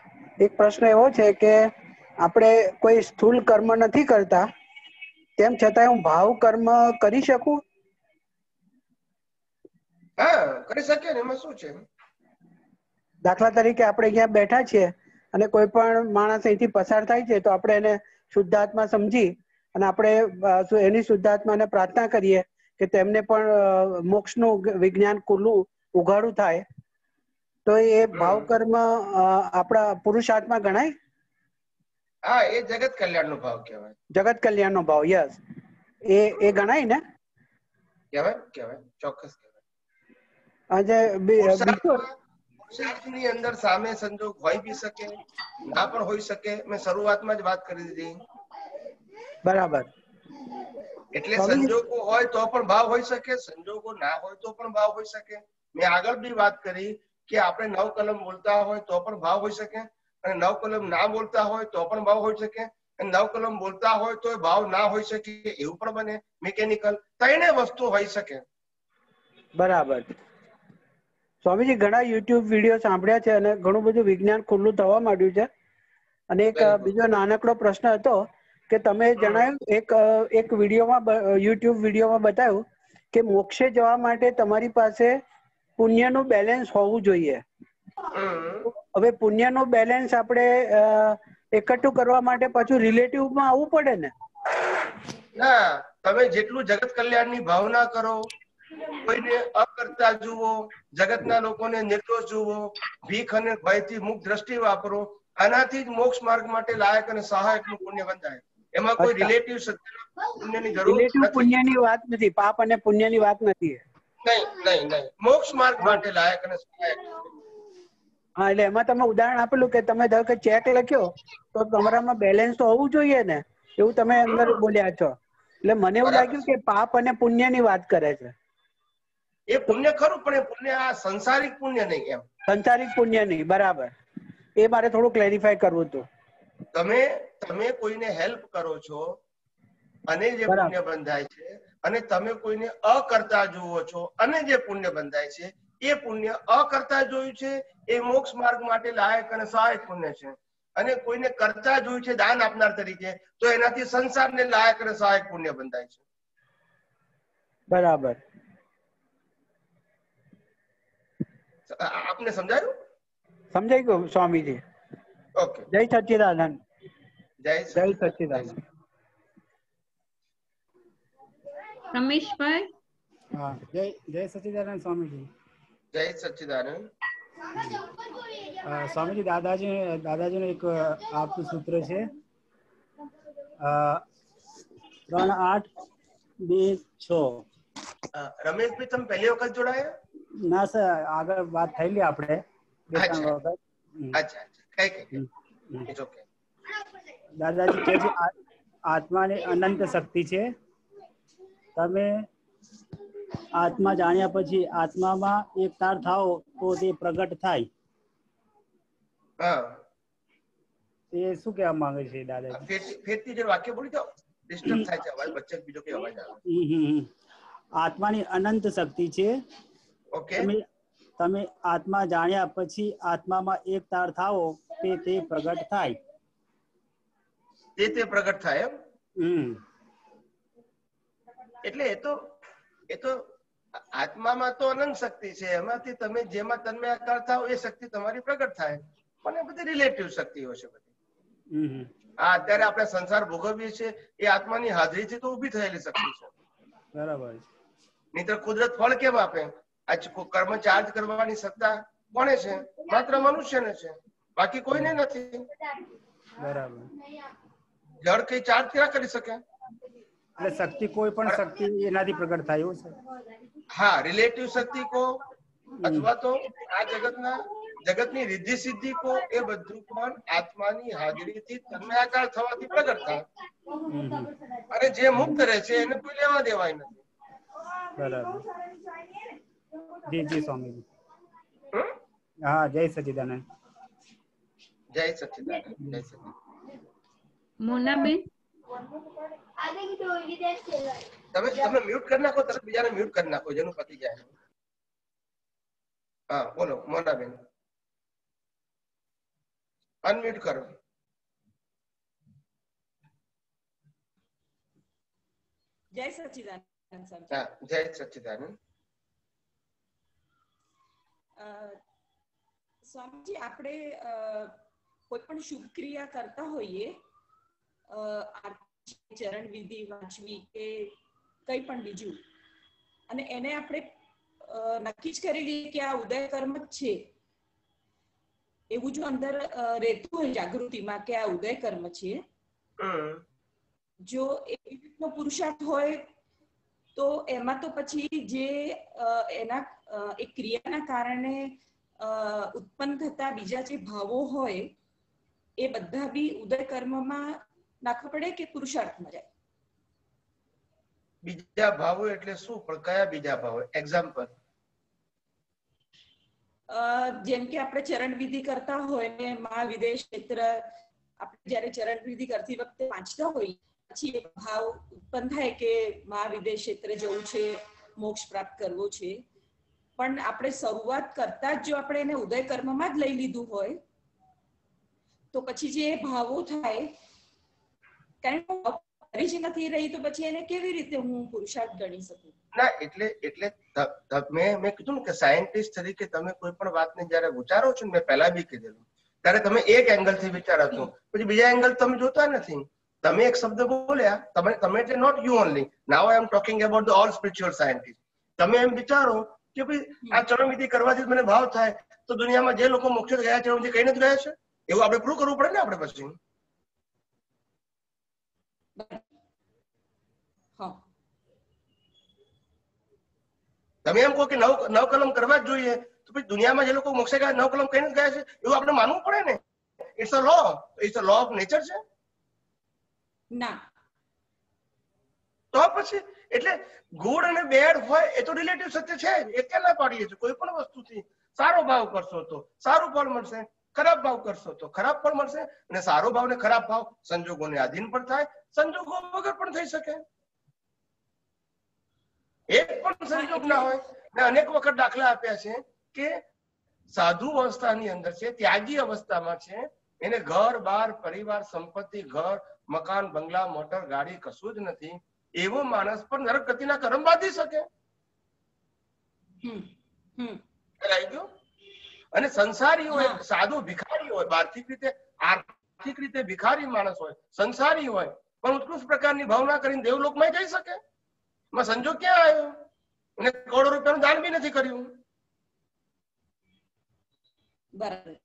एक प्रश्न एवो छे के आपणे कोई स्थूल कर्म नथी करता तेम छतां हूँ भाव कर्म करी शकूं? हाँ, करी शके ने, एमां शुं छे। दाखला तरीके आपणे अहींया बैठा छे अने कोई पण माणस अहींथी पसार थाय छे तो आपणे एने शुद्ध आत्मा समजी अने आपणे एनी शुद्ध आत्माने प्रार्थना करीए के तेमने पण मोक्षनुं विज्ञान खुल्लुं उघाडुं थाय, तो ये भाव कर्म आपड़ा पुरुषात्मा गणाय? हाँ, ये जगत कल्याण नो भाव क्या है? जगत कल्याण नो भाव, यस। ये ये गणाय ना? क्या है? क्या है? चौकस क्या है? अजय पुरुषार्थनी अंदर सामे संजोग होई भी सके, ना पर होई सके। मैं शुरुआत में बात कर दी थी। बराबर। इतने संजोग को होई तो अपन भाव होई सके, संजोग को ना होई तो अपन भाव होई सके। मैं आगर भी बात करी कि आपने नव कलम बोलता हो तो अपन भाव हो सके, नव कलम ना बोलता हो तो अपन भाव हो सके, नव कलम बोलता हो तो भाव ना हो सके, एवं पर बने मेकेनिकल तैने वस्तु हो सके। बराबर। स्वामी जी घणा यूट्यूब वीडियो सांभळ्या छे अने घणो बधो विज्ञान खुल्लू थवा माड्यु छे। अने एक बीजो नानकड़ो प्रश्न हतो के तमे जणाव्युं एक एक वीडियोमां यूट्यूब वीडियोमां बताव्युं के मोक्षे जवा माटे तमारी पासे पुण्यનું બેલેન્સ હોવું જોઈએ। હવે પુણ્યનું બેલેન્સ આપણે એકઠું કરવા માટે પાછું રિલેટિવમાં આવવું પડે ને? ના, તમે જેટલું જગત કલ્યાણની ભાવના કરો, કોઈને અકર્તા જુઓ, જગતના લોકોને નિર્દોષ જુઓ, ભીખ અને ભયથી મુક્ત દ્રષ્ટિ વાપરો, આનાથી જ મોક્ષ માર્ગ માટે લાયક અને સહાયકનું પુણ્ય બંધાય। એમાં કોઈ રિલેટિવ સત્યના પુણ્યની જરૂર નથી। રિલેટિવ પુણ્યની વાત નથી, પાપ અને પુણ્યની વાત નથી। नहीं नहीं नहीं, मोक्ष मार्ग માટે લાયક અને સહાયક। હા, એટલે એમાં તમે ઉદાહરણ આપેલું કે તમે ધારો કે ચેક લખ્યો તો તમારામાં બેલેન્સ તો હોવું જોઈએ ને, એવું તમે અંદર બોલ્યા છો। એટલે મને એવું લાગ્યું કે પાપ અને પુણ્યની વાત કરે છે। એ પુણ્ય ખરું, પણ એ પુણ્ય આ સંસારિક પુણ્ય નહીં, એમ સંસારિક પુણ્ય નહીં। બરાબર, એ મારે થોડું ક્લેરિફાય કરવું હતું। તમે તમે કોઈને હેલ્પ કરો છો અને જે પુણ્ય બંધાય છે, અને તમે કોઈને અકર્તા જુઓ છો અને જે પુણ્ય બંધાય છે એ પુણ્ય અકર્તા જોયું છે, એ મોક્ષ માર્ગ માટે લાયક અને સહાયક પુણ્ય છે। અને કોઈને કરતા જોયું છે દાન આપનાર તરીકે તો એનાથી સંસારને લાયક અને સહાયક પુણ્ય બંધાય છે. બરાબર, આપને સમજાયું? સમજાઈ ગયું સ્વામીજી. ઓકે, જય સચ્ચિદાનંદ. જય જય સચ્ચિદાનંદ. રમેશભાઈ. હા, જય જય સચ્ચિદાનંદ સ્વામીજી. જય સચ્ચિદાનંદ. स्वामी जी दादाजी ने दादाजी ने एक आपको सूत्र है त्रण आठ बे छो. रमेश भाई तुम पहली वक्त जोड़ाया ना सर आगे बात थी ली आपने. अच्छा अच्छा कई कई इट्स ओके. दादाजी कहते हैं आत्मा ने अनंत शक्ति है. तमे आत्मा जाण्या पछी आत्मा में एक तार थाओ तो ते प्रगट थाय. हां, ये શું કહેવા માંગે છે દાદાજી? ફેરતી જે વાક્ય બોલી જાવ ડિસ્ટર્બ થાય છે અવાજ. બચ્ચક બીજો કે અવાજ આવે. આત્માની અનંત શક્તિ છે. ઓકે, તમે તમે આત્મા જાણ્યા પછી આત્મામાં એક તાર થાઓ તે તે પ્રગટ થાય. તે તે પ્રગટ થાય એમ. હમ, એટલે એ તો એ તો આત્મામાં તો અનંત શક્તિ છે. એમાંથી તમે જેમાં તન્મય આકાર થાઓ એ શક્તિ તમારી પ્રગટ થાય. મને બધી રિલેટિવ શક્તિઓ છે બધી. હમ, આ અત્યારે આપણે સંસાર ભોગવીએ છીએ એ આત્માની હાજરીથી તો ઊભી થયેલી શક્તિ છે. બરાબર છે. નહીતર કુદરત ફળ કેમ આપે? આ કર્મ ચાર્જ કરવાની સત્તા કોને છે? માત્ર મનુષ્યને છે, બાકી કોઈને નથી. બરાબર. જળ કઈ ચાર્જ ક્યાં કરી શકે? એટલે શક્તિ કોઈ પણ શક્તિ એનાથી પ્રગટ થાય એવું છે. હા, રિલેટિવ શક્તિ કો અથવા તો આ જગતના जगतनी रिद्धि सिद्धि को ए बद्रू पण आत्मानी हाजरी थी तन्मयाकार થવાથી પ્રગટ થાય. અને જે મુક્ત રહે છે એને કોઈ લેવા દેવાય નથી. બરાબર. જી જી સ્વામીજી. હા, જય સચ્ચિદાનંદ. જય સચ્ચિદાનંદ. જય સચ્ચિદાનંદ. મોનાબેન આગે કી તો વિદેશ ચલાય. તમે તમે મ્યુટ કરી નાખો, તરત બીજાને મ્યુટ કરી નાખો જેનું પતી જાય. હા, બોલો મોનાબેન. अनम्यूट करो. जय सच्चिदानंद सर. जय सच्चिदानंद. स्वामी जी आपणे कोई पण शुभ क्रिया करता होईए चरण विधि वाचवी के कई पण बीजू अने एने आपणे नक्की ज करी लीए के आ उदय कर्म छे. એવું જો અંદર રહેતું હોય જાગૃતિમાં કે આ ઉદય કર્મ છે, જો એવી રીતનો પુરુષાર્થ હોય તો એમાં તો પછી જે એના એક ક્રિયાના કારણે ઉત્પન્ન થતા બીજા જે ભાવો હોય એ બધા બી ઉદય કર્મમાં નાખવા પડે કે પુરુષાર્થમાં જાય? બીજા ભાવો એટલે શું? પણ કયા બીજા ભાવો? એક્ઝામ્પલ જેમ કે આપણે ચરણ વિધિ કરતા હોય ને મા વિદેશ ક્ષેત્ર આપણે જ્યારે ચરણ વિધિ કરતી વખતે વાંચતા હોય પછી એક ભાવ ઉત્પન્ન થાય કે મા વિદેશ ક્ષેત્ર જવું છે, મોક્ષ પ્રાપ્ત કરવો છે. પણ આપણે શરૂઆત કરતા જ જો આપણે એને ઉદય કર્મમાં જ લઈ લીધું હોય તો પછી જે ભાવો થાય કારણ કે કરી જ નથી રહી તો પછી એને કેવી રીતે હું પુરુષાર્થ ગણી શકું? ના, એટલે એટલે તમે મેં કીધું ને કે સાયન્ટિસ્ટ તરીકે તમે કોઈ પણ વાતને જ્યારે વિચારો છો ને, મેં પહેલા બી કીધેલું, ત્યારે તમે એક એંગલ થી વિચારતો પછી બીજા એંગલ તમે જોતા નથી. તમે એક શબ્દ બોલ્યા, તમે તમે એટલે not you only, now I am talking about the all spiritual scientist. તમે એમ વિચારો કે ભાઈ આ ચરણ વિધિ કરવાથી મને ભાવ થાય તો દુનિયામાં જે લોકો મોક્ષ ગયા છે એમાંથી કઈ નથી ગયા છે એવું આપણે પ્રૂવ કરવું પડે ને આપણે પછી. હા, તમે એમ કહો કે નવ નવ કલમ કરવા જ જોઈએ તો પછી દુનિયામાં જે લોકો મોક્ષે ગયા નવ કલમ કઈ નથી ગયા છે એવું આપણે માનવું પડે ને. It's a law, it's a law of nature છે ના? તો પછી એટલે ગુડ અને બેડ હોય એ તો રિલેટિવ સત્ય છે. એ ક્યાં ના પાડીએ છીએ? કોઈ પણ વસ્તુથી સારો ભાવ કરશો તો સારું ફળ મળશે, ખરાબ ભાવ કરશો તો ખરાબ ફળ મળશે. અને સારો ભાવ ને ખરાબ ભાવ સંજોગોને આધીન પણ થાય, સંજોગો વગર પણ થઈ શકે. એક પણ સંજોગ ના હોય. મેં અનેક વખત દાખલા આપ્યા છે કે સાધુ અવસ્થાની અંદર છે, ત્યાગી અવસ્થામાં છે, એને ઘર બાર પરિવાર સંપત્તિ ઘર મકાન બંગલા મોટર ગાડી કશું જ નથી, એવો માણસ પણ નરક ગતિના કર્મ બાંધી શકે. હમ હમ લાગી ગયો. અને સંસારી હોય, સાધુ ભિખારી હોય, આર્થિક રીતે આર્થિક રીતે ભિખારી માણસ હોય, સંસારી હોય, પણ ઉત્કૃષ્ટ પ્રકારની ભાવના કરીને દેવલોકમાં જઈ શકે. માં સંજોગ ક્યાં આવ્યો? અને કરોડો રૂપિયાનું દાન બી નથી કર્યું. બરાબર.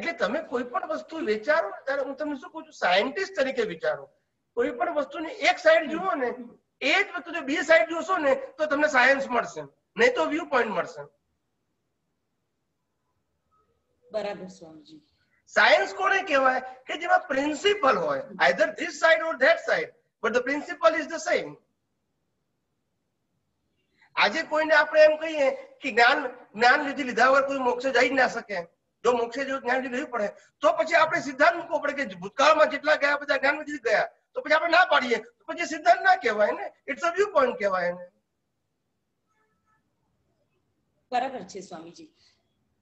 એટલે તમે કોઈ પણ વસ્તુ વિચારો, ત્યારે હું તમને શું કહું છું, સાયન્ટિસ્ટ તરીકે વિચારો. કોઈ પણ વસ્તુની એક સાઈડ જુઓ ને, એ જ વસ્તુ જો બી સાઈડ જોશો ને તો તમને સાયન્સ મળશે, નહીં તો વ્યૂ પોઈન્ટ મળશે. બરાબર સ્વામીજી. સાયન્સ કોને કહેવાય? કે જેમાં પ્રિન્સિપલ હોય, either this side or that side, but the principle is the same. આજે કોઈને આપણે એમ કહીએ કે જ્ઞાન જ્ઞાન લીધી લીધા વગર કોઈ મોક્ષે જઈ જ ના શકે. જો મોક્ષે જો જ્ઞાન લીધું પડે તો પછી આપણે સિદ્ધાંત મૂકવો પડે કે ભૂતકાળમાં જેટલા ગયા બધા જ્ઞાન લીધી ગયા, તો પછી આપણે ના પાડીએ તો પછી સિદ્ધાંત ના કહેવાય ને, ઇટ્સ અ વ્યૂ પોઈન્ટ કહેવાય ને. બરાબર છે સ્વામીજી.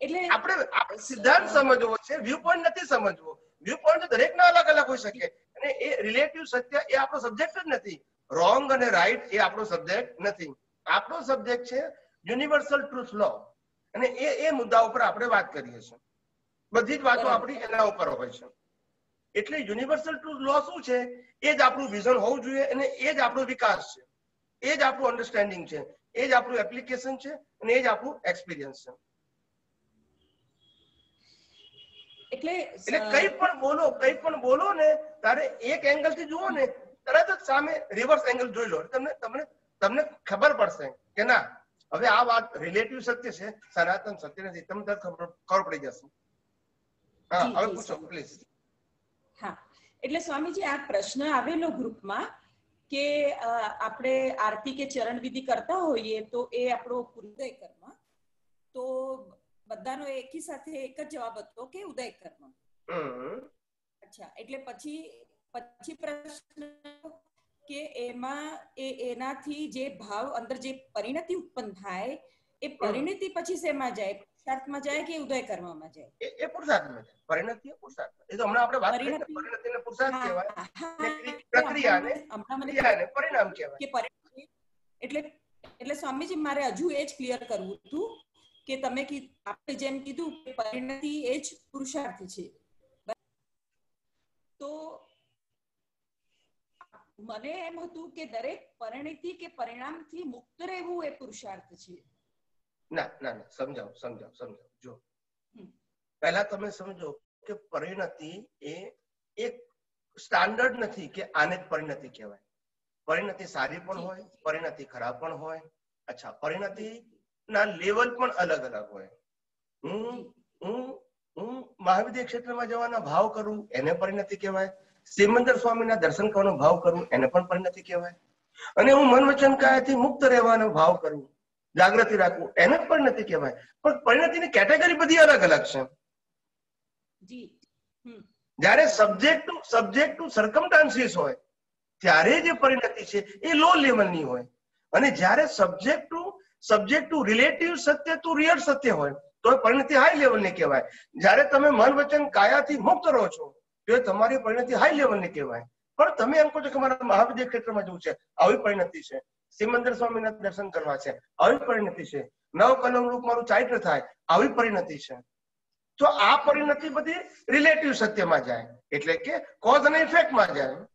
એટલે આપણે આપણે સિદ્ધાંત સમજવો છે, વ્યૂ પોઈન્ટ નથી સમજવો. વ્યૂ પોઈન્ટ દરેક ના અલગ અલગ હોઈ શકે, અને એ રિલેટિવ સત્ય એ આપણો સબ્જેક્ટ જ નથી. રોંગ અને રાઈટ એ આપણો સબ્જેક્ટ નથી. આપણો સબ્જેક્ટ છે યુનિવર્સલ ટ્રુથ લો, અને એ એ મુદ્દા ઉપર આપણે વાત કરીએ છીએ. બધી જ વાતો આપણી એના ઉપર હોય છે. એટલે યુનિવર્સલ ટ્રુથ લો શું છે, એ જ આપણું વિઝન હોવું જોઈએ, અને એ જ આપણો વિકાસ છે, એ જ આપણું અન્ડરસ્ટેન્ડિંગ છે, એ જ આપણું એપ્લિકેશન છે, અને એ જ આપણું એક્સપિરિયન્સ છે. એટલે એટલે કંઈ પણ બોલો, કંઈ પણ બોલો ને તારે એક એંગલ થી જુઓ ને, તરત જ સામે રિવર્સ એંગલ જોઈ લો, તમને તમને તમને ખબર પડશે કે ના હવે આ વાત રિલેટિવ સત્ય છે, સનાતન સત્ય નથી. તમને ખબર પડી જશે. હા હવે પૂછો પ્લીઝ. હા એટલે સ્વામીજી આ પ્રશ્ન આવેલો ગ્રુપમાં કે આપણે આરતી કે ચરણ વિધિ કરતા હોઈએ તો એ આપણો ઉદય કર્મ, તો બધાનો એકી સાથે એક જ જવાબ હતો કે ઉદય કર્મ. અચ્છા એટલે પછી પછી પ્રશ્ન કે એમાં એ એનાથી જે ભાવ અંદર જે પરિણતિ ઉત્પન્ન થાય એ પરિણતિ પછી શેમાં જાય, પુરુષાર્થમાં જાય કે ઉદય કર્મમાં જાય? એ પુરુષાર્થમાં જાય. પરિણતિ પુરુષાર્થ, એ તો હમણાં આપણે વાત કરી, પરિણતિને પુરુષાર્થ કહેવાય, પ્રક્રિયાને હમણાં પરિણામ કહેવાય કે પરિણતિ. એટલે એટલે સ્વામીજી મારે હજુ એ જ ક્લિયર કરવું હતું કે તમે આપણે જેમ કીધું કે પરિણતિ એ જ પુરુષાર્થ છે, તો મને એમ હતું કે દરેક પરિણતિ કે પરિણામથી મુક્ત રહેવું એ પુરુષાર્થ છે. ના ના ના, સમજાવ સમજાવ સમજાવ. જો પહેલા તમે સમજો કે પરિણતિ એ એક સ્ટાન્ડર્ડ નથી કે આને જ પરિણતિ કહેવાય. પરિણતિ સારી પણ હોય, પરિણતિ ખરાબ પણ હોય. અચ્છા, પરિણતિ ના લેવલ પણ અલગ અલગ હોય. હું હું હું મહાવિદ્ય ક્ષેત્રમાં જવાના ભાવ કરું એને પરિણતિ કહેવાય. સિમંદર સ્વામીના દર્શન કરવાનો ભાવ કરું એને પણ પરિણતિ કહેવાય. અને હું મન વચન કાયાથી મુક્ત રહેવાનો ભાવ કરું, જાગૃતિ રાખવું, એને જ પરિણતિ કહેવાય. પણ પરિણતિની કેટેગરી બધી અલગ અલગ છે. જ્યારે subject to subject to circumstances હોય ત્યારે જે પરિણતિ છે એ લો લેવલની હોય, અને જ્યારે subject to subject to relative સત્ય ટુ રિયલ સત્ય હોય તો પરિણતિ હાઈ લેવલની કહેવાય. જ્યારે તમે મન વચન કાયાથી મુક્ત રહો છો તો તમારી પરિણતિ હાઈ લેવલની કહેવાય. પણ તમે એમ કહો છો કે મારા મહાવિદ્ય ક્ષેત્રમાં જવું છે, આવી પરિણતિ છે. સિમંદર સ્વામીના દર્શન કરવા છે, આવી પરિણતિ છે. નવ કલમ રૂપ મારું ચારિત્ર થાય, આવી પરિણતિ છે. તો આ પરિણતિ બધી રિલેટિવ સત્યમાં જાય, એટલે કે કોઝ અને ઇફેક્ટમાં જાય,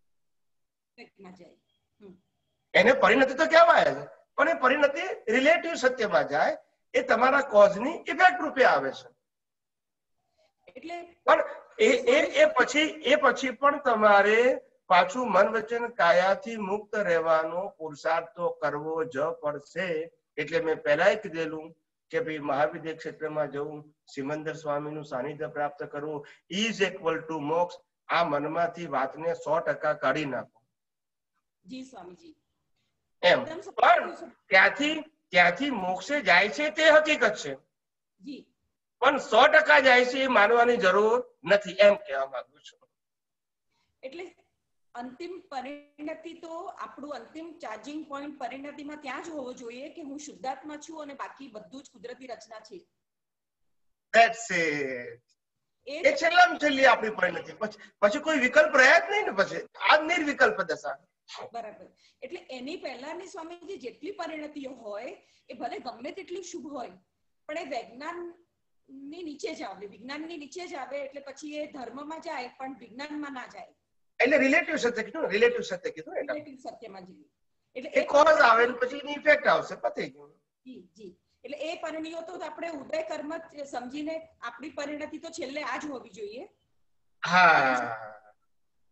એને પરિણતિ તો કહેવાય. પણ એ પરિણતિ રિલેટિવ સત્યમાં જાય, એ તમારા કોઝની ઇફેક્ટ રૂપે આવે છે. એટલે પણ એ એ એ પછી એ પછી પણ તમારે પાછું મન વચન કાયાથી મુક્ત રહેવાનો પુરુષાર્થ તો કરવો જ પડશે. એટલે મેં પહેલા કીધેલું કે ભાઈ મહાવિદ્ય ક્ષેત્રમાં જવું, સિમંદર સ્વામીનું સાનિધ્ય પ્રાપ્ત કરવું ઇઝ ઇક્વલ ટુ મોક્ષ. આ મનમાંથી વાતને સો ટકા કાઢી નાખો. જી સ્વામીજી. એમ પણ ત્યાંથી ત્યાંથી મોક્ષે જાય છે તે હકીકત છે. જી પણ સો ટકા જાય છે એ માનવાની જરૂર નથી, એમ કહેવા માંગુ છું. એટલે અંતિમ પરિણતિ તો આપણું અંતિમ ચાર્જિંગ પોઈન્ટ પરિણતિમાં ત્યાં જ હોવો જોઈએ કે હું શુદ્ધાત્મા છું અને બાકી બધું જ કુદરતી રચના છે. That's it. એ છેલ્લામાં છેલ્લી આપણી પરિણતિ પછી કોઈ વિકલ્પ રહ્યા જ નહીં ને પછી આ નિર્વિકલ્પ દશા બરાબર એટલે એની પહેલાની સ્વામીજી જેટલી પરિણતિઓ હોય એ ભલે ગમે તેટલી શુભ હોય પણ એ વિજ્ઞાનની નીચે જ આવે વિજ્ઞાનની નીચે જ આવે એટલે પછી એ ધર્મમાં જાય પણ વિજ્ઞાનમાં ના જાય એટલે રિલેટિવ સત્ય કીધું રિલેટિવ સત્ય કીધું એટલે રિલેટિવ સત્યમાં જી એટલે એ કોઝ આવે ને પછી એની ઇફેક્ટ આવશે પતે જી જી એટલે એ પરિણતિઓ તો આપણે ઉદય કર્મ સમજીને આપણી પરિણતિ તો છેલ્લે આજ હોવી જોઈએ હા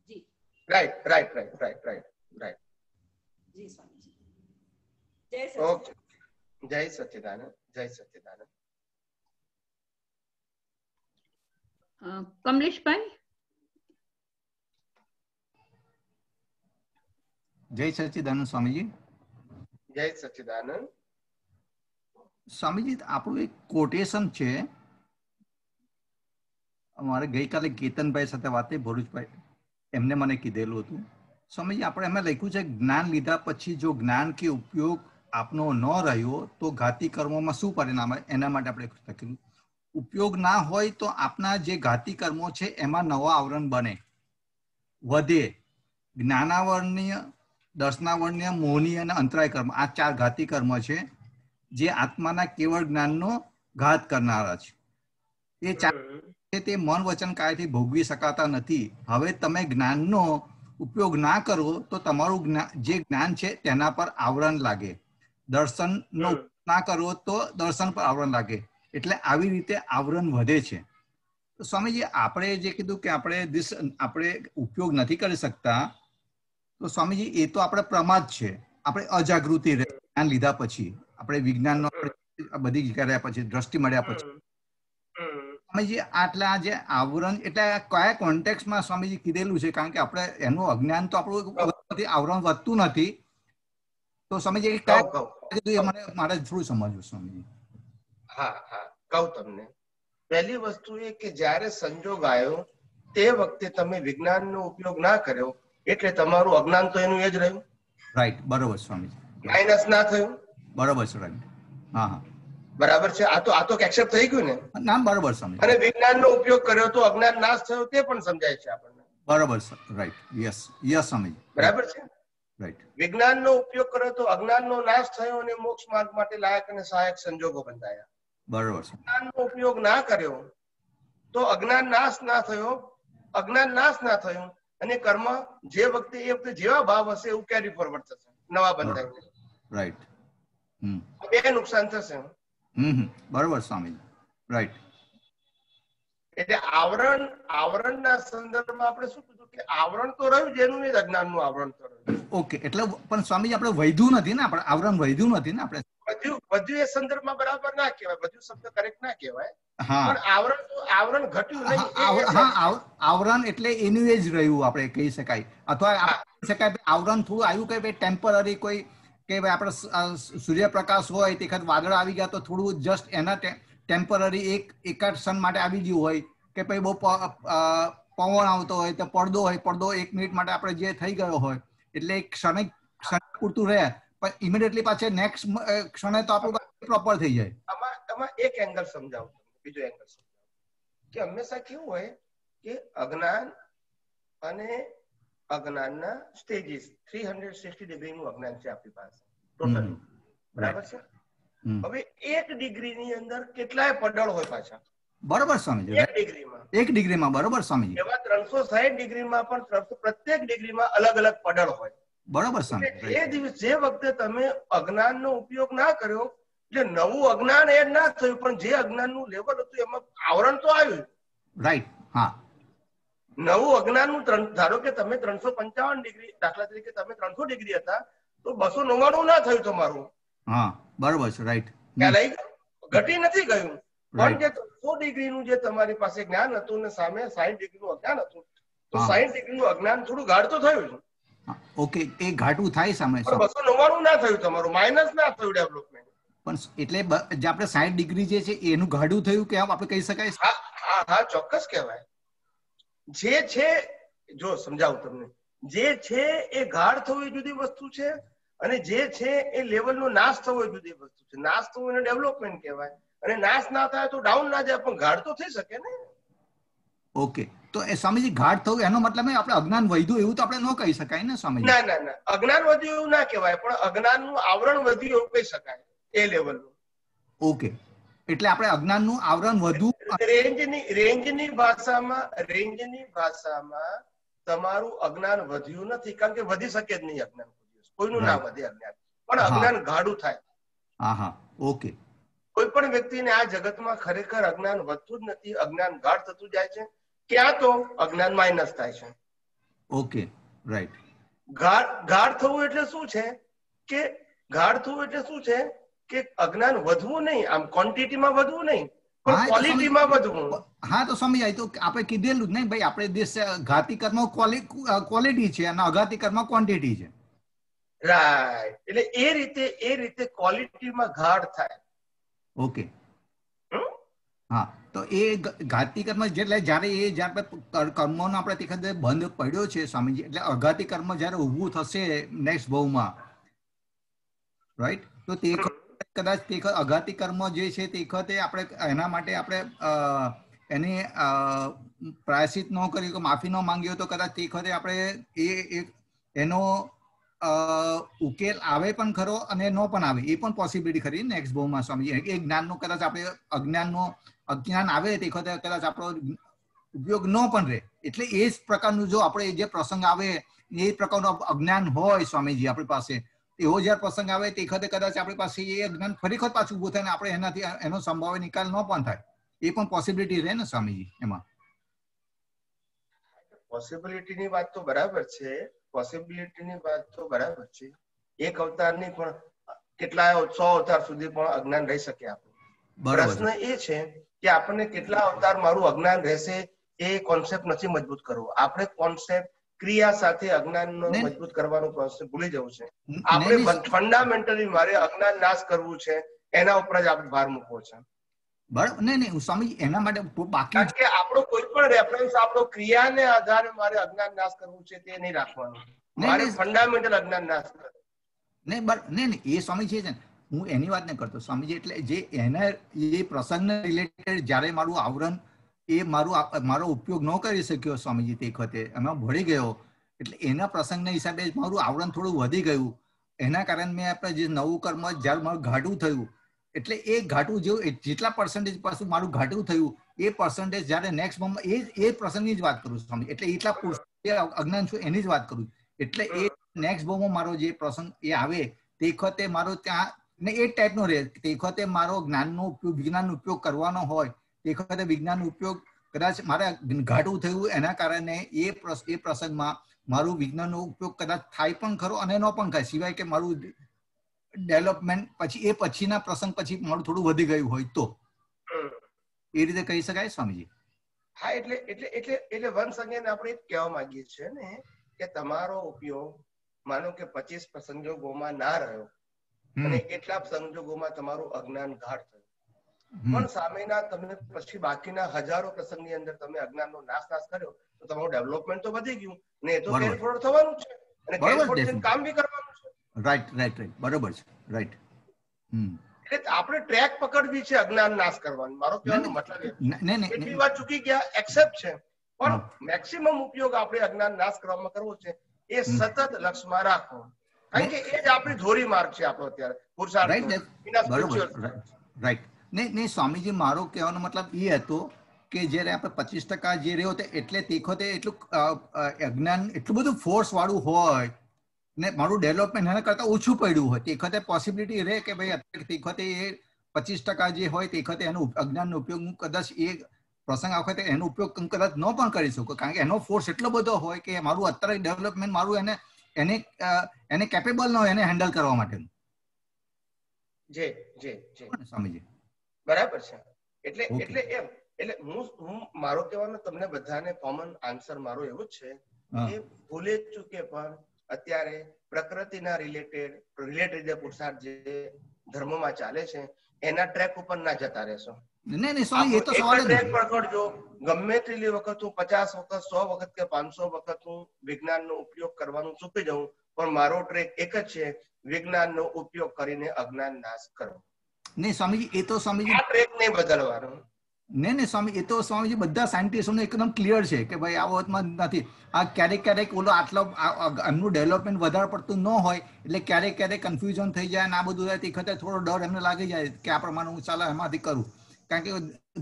જી right right right right right right જી સ્વામીજી જય સચિદાનંદ ઓકે જય સચિદાનંદ જય સચિદાનંદ કમલેશભાઈ જય સચિદાનંદ સ્વામીજી જય સચિદાનંદ स्वामीजी आपणो एक कोटेशन छे अमारे गई काले केतनभाई साथे वाते भरूचभाई एमने मने कीधेलुं हतुं स्वामीजी आपणे एमां लख्युं छे ज्ञान लीधा पछी जो ज्ञान के उपयोग आपनो न रह्यो तो घाती कर्मोमां शुं परिणाम आवे एना माटे आपणे लख्युं उपयोग ना होय तो आपना जे घाती कर्मो छे एमां नवो आवरण बने वधे ज्ञानावरणीय दर्शनावरणीय मोहनीय अने अंतराय कर्म आ चार घाती कर्म छे जे आत्माना केवल ज्ञाननो घात करनारा छे ए चाहे ते मन वचन कायथी भोगवी शकाता नथी हवे तमे ज्ञाननो उपयोग ना करो तो तमारुं जे ज्ञान छे तेना पर आवरण लागे दर्शननो उपयोग ना करो तो दर्शन पर आवरण लागे एटले आवी रीते आवरण वधे छे तो स्वामीजी आपणे जे कीधुं के आपणे दिस आपणे उपयोग नथी करी शकता तो स्वामीजी ए तो आपणे प्रमाद छे आपणे अजागृति रहे ज्ञान लीधा पछी આપણે વિજ્ઞાનનો બધી જગ્યાએ પછી દ્રષ્ટિ મળ્યા પછી સ્વામીજી આટલા આ જે આવરણ એટલે કયા કોન્ટેક્સ્ટમાં સ્વામીજી કીધેલું છે કારણ કે આપણે એનું અજ્ઞાન તો આપણું આવરણ વધતું નથી તો સ્વામીજી કયા કીધું એ મને મારે થોડું સમજવું સ્વામીજી હા હા કહું તમને પહેલી વસ્તુ એ કે જ્યારે સંજોગ આવ્યો તે વખતે તમે વિજ્ઞાનનો ઉપયોગ ના કર્યો એટલે તમારું અજ્ઞાન તો એનું એ જ રહ્યું રાઈટ બરોબર સ્વામીજી માઈનસ ના થયું बराबर हाँ हाँ बराबर आ तो, आ तो एक्सेप्ट थी गयु ना बराबर समझ विज्ञान नो उपयोग कर्यो तो अज्ञान नाश थयो ते पण समजाय छे आपणने बराबर राइट यस यस समझ बराबर छे राइट विज्ञान नो उपयोग कर्यो तो अज्ञान नो नाश थयो अने मोक्ष मार्ग माटे लायक अने सहायक संजोगो बंधाया बराबर विज्ञान नो उपयोग ना कर्यो तो अज्ञान नाश ना थयो अज्ञान नाश ना थयो अने कर्म जे वखते ए वखते जेवा भाव हशे एवुं कैरी फॉरवर्ड थशे नवा बंधाय राइट બે નુકસાન થશે બરોબર સ્વામીજી રાઈટ એટલે આવરણ આવરણના સંદર્ભમાં આપણે શું કીધું કે આવરણ તો રહ્યું જેનું એ અજ્ઞાનનું આવરણ તો રહ્યું ઓકે એટલે પણ સ્વામીજી આપણે વૈધું નથી ને આપણે આવરણ વૈધું નથી ને આપણે વધ્યું વધ્યું એ સંદર્ભમાં બરાબર ના કહેવાય વધ્યું શબ્દ કરેક્ટ ના કહેવાય પણ આવરણ તો આવરણ ઘટ્યું નહીં હા આવરણ એટલે એનું એ જ રહ્યું આપણે કહી શકાય અથવા આપણે શકાય આવરણ થોડું આવ્યું કે ભાઈ ટેમ્પરરી કોઈ કે ભાઈ આપણે સૂર્યપ્રકાશ હોય તે વખત વાદળ આવી ગયા તો થોડું જસ્ટ એના ટેમ્પરરી એક એકાદ ક્ષણ માટે આવી ગયું હોય કે ભાઈ બહુ પવન આવતો હોય તો પડદો હોય પડદો એક મિનિટ માટે આપણે જે થઈ ગયો હોય એટલે એક ક્ષણે ક્ષણ પૂરતું રહે પણ ઇમિડિયેટલી પાછે નેક્સ્ટ ક્ષણે તો આપણું પ્રોપર થઈ જાય આમાં આમાં એક એંગલ સમજાવું બીજો એંગલ સમજાવું કે હંમેશા કેવું હોય કે અજ્ઞાન અને अज्ञानના સ્ટેજીસ ત્રણસો સાઠ ડિગ્રીનું અજ્ઞાન છે આપણી પાસે ટોટલ બરાબર છે હવે એક ડિગ્રીની અંદર કેટલાય પડળ હોય પાછા બરાબર સમજી એક ડિગ્રીમાં એક ડિગ્રીમાં બરાબર સમજી એવા ત્રણસો સાઠ ડિગ્રીમાં પણ પ્રત્યેક ડિગ્રીમાં અલગ અલગ પડળ હોય બરાબર સમજી એ દિવસ જે વખતે તમે અજ્ઞાનનો ઉપયોગ ના કર્યો જે નવું અજ્ઞાન એડ ના થયું પણ જે અજ્ઞાનનું લેવલ હતું એમાં આવરણ તો આવ્યું રાઈટ હા નવું અજ્ઞાનનું ધારો કે તમે ત્રણસો પંચાવન ડિગ્રી દાખલા તરીકે તમે ત્રણસો ડિગ્રી હતા તો બસો નવ્વાણું ના થયું તમારું હા બરોબર છે રાઈટ ઘટી નથી ગયું પણ જે ત્રણસો ડિગ્રીનું જે તમારી પાસે જ્ઞાન હતું ને સામે સાઠ ડિગ્રીનું અજ્ઞાન હતું તો સાઠ ડિગ્રીનું અજ્ઞાન થોડું ગાઢ તો થયું ઓકે એ ગાઢું થાય સામે બસો નવ્વાણું ના થયું તમારું માઇનસ ના થયું ડેવલપમેન્ટ પણ એટલે જે આપણે સાઠ ડિગ્રી જે છે એનું ગાઢું થયું કે આપણે કહી શકાય હા હા ચોક્કસ કહેવાય જે છે જો સમજાવું તમને જે છે એ ગાઢ થવું એ જુદી વસ્તુ છે અને જે છે એ લેવલનો નાશ થવો એ જુદી વસ્તુ છે નાશ થવું એને ડેવલપમેન્ટ કહેવાય અને નાશ ના થાય તો ડાઉન ના જાય પણ ગાઢ તો થઈ શકે ને ओके तो स्वामीजी घाट थयो એનો મતલબ એ આપણે અજ્ઞાન વધ્યું એવું તો આપણે ન કહી શકાય ને સ્વામીજી ના ના ના અજ્ઞાન વધ્યું એવું ના કહેવાય પણ અજ્ઞાનનું આવરણ વધ્યું એવું કહી શકાય એ લેવલનું ઓકે એટલે આપણે અજ્ઞાનનું આવરણ વધ્યું રેન્જની રેન્જની ભાષામાં રેન્જની ભાષામાં તમારું અજ્ઞાન વધ્યું નથી કારણ કે વધી શકે જ નહીં અજ્ઞાન કોઈનું ના વધે અજ્ઞાન પણ અજ્ઞાન ગાઢું થાય હા હા ઓકે કોઈ પણ વ્યક્તિને આ જગતમાં ખરેખર અજ્ઞાન વધતું જ નથી અજ્ઞાન ગાઢ થતું જાય છે क्या तो अज्ञान माइनस थाय छे ओके राइट गाढ़ गाढ़ थवू એટલે શું છે કે ગાઢ થવું એટલે શું છે કે અજ્ઞાન વધવું નહીં આમ ક્વોન્ટિટીમાં વધવું નહીં પણ ક્વોલિટીમાં વધવું હા તો સમજાય તો આપણે કીધેલું જ નહીં ભાઈ આપણે દેશ ઘાતી કર્મ ક્વોલિટી છે અને અઘાતી કર્મ ક્વોન્ટિટી છે રાઈટ એટલે એ રીતે એ રીતે ક્વોલિટીમાં ગાઢ થાય ઓકે હા तो ये घाती कर्म जैसे जयरे ये जय कर्मों ने बंद पड़ो स्वामीजी अघाती कर्म जय उभू नेक्स्ट भाव में राइट तो कदाच अघाती कर्म जैसे अपने एना अपने प्रायश्चित न कर माफी न मांगी तो कदाच अपने उकेल आवे पण खरो अने नो पण आवे ए पण पॉसिबिलिटी खरी नेक्स्ट भाव में स्वामीजी एक ज्ञान नो कदाच आपणे अज्ञान नो अज्ञान आवे ते खते कदाच आपणो उपयोग नो पण रहे एटले ए ज प्रकारनो जो आपणे जे प्रसंग आवे ए प्रकारनो अज्ञान होय स्वामीजी आपणी पासे एवो ज्यारे प्रसंग आवे ते खते कदाच आपणी पासे ए अज्ञान फरी खत पाछुं ऊभुं थाय ने आपणे एनाथी एनो संभाव्य निकाल नो पण थाय ए पण पॉसिबिलिटी रहे ने स्वामीजी एमां पॉसिबिलिटी नी वात तो बराबर छे पॉसिबिलिटी बात तो बराबर है एक अवतार नहीं पण केटला सौ अवतार सुधी पण अज्ञान रही सके प्रश्न ए छे कि आपने केटला अवतार मारू अज्ञान रहेशे ए कॉन्सेप्ट नथी मजबूत करवो आपने कॉन्सेप्ट क्रिया साथे अज्ञान नो मजबूत करवानो कॉन्सेप्ट भूली जवो छे आपने फंडामेंटली मारे अज्ञान नाश करवो छे एना उपर ज आपने भार मूकवो छे बराबर नहीं नहीं स्वामी एना माटे बाकी के आपरो कोई पण रेफरेंस आपरो क्रिया ने आधार मारे अज्ञान नाश करवो छे ते नहीं राखवानो मारे फंडामेंटल अज्ञान नाश कर नहीं नहीं नहीं ए स्वामी छे जन हूँ एनी बात नहीं करते स्वामी जी एटले जे एना ये प्रसंग ने रिलेटेड जारे मारू आवरण ए मारू मारो उपयोग न करी शक्यो स्वामी जी ते वखते एमां भळी गयो एटले एना प्रसंग ने हिसाबे मारू आवरण थोडुं वधी गयुं एना कारण में आपणे जे नवुं कर्म जार मारू घाटू थयुं એટલે એ ઘાટું જેવું જેટલા પર્સન્ટેજ પાછું મારું ઘાટું થયું એ પર્સન્ટેજ જ્યારે નેક્સ્ટ બોમ્બ એ એ પ્રસંગની જ વાત કરું છું એટલે એટલા અજ્ઞાન છું એની જ વાત કરું એટલે એ નેક્સ્ટ બોમ્બ મારો જે પ્રસંગ એ આવે તે વખતે મારો ત્યાં ને એ ટાઈપનો રહે તે વખતે મારો જ્ઞાનનો ઉપયોગ વિજ્ઞાનનો ઉપયોગ કરવાનો હોય તે વખતે વિજ્ઞાનનો ઉપયોગ કદાચ મારા ઘાટું થયું એના કારણે એ એ પ્રસંગમાં મારું વિજ્ઞાનનો ઉપયોગ કદાચ થાય પણ ખરો અને ન પણ થાય સિવાય કે મારું डेवलपमेंट पछी ए पछीना प्रसंग पछी मारू थोडू वधी गયું હોય તો એ રીતે કહી શકાય સ્વામીજી હા એટલે એટલે એટલે એટલે વન્સ અગેન આપણે કહેવા માંગીએ છીએ ને કે તમારો ઉપયોગ માનો કે પચીસ સંજોગોમાં ના રહ્યો અને કેટલા સંજોગોમાં તમારું અજ્ઞાન ગાઢ થયું પણ સામેના તમને પછી બાકીના હજારો પ્રસંગની અંદર તમે અજ્ઞાનનો નાશ નાશ કર્યો તો તમારું ડેવલપમેન્ટ તો વધી ગયું ને એ તો કેર ફોર થવાનું છે અને કેર ફોર જેમ કામ ભી કરવાનું राइट राइट राइट बराबर है राइट हम એટલે આપણે ટ્રેક પકડવી છે અજ્ઞાન નાશ કરવાનો મારો કહેવાનો મતલબ એ નહીં નહીં એટલી વાત ચૂકી ગયા એક્સેપ્ટ છે પણ મેક્સિમમ ઉપયોગ આપણે અજ્ઞાન નાશ કરવામાં કરવો છે એ સતત લક્ષ્યમાં રાખો કારણ કે એ જ આપણી ધોરી માર્ગ છે આપણો અત્યારે પુરુષાર્થ બરાબર રાઈટ નહીં નહીં સ્વામીજી મારો કહેવાનો મતલબ એ હતો કે જ્યારે આપણે પચીસ ટકા જે રહ્યો તે એટલે તેખોતે એટલું અજ્ઞાન એટલું બધું ફોર્સ વાળું હોય ने मारू डेवलपमेंट है करता ओछू पड़ू हो वखते पॉसिबिलिटी रहे कि भाई वखते पच्चीस टका जो हो वखते अज्ञान उपयोग कदाच ए प्रसंग आखते एनो उपयोग कदाच न पण करी शको कारण एनो फोर्स एटलो बधो होय के मारू अत्यारे डेवलपमेंट मारू एने एने एने केपेबल न होय एने हेंडल करवा माटे जे जे जे समझे बराबर छे એટલે એટલે એમ એટલે હું હું મારો કહેવાનો તમને બધાને કોમન આન્સર મારો એવો જ છે કે ભૂલે ચૂકે પણ અત્યારે પ્રકૃતિના રિલેટેડ રિલેટેડ જે પુરુષાર્થ જે ધર્મમાં ચાલે છે એના ટ્રેક ઉપર ના જતા રહેશો નહીં નહીં સોરી એ તો સવાલ ટ્રેક પકડજો ગમે તેટલી વખત હું પચાસ વખત સો વખત કે પાંચસો વખત હું વિજ્ઞાનનો ઉપયોગ કરવાનું ચૂકી જાઉં પણ મારો ટ્રેક એક જ છે વિજ્ઞાનનો ઉપયોગ કરીને અજ્ઞાન નાશ કરો નહીં સ્વામીજી એ તો સ્વામીજી આ ટ્રેક ને બદલવાનો नहीं नहीं स्वामी, ये तो स्वामी जी बधा साइंटिस्टों ने एकदम क्लियर है कि भाई आ बाबतमां नथी आ क्यारेक क्यारेक ओलो आटलो एमनुं डेवलपमेंट वधारे पड़तुं न होय एटले क्यारेक क्यारेक कन्फ्यूजन थई जाय आ बधुं जाय ते खते थोड़ो डर एमने लागी जाय के आ प्रमाणे हुं चाले एमांथी करूं, कारण के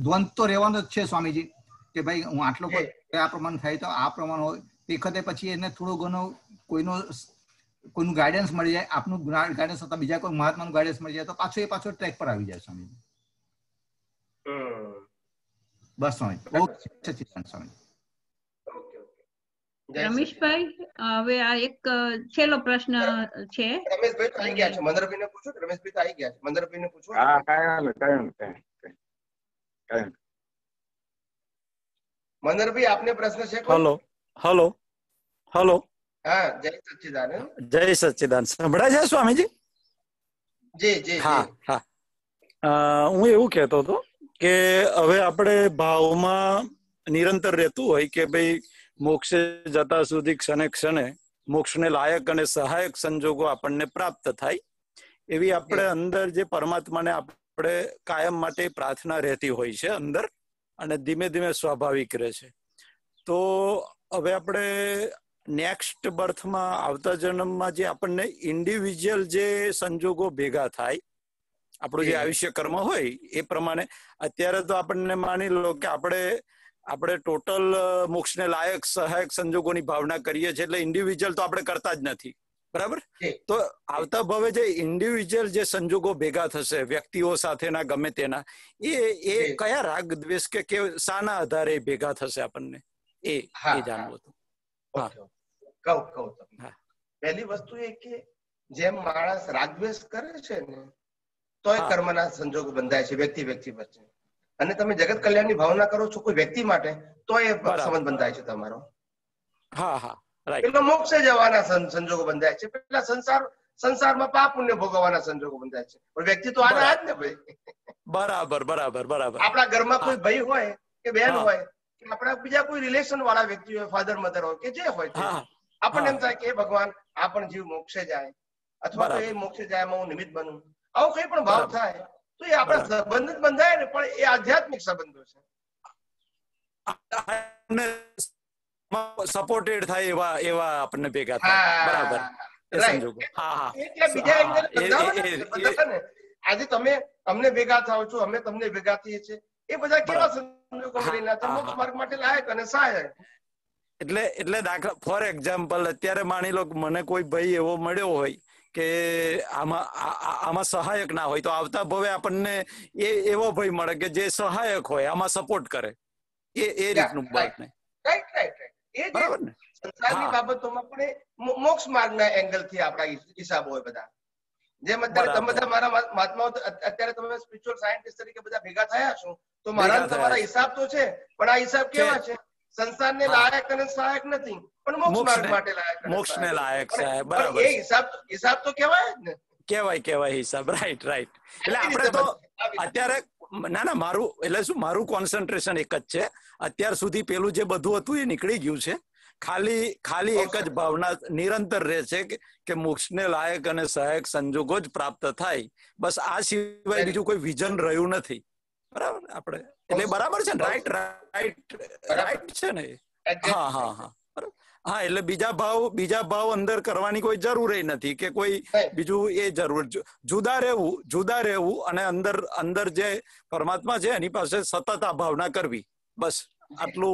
द्वंद तो रहेवानो ज छे स्वामी जी के भाई हुं आटलो करूं आ प्रमाणे थाय तो आ प्रमाणे होय ते खते पछी एने थोड़ो घणो कोईनो कोईनुं गाइडन्स मळी जाय, आपनुं गाइडन्स होता बीजा कोई महात्मानुं गाइडन्स मळी जाय तो पाछो ए पाछो ट्रेक पर आवी जाय स्वामी जी। बस रमेश भाई हवे आ एक छेलो प्रश्न छे, रमेश भाई आई गया छे, मंदरभाई ने पूछो, रमेश भाई आई गया छे, मंदरभाई ने पूछो। हां काय हाल काय काय मंदरभाई आपने प्रश्न छे? हेलो हेलो हेलो हां जय सच्चिदानंद, जय सच्चिदानंद, संभळाय छे स्वामी जी? जी जी हां हां हूँ एवं कहते तो के हवे आपणे भावमां निरंतर रहेतुं होय के भाई मोक्षे जता सुधी क्षणे क्षणे मोक्षने लायक अने सहायक संजोगों आपणे प्राप्त थाय एवी आपणे अंदर जे परमात्माने आपणे कायम माटे प्रार्थना रहती होय छे अंदर अने धीमे धीमे स्वाभाविक रहे छे। तो हवे आपणे नेक्स्ट बर्थ में आवता जन्म में जे आपणे इंडिविजुअल जे संजोगों भेगा थाय આપણો જે આયુષ્ય કર્મ હોય એ પ્રમાણે અત્યારે તો આપણને માની લો કે આપણે આપણે ટોટલ મોક્ષને લાયક સહાયક સંજોગોની ભાવના કરીએ છીએ એટલે ઇન્ડિવિડ્યુઅલ તો આપણે કરતા જ નથી, બરાબર? તો આવતા ભવે જે ઇન્ડિવિડ્યુઅલ જે સંજોગો ભેગા થશે વ્યક્તિઓ સાથેના ગમે તેના એ એ કયા રાગ દ્વેષ કે કે સાના આધારે ભેગા થશે આપણને એ એ જાણવું હતું। હા કહું કહું તમને પહેલી વસ્તુ એ કે જેમ માણસ રાગ દ્વેષ કરે છે ને तो एक कर्मना संजोग बंधाय छे व्यक्ति व्यक्ति वच्चे अने तमे जगत कल्याणनी भावना करो छो कोई व्यक्ति माटे तो ए संबंध बंधाय छे तमारो। हां हां राइट, पेलो मोक्षे जवाना संजोग बंधाय छे, पेला संसार संसारमां पाप पुण्य भोगवाना संजोग बंधाय छे, पण व्यक्ति तो आना आज ने भाई बराबर बराबर बराबर आपड़ा घरमां कोई भाई होय के बहन होय के आपड़ा बीजा कोई रिलेशन वाला व्यक्ति होय फादर मदर होय के जे होय आपणे एम थाय के भगवान आ पण जीव मोक्षे जाय अथवा तो ए मोक्षे जाय मां हुं निमित्त बनूं આવો કઈ પણ ભાવ થાય તો એ આપણા સંબંધ બંધાય ને, પણ એ આધ્યાત્મિક સંબંધો છે આપણે સપોર્ટેડ થાય એવા એવા આપણે ભેગા થાય, બરાબર? એ સંજોગો હા હા એટલે બીજા એંગલ બંધાય ને આજે તમે અમને ભેગા થાઓ છો અમે તમને ભેગા થઈએ છે એ બધા કેવા સંજોગો લઈને તો મોક્ષ માર્ગ માટે લાયક અને સહાયક એટલે એટલે દાખલા ફોર એક્ઝામ્પલ અત્યારે માની લો મને કોઈ ભાઈ એવો મળ્યો હોય કે આમાં આમાં સહાયક ના હોય તો આવતા ભવે આપણને એ એવો ભય મળે કે જે સહાયક હોય આમાં સપોર્ટ કરે એ એ રીતનું બાત નહીં, રાઈટ રાઈટ એ જે સંસારની બાબતોમાં પણ મોક્ષ માર્ગના એંગલથી આપણા હિસાબ હોય બધા જેમ અત્યારે તમે બધા મારા મહાત્માઓ અત્યારે તમે સ્પિરિચ્યુઅલ સાયન્ટિસ્ટ તરીકે બધા ભેગા થયા છો તો મારા તમારા હિસાબ તો છે પણ આ હિસાબ કેવા છે? સંસારને લાયક અને સહાયક નથી પણ મોક્ષ માર્ગ માટે લાયક મોક્ષને લાયક છે, બરાબર? એ હિસાબ હિસાબ તો કહેવાય જ ને, કહેવાય કહેવાય હિસાબ, રાઈટ રાઈટ એટલે આપણે તો અત્યારે ના ના મારું એટલે શું મારું કોન્સન્ટ્રેશન એક જ છે અત્યાર સુધી પેલું જે બધું હતું એ નીકળી ગયું છે, ખાલી ખાલી એક જ ભાવના નિરંતર રહે છે કે મોક્ષને લાયક અને સહાયક સંજોગો જ પ્રાપ્ત થાય, બસ આ સિવાય બીજું કોઈ વિઝન રહ્યું નથી, બરાબર? આપણે એટલે બરાબર છે ને, રાઈટ રાઈટ રાઈટ છે ને હા હા હા હા એટલે બીજા ભાવ બીજા ભાવ અંદર કરવાની કોઈ જરૂર નથી કે કોઈ બીજું એ જરૂર જુદા રહેવું જુદા રહેવું અને અંદર અંદર જે પરમાત્મા છે એની પાસે સતત આ ભાવના કરવી, બસ આટલું,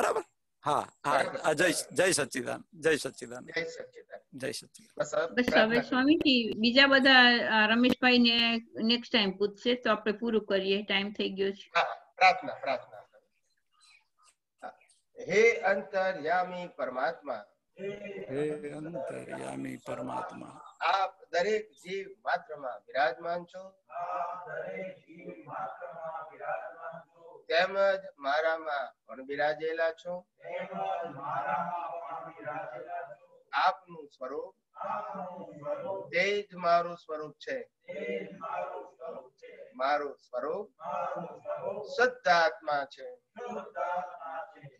બરાબર? હા હા જય જય સચ્ચિદાન જય સચ્ચિદાન જય સચ્ચિદાન બસ હવે સ્વામીજી બીજા બધા રમેશભાઈ ને નેક્સ્ટ ટાઈમ પૂછશે તો આપણે પૂરું કરીએ, ટાઈમ થઈ ગયો છે। પ્રાર્થના પ્રાર્થના हे अंतर्यामी परमात्मा हे अंतर्यामी परमात्मा आप दरेक जीव मात्र में विराजमान छो आप दरेक जीव मात्र में विराजमान छो तेमज मारा में पण विराजेला छो तेमज मारा में पण विराजेला छो आपनु स्वरूप आपनु स्वरूप तेज मारू स्वरूप छे तेज मारू स्वरूप छे मारू स्वरूप मारू स्वरूप शुद्ध आत्मा छे शुद्ध आत्मा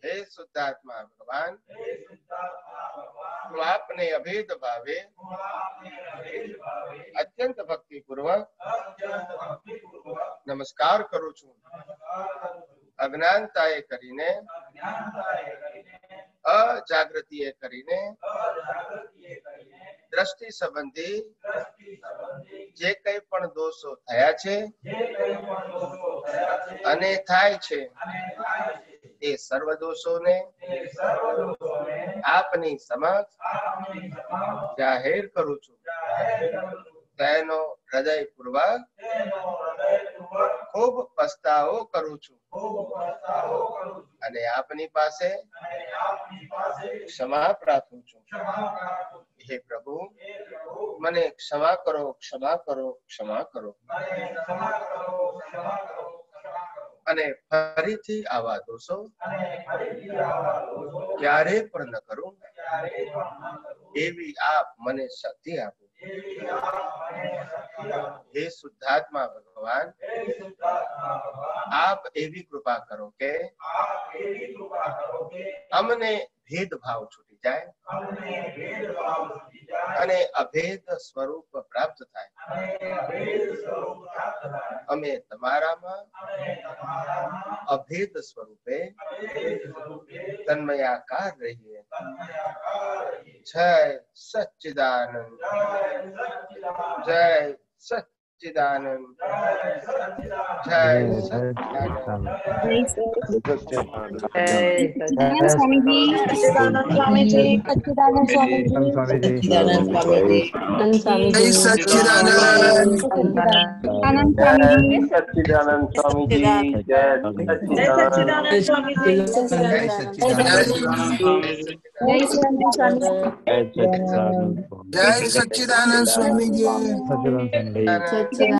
हे शुद्धात्मा भगवान तू आपने अभेद भावे अत्यंत भक्ति पूर्वक नमस्कार करू छू અજ્ઞાનતાએ કરીને અજાગૃતિએ કરીને દ્રષ્ટિ સંબંધી જે કંઈ પણ દોષો થયા છે અને થાય છે તે સર્વ દોષોને આપની સમક્ષ જાહેર કરું છું. તેનો હૃદયપૂર્વક ખૂબ પસ્તાવો કરું છું અને આપની પાસે ક્ષમા પ્રાર્થું છું. હે પ્રભુ, મને ક્ષમા કરો, ક્ષમા કરો, ક્ષમા કરો અને ફરીથી આવા દોષો ક્યારે પણ ન કરું એવી આપ મને શક્તિ આપો. હે શુદ્ધાત્મા ભગવાન, આપ એવી કૃપા કરો કે અમને भेद भाव छूटी जाए अने अभेद स्वरूप प्राप्त थाय. अमे तमारामा अभेद स्वरूपे तन्मयाकार रहीए. जय सच्चिदानंद, जय सच्चिदानंद, जय सच्चिदानंद. स्वामी जी स्वामी जी सच्चिदानंद स्वामी जी सच्चिदानंद स्वामी जी सच्चिदानंद स्वामी जी सच्चिदानंद स्वामी जी सच्चिदानंद स्वामी जी सच्चिदानंद स्वामी जी सच्चिदानंद स्वामी जी.